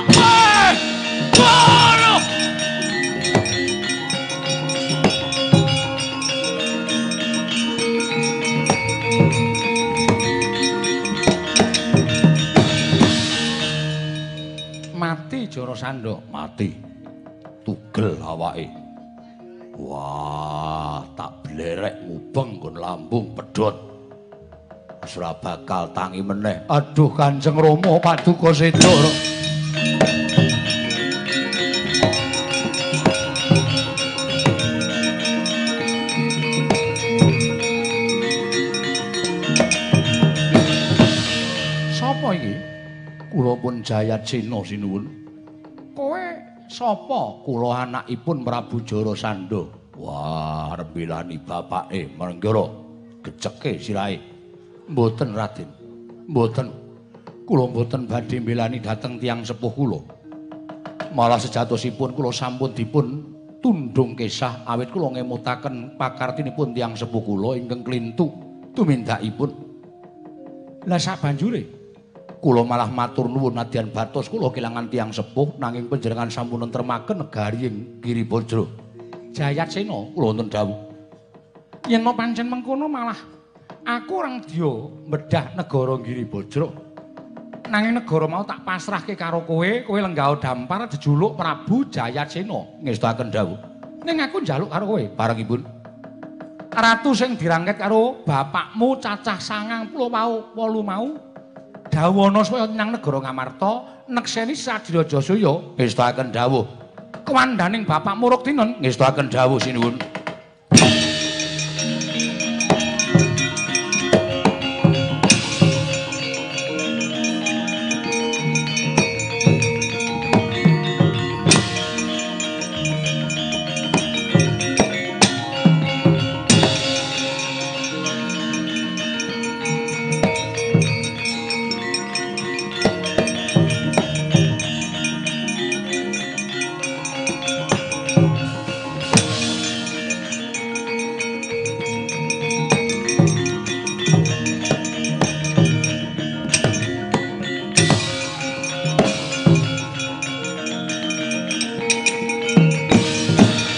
Jara Sandha mati tugel awake. Wah tak blerek mubeng nggon lambung pedhot ora bakal tangi meneh. Aduh Kanjeng Rama paduka sedur. Sapa iki? Kula pun Jayatsena sinuwun. Sapa? Kula anakipun Prabu Jara Sandha. Wah, arep milani bapake Manggala. Geceke sirahe. Mboten Raden. Mboten. Kula mboten badhe milani dhateng tiyang sepuh kula. Malah sejatosipun kula sampun dipun tundung kesah awit kula ngemutaken pakartinipun tiyang sepuh kula ingkang klintu tumindakipun. Lah sabanjure kula malah matur nuwun nadyan batos kula kelangan tiyang sepuh nanging panjenengan sampun nentremaken negari ing Giribajra. Jayatsena kula nuwun dawuh. Yen pancen mengkono malah aku orang dia bedah negara Giribajra. Nanging negara mau tak pasrahke karo kowe, kowe lenggah dampar jejuluk Prabu Jayatsena. Ngestaken dawuh. Ning aku njaluk karo kowe bareng ibun. Ratu sing dirangket karo bapakmu cacah 90 mau 8 mau dawana supaya nyang negara Ngamarta nekseni sadira Jasaya. Ngestaken dawuh. Kewandhaning bapakmu Ruktinon. Ngestaken dawuh sinuwun.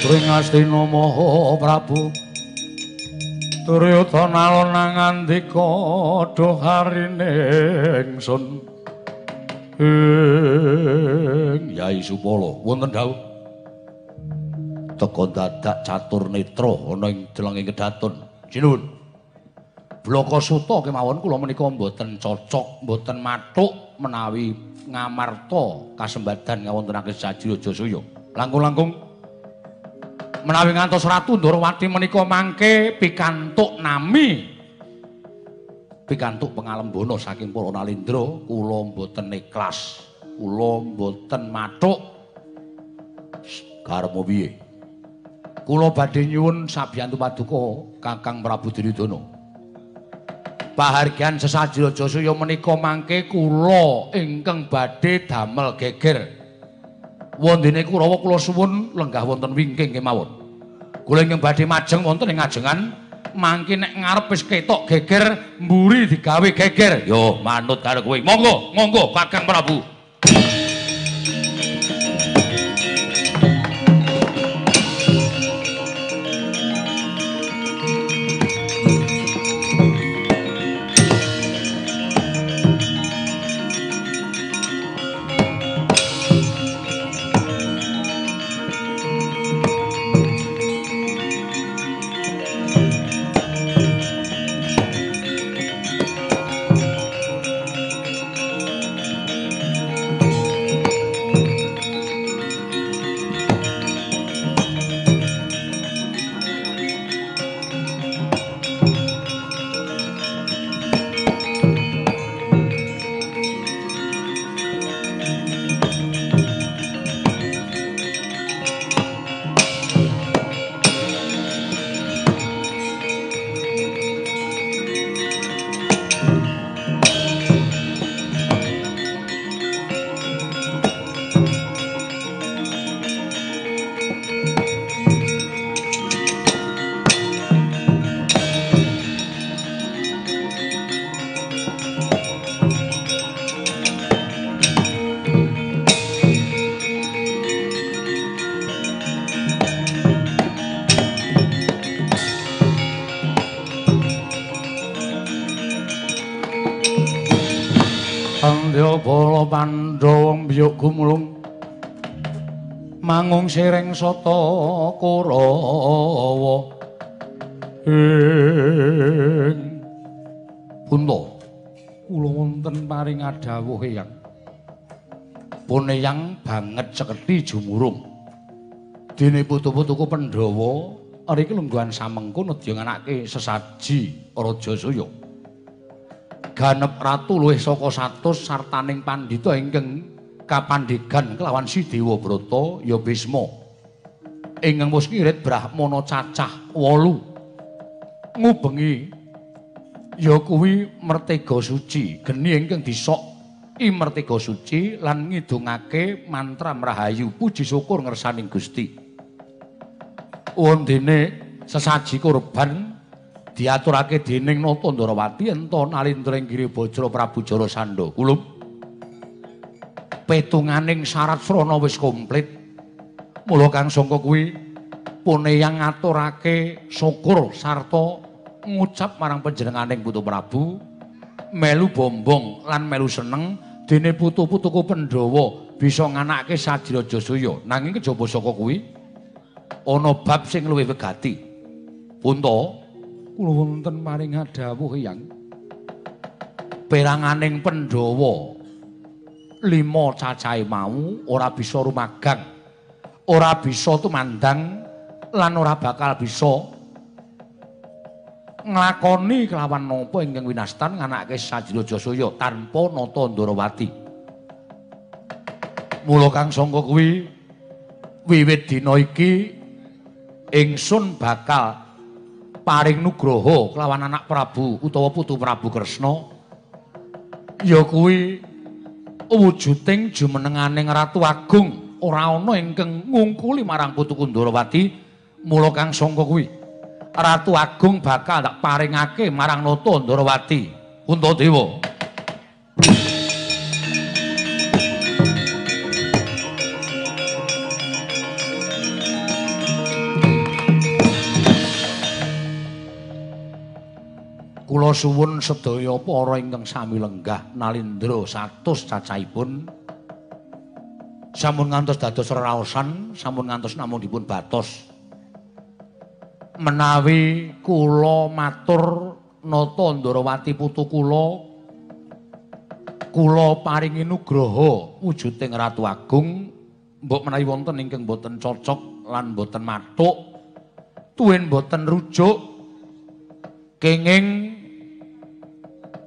Ing Astina Maha Prabu Duryudana alon ngandika duh harine ingsun ing Yai Supala wonten dawuh teka dadak catur netra ana ing delenging kedaton sinuwun Blaka Suta kemawon kula menika mboten cocok mboten mathuk menawi ngamarta kasembadan ngawontenake sajira Jasuya langkung-langkung menawi ngantos Ratu Ndorowati menika mangke pikantuk nami pikantuk pangalembana saking para nalendra kula mboten ikhlas kula mboten mathuk karma piye kula badhe nyuwun sabiyantu paduka Kakang Prabu Duryudana pahargyan sesajira Jasuya menika mangke kula ingkang badhe damel geger wondene Kurawa kula suwun lenggah wonten wingking kemawon. Kula ingkang badhe majeng wonten ing ngajengan mangke nek ngarep wis ketok geger mburi digawe geger. Yo manut karo kowe. Monggo, monggo Kakang Prabu. Gumulung mangung sireng sata Kurawa ing punta kula wonten paring adhawuh eyang pun eyang banget cekethi jumurung dene putu-putuku Pandhawa ariki lungguhan samengko nedya nganakake sesaji Raja Suya ganep ratu luwih saka 100 sartaning pandhita ingkang kapandhegan kelawan si Dewabrata ya Bisma ingkang wis ngirit Brahmana cacah 8 ngubengi ya kuwi Mertega Suci geni ingkang disok I Mertega Suci lan ngidungake mantra mrahayu puji syukur ngersaning Gusti wondene sesaji kurban diaturake dening Nata Ndarawati enta nalendra ing Giribajra Prabu Jarasandha kulub petunganing syarat srana wis komplit mula kang sangka kuwi pune yang ngaturake syukur sarta ngucap marang panjenenganing Putu Prabu melu bombong lan melu seneng dene putu-putuku Pandhawa bisa nganakake sajira Jasuya nanging kejaba saka kuwi ana bab sing luwih wigati punta kula wonten maring adhawuh Eyang peranganing Pandhawa 5 cacahe mau ora bisa rumagang, ora bisa tumandang lan ora bakal bisa nglakoni kelawan napa ingkang winastan nganakake sajira Jasuya tanpa Nata Ndarawati. Mula kang sangka kuwi wiwit dina iki ingsun bakal paring nugraha kelawan anak Prabu utawa putu Prabu Kresna ya kuwi wujuding jumenenganing Ratu Agung ora ana ingkang ngungkuli marang putuku Ndarawati mula kang sangka kuwi Ratu Agung bakal tak paringake marang Nata Ndarawati Puntadewa Kula suwun sedaya para ingkang sami lenggah nalindra 100 cacahipun. Sampun ngantos dados raosan, sampun ngantos namung dipun batos. Menawi kula matur nata Ndarawati putu kula, kula paringi nugraha wujuding Ratu Agung, mbok menawi wonten ingkang boten cocok lan boten mathuk, tuwin boten rujuk, kenging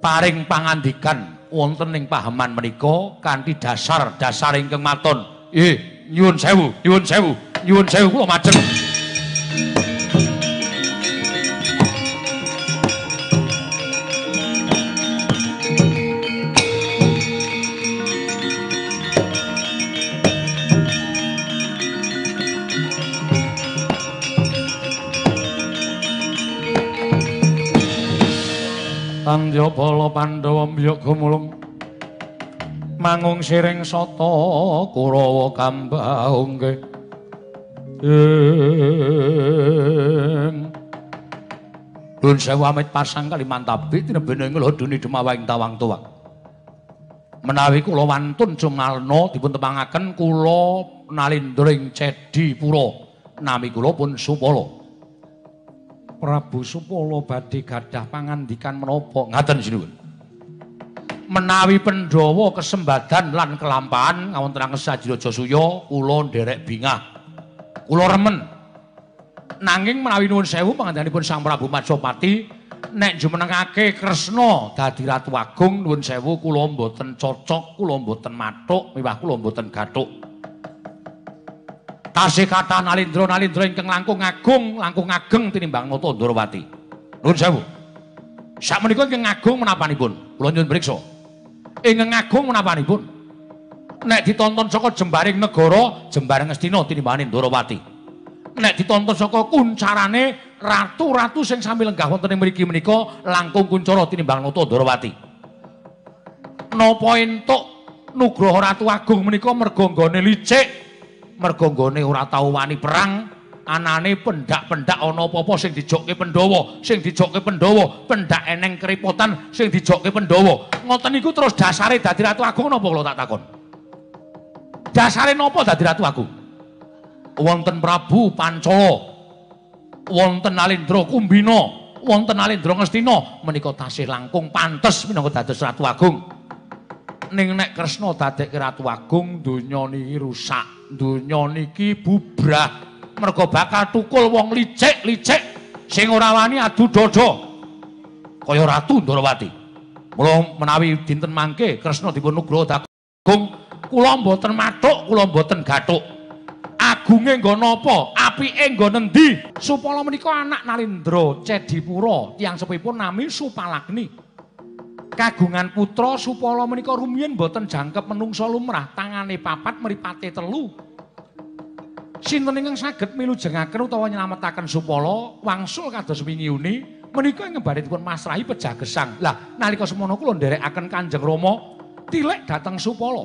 paring pangandikan wonten ing pahaman menika kanthi dasar-dasar ingkang maton. Nyuwun sewu, nyuwun sewu, nyuwun sewu kula majeng. Tanjya bala Pandhawa mbiyak gumulung mangung siring sata Kurawa kambaungke Nun sewu amit pasang Kalimantabi tinebene nglodhuni dumawahing tawang tuwak. Menawi kula wantun jumalna dipun tepangaken kula nalindring cedhi pura nami kula pun Supala. Prabu Supala badhe gadah pangandikan menapa? Ngaten sinuwun. Menawi Pandhawa kesembadan lan kelampahan ngawontenaken Sajiraja Suya, kula nderek bingah. Kula remen. Nanging menawi nuwun sewu pangandikanipun Sang Prabu Matsapati nek jumenengake Kresna dadi Ratu Agung nuwun sewu kula mboten cocok, kula mboten mathuk, miwah kula mboten gathuk. Tasih kathah nalindra-nalindra ingkang langkung agung, langkung ageng tinimbang nata Ndarawati. Nuwun sewu. Sakmenika ingkang agung menapanipun? Kula nyuwun priksa. Ingkang agung menapanipun? Nek ditonton saka jembaring negara, jembaring Ngastina tinimbang Ndarawati. Nek ditonton saka kuncarane ratu-ratu sing sami lenggah wonten ing mriki menika, langkung kuncara tinimbang nata Ndarawati. Napa entuk nugraha Ratu Agung menika merga nggone licik? Mergonggone ora tau wani perang, anane pendak-pendak ana apa-apa sing dijokke Pandhawa, sing dijokke Pandhawa, pendak eneng keripotan sing dijokke Pandhawa. Ngoten niku terus dasare dadi Ratu Agung napa kula tak takon? Dasare napa dadi Ratu Agung? Wonten Prabu Pancala, wonten Nalindra Kumbina, wonten Nalindra Ngastina, menika tasih langkung pantes minangka dados Ratu Agung. Ning nek Kresna dadekke Ratu Agung, donya niki rusak, donya niki bubrah, merga bakal tukul wong licik-licik sing ora wani adu dada kaya Ratu Ndarawati. Mula menawi dinten mangke Kresna dipun nugraha Agung, kula mboten mathuk, kula mboten gathuk. Agunge nggo napa, apike nggo endi? Supala menika anak Nalindra Cedhipura, tiyang sepipun nami Supalagni. Kagungan putra Supala menika rumiyin boten jangkep menungsa lumrah, tangane papat mripate telu. Sinten ingkang saged milujengaken utawa nyelametaken Supala wangsul kados wingiune menika ngembaritipun masrahi pejagesang. Lah nalika semono kula nderekaken Kanjeng Rama tilik dhateng Supala.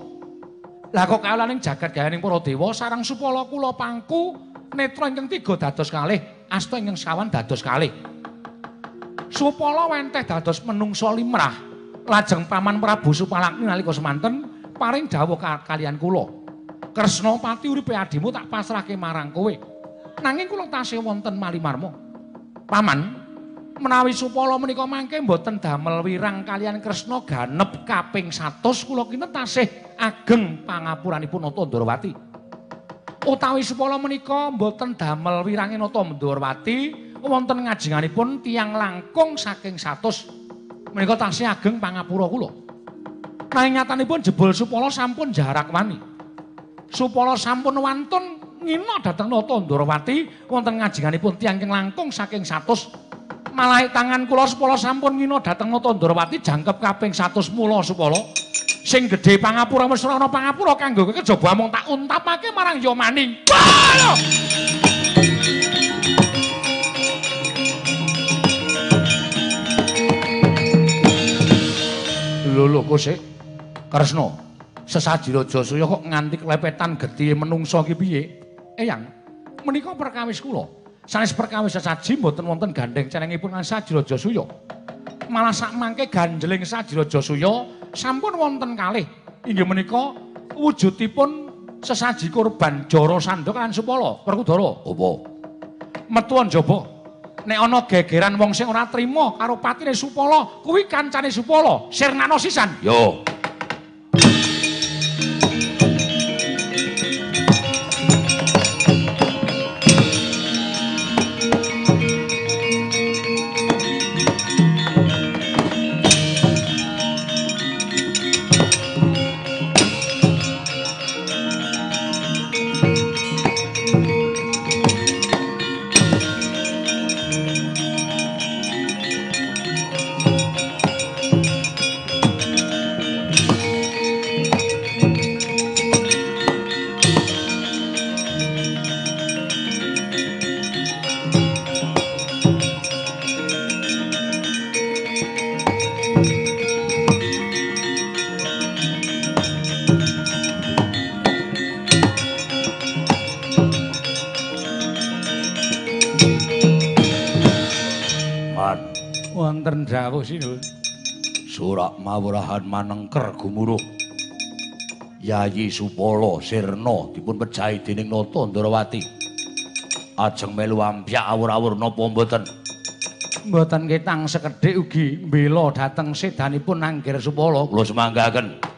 Lah kok kaulaning jagat gayaning para dewa sareng Supala kula pangku netra ingkang 3 dados kalih, asta ingkang sekawan dados kalih. Supala wenteh dados menungsa limrah. Lajeng paman Prabu Supalakni nalika semanten paring dawuh kaliyan kula. Kresna pati uripe adimu tak pasrahke marang kowe. Nanging kula tasih wonten malimarma. Paman, menawi Supala menika mangke mboten damel wirang kaliyan Kresna ganep kaping 100 kula kinten tasih ageng pangapuranipun Nata Ndarawati. Utawi Supala menika mboten damel wirange Nata Ndarawati wonten ngajenganipun tiyang langkung saking 100. Menika tasih ageng pangapura kula. Nanging nyatanipun jebul Supala sampun jarak wani. Supala sampun wantun ngina dhateng Nata Ndarawati wonten ngajenganipun tiyang ingkang langkung saking 100. Malah tangan kula Supala sampun ngina dhateng Nata Ndarawati jangkep kaping 100 mula Supala sing gedhe pangapura mesra ana pangapura kanggo kejaba mung tak untapake marang Yamaning. Lho Kusik, Kresna, Sesajiraja Suya kok nganti klepetan getih menungsa ki piye? Eyang, menika perkawis kula. Sanes perkawis sesaji mboten wonten gandeng cenengipun Sesajiraja Suya. Nek malah sak mangke ganjeling Sadiraja Suya sampun wonten kalih. Inggih menika wujudipun sesaji korban Jara Sandok lan Supala Werkudara. Apa? Metu njaba. Nek ana gegeran wong sing ora trima karo patine Supala, kuwi kancane Supala, sirnano sisan. Yo. Dawuh sinun surak mawurahan manengker gumuruh Yayi Supala sirna dipun pejahi dening Nata Ndarawati. Ajeng melu ampyak awur-awur napa mboten? Mboten ketang sekedhik ugi bela dhateng sedanipun Anggir Supala. Kula semanggaken.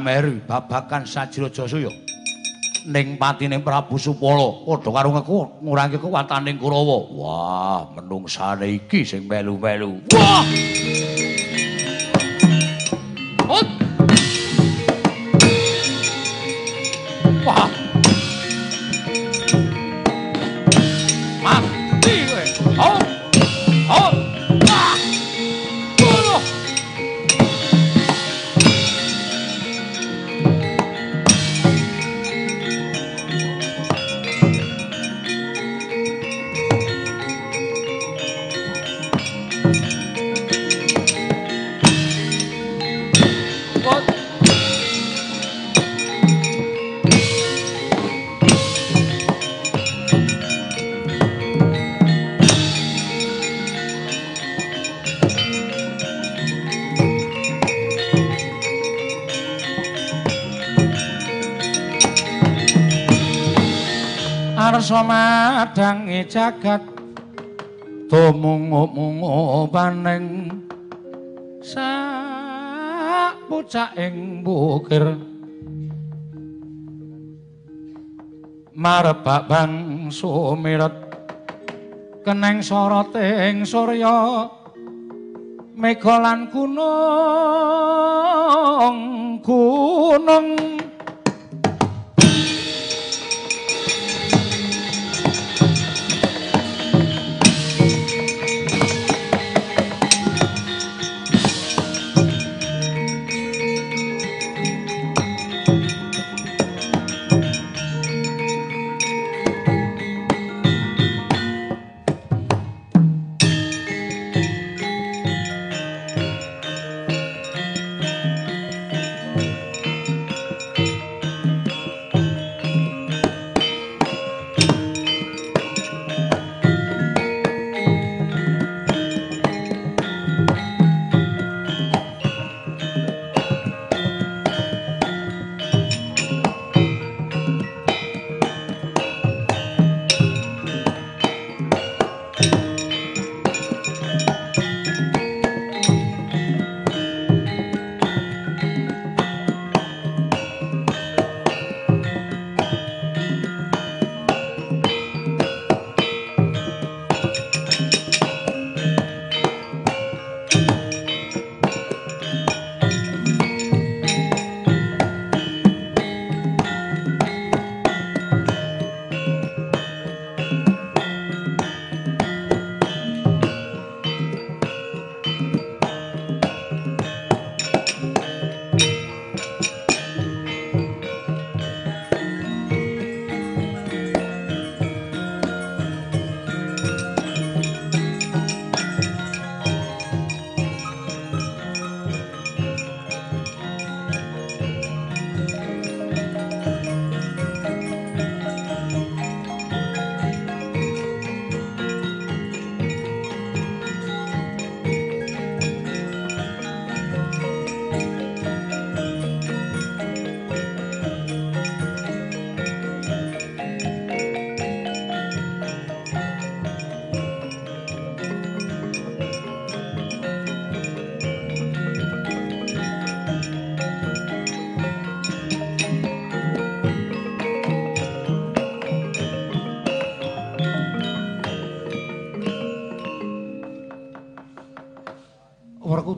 Meri babakan Sadiraja Suya ning patine Prabu Supala padha karo ngurangi kekuwatane Kurawa. Wah, menungsane iki sing melu-melu. Wah! Hot! Wah! Mati kowe. Hot! Hot! Wah! Bunuh! Somadangi jagat tumungu-mungu paning sak pucaking bukir marebak bang sumirat keneng soroting surya mega lan gunung-gunung.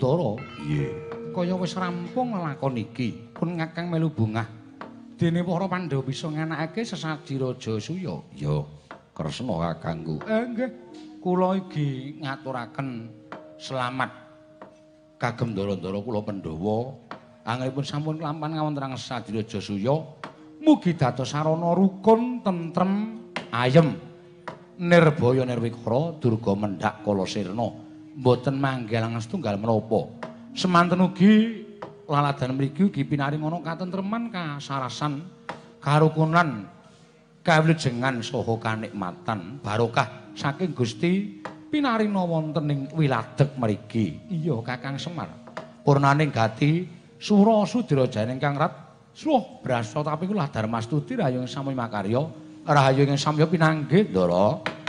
Werkudoro. Iya. Kaya wis rampung lakon iki. Pun Kakang melu bungah. Dene para Pandhawa bisa nganakake sesaji raja suya. Ya, Kresna Kakangku. Nggih. Kula iki ngaturaken selamat kagem ndara-ndara kula Pandhawa. Anggenipun sampun kelampahan ngawontenaken sesaji raja suya. Mugi dados sarana rukun tentrem ayem nirbaya nirwikara durga mendhak kala sirna mboten manggel setunggal menapa semanten ugi laladan mriki ugi pinaring ana katentreman kasarasan karukunan kawilujengan saha kanikmatan barokah saking Gusti pinarina wonten ing wiladeg mriki. Iya Kakang Semar, purnaning gati sura sudrajane Kang Rat suh brasa tapi kula darmastuti rayung samya makarya. Rahayu ingkang samya pinanggih Ndara.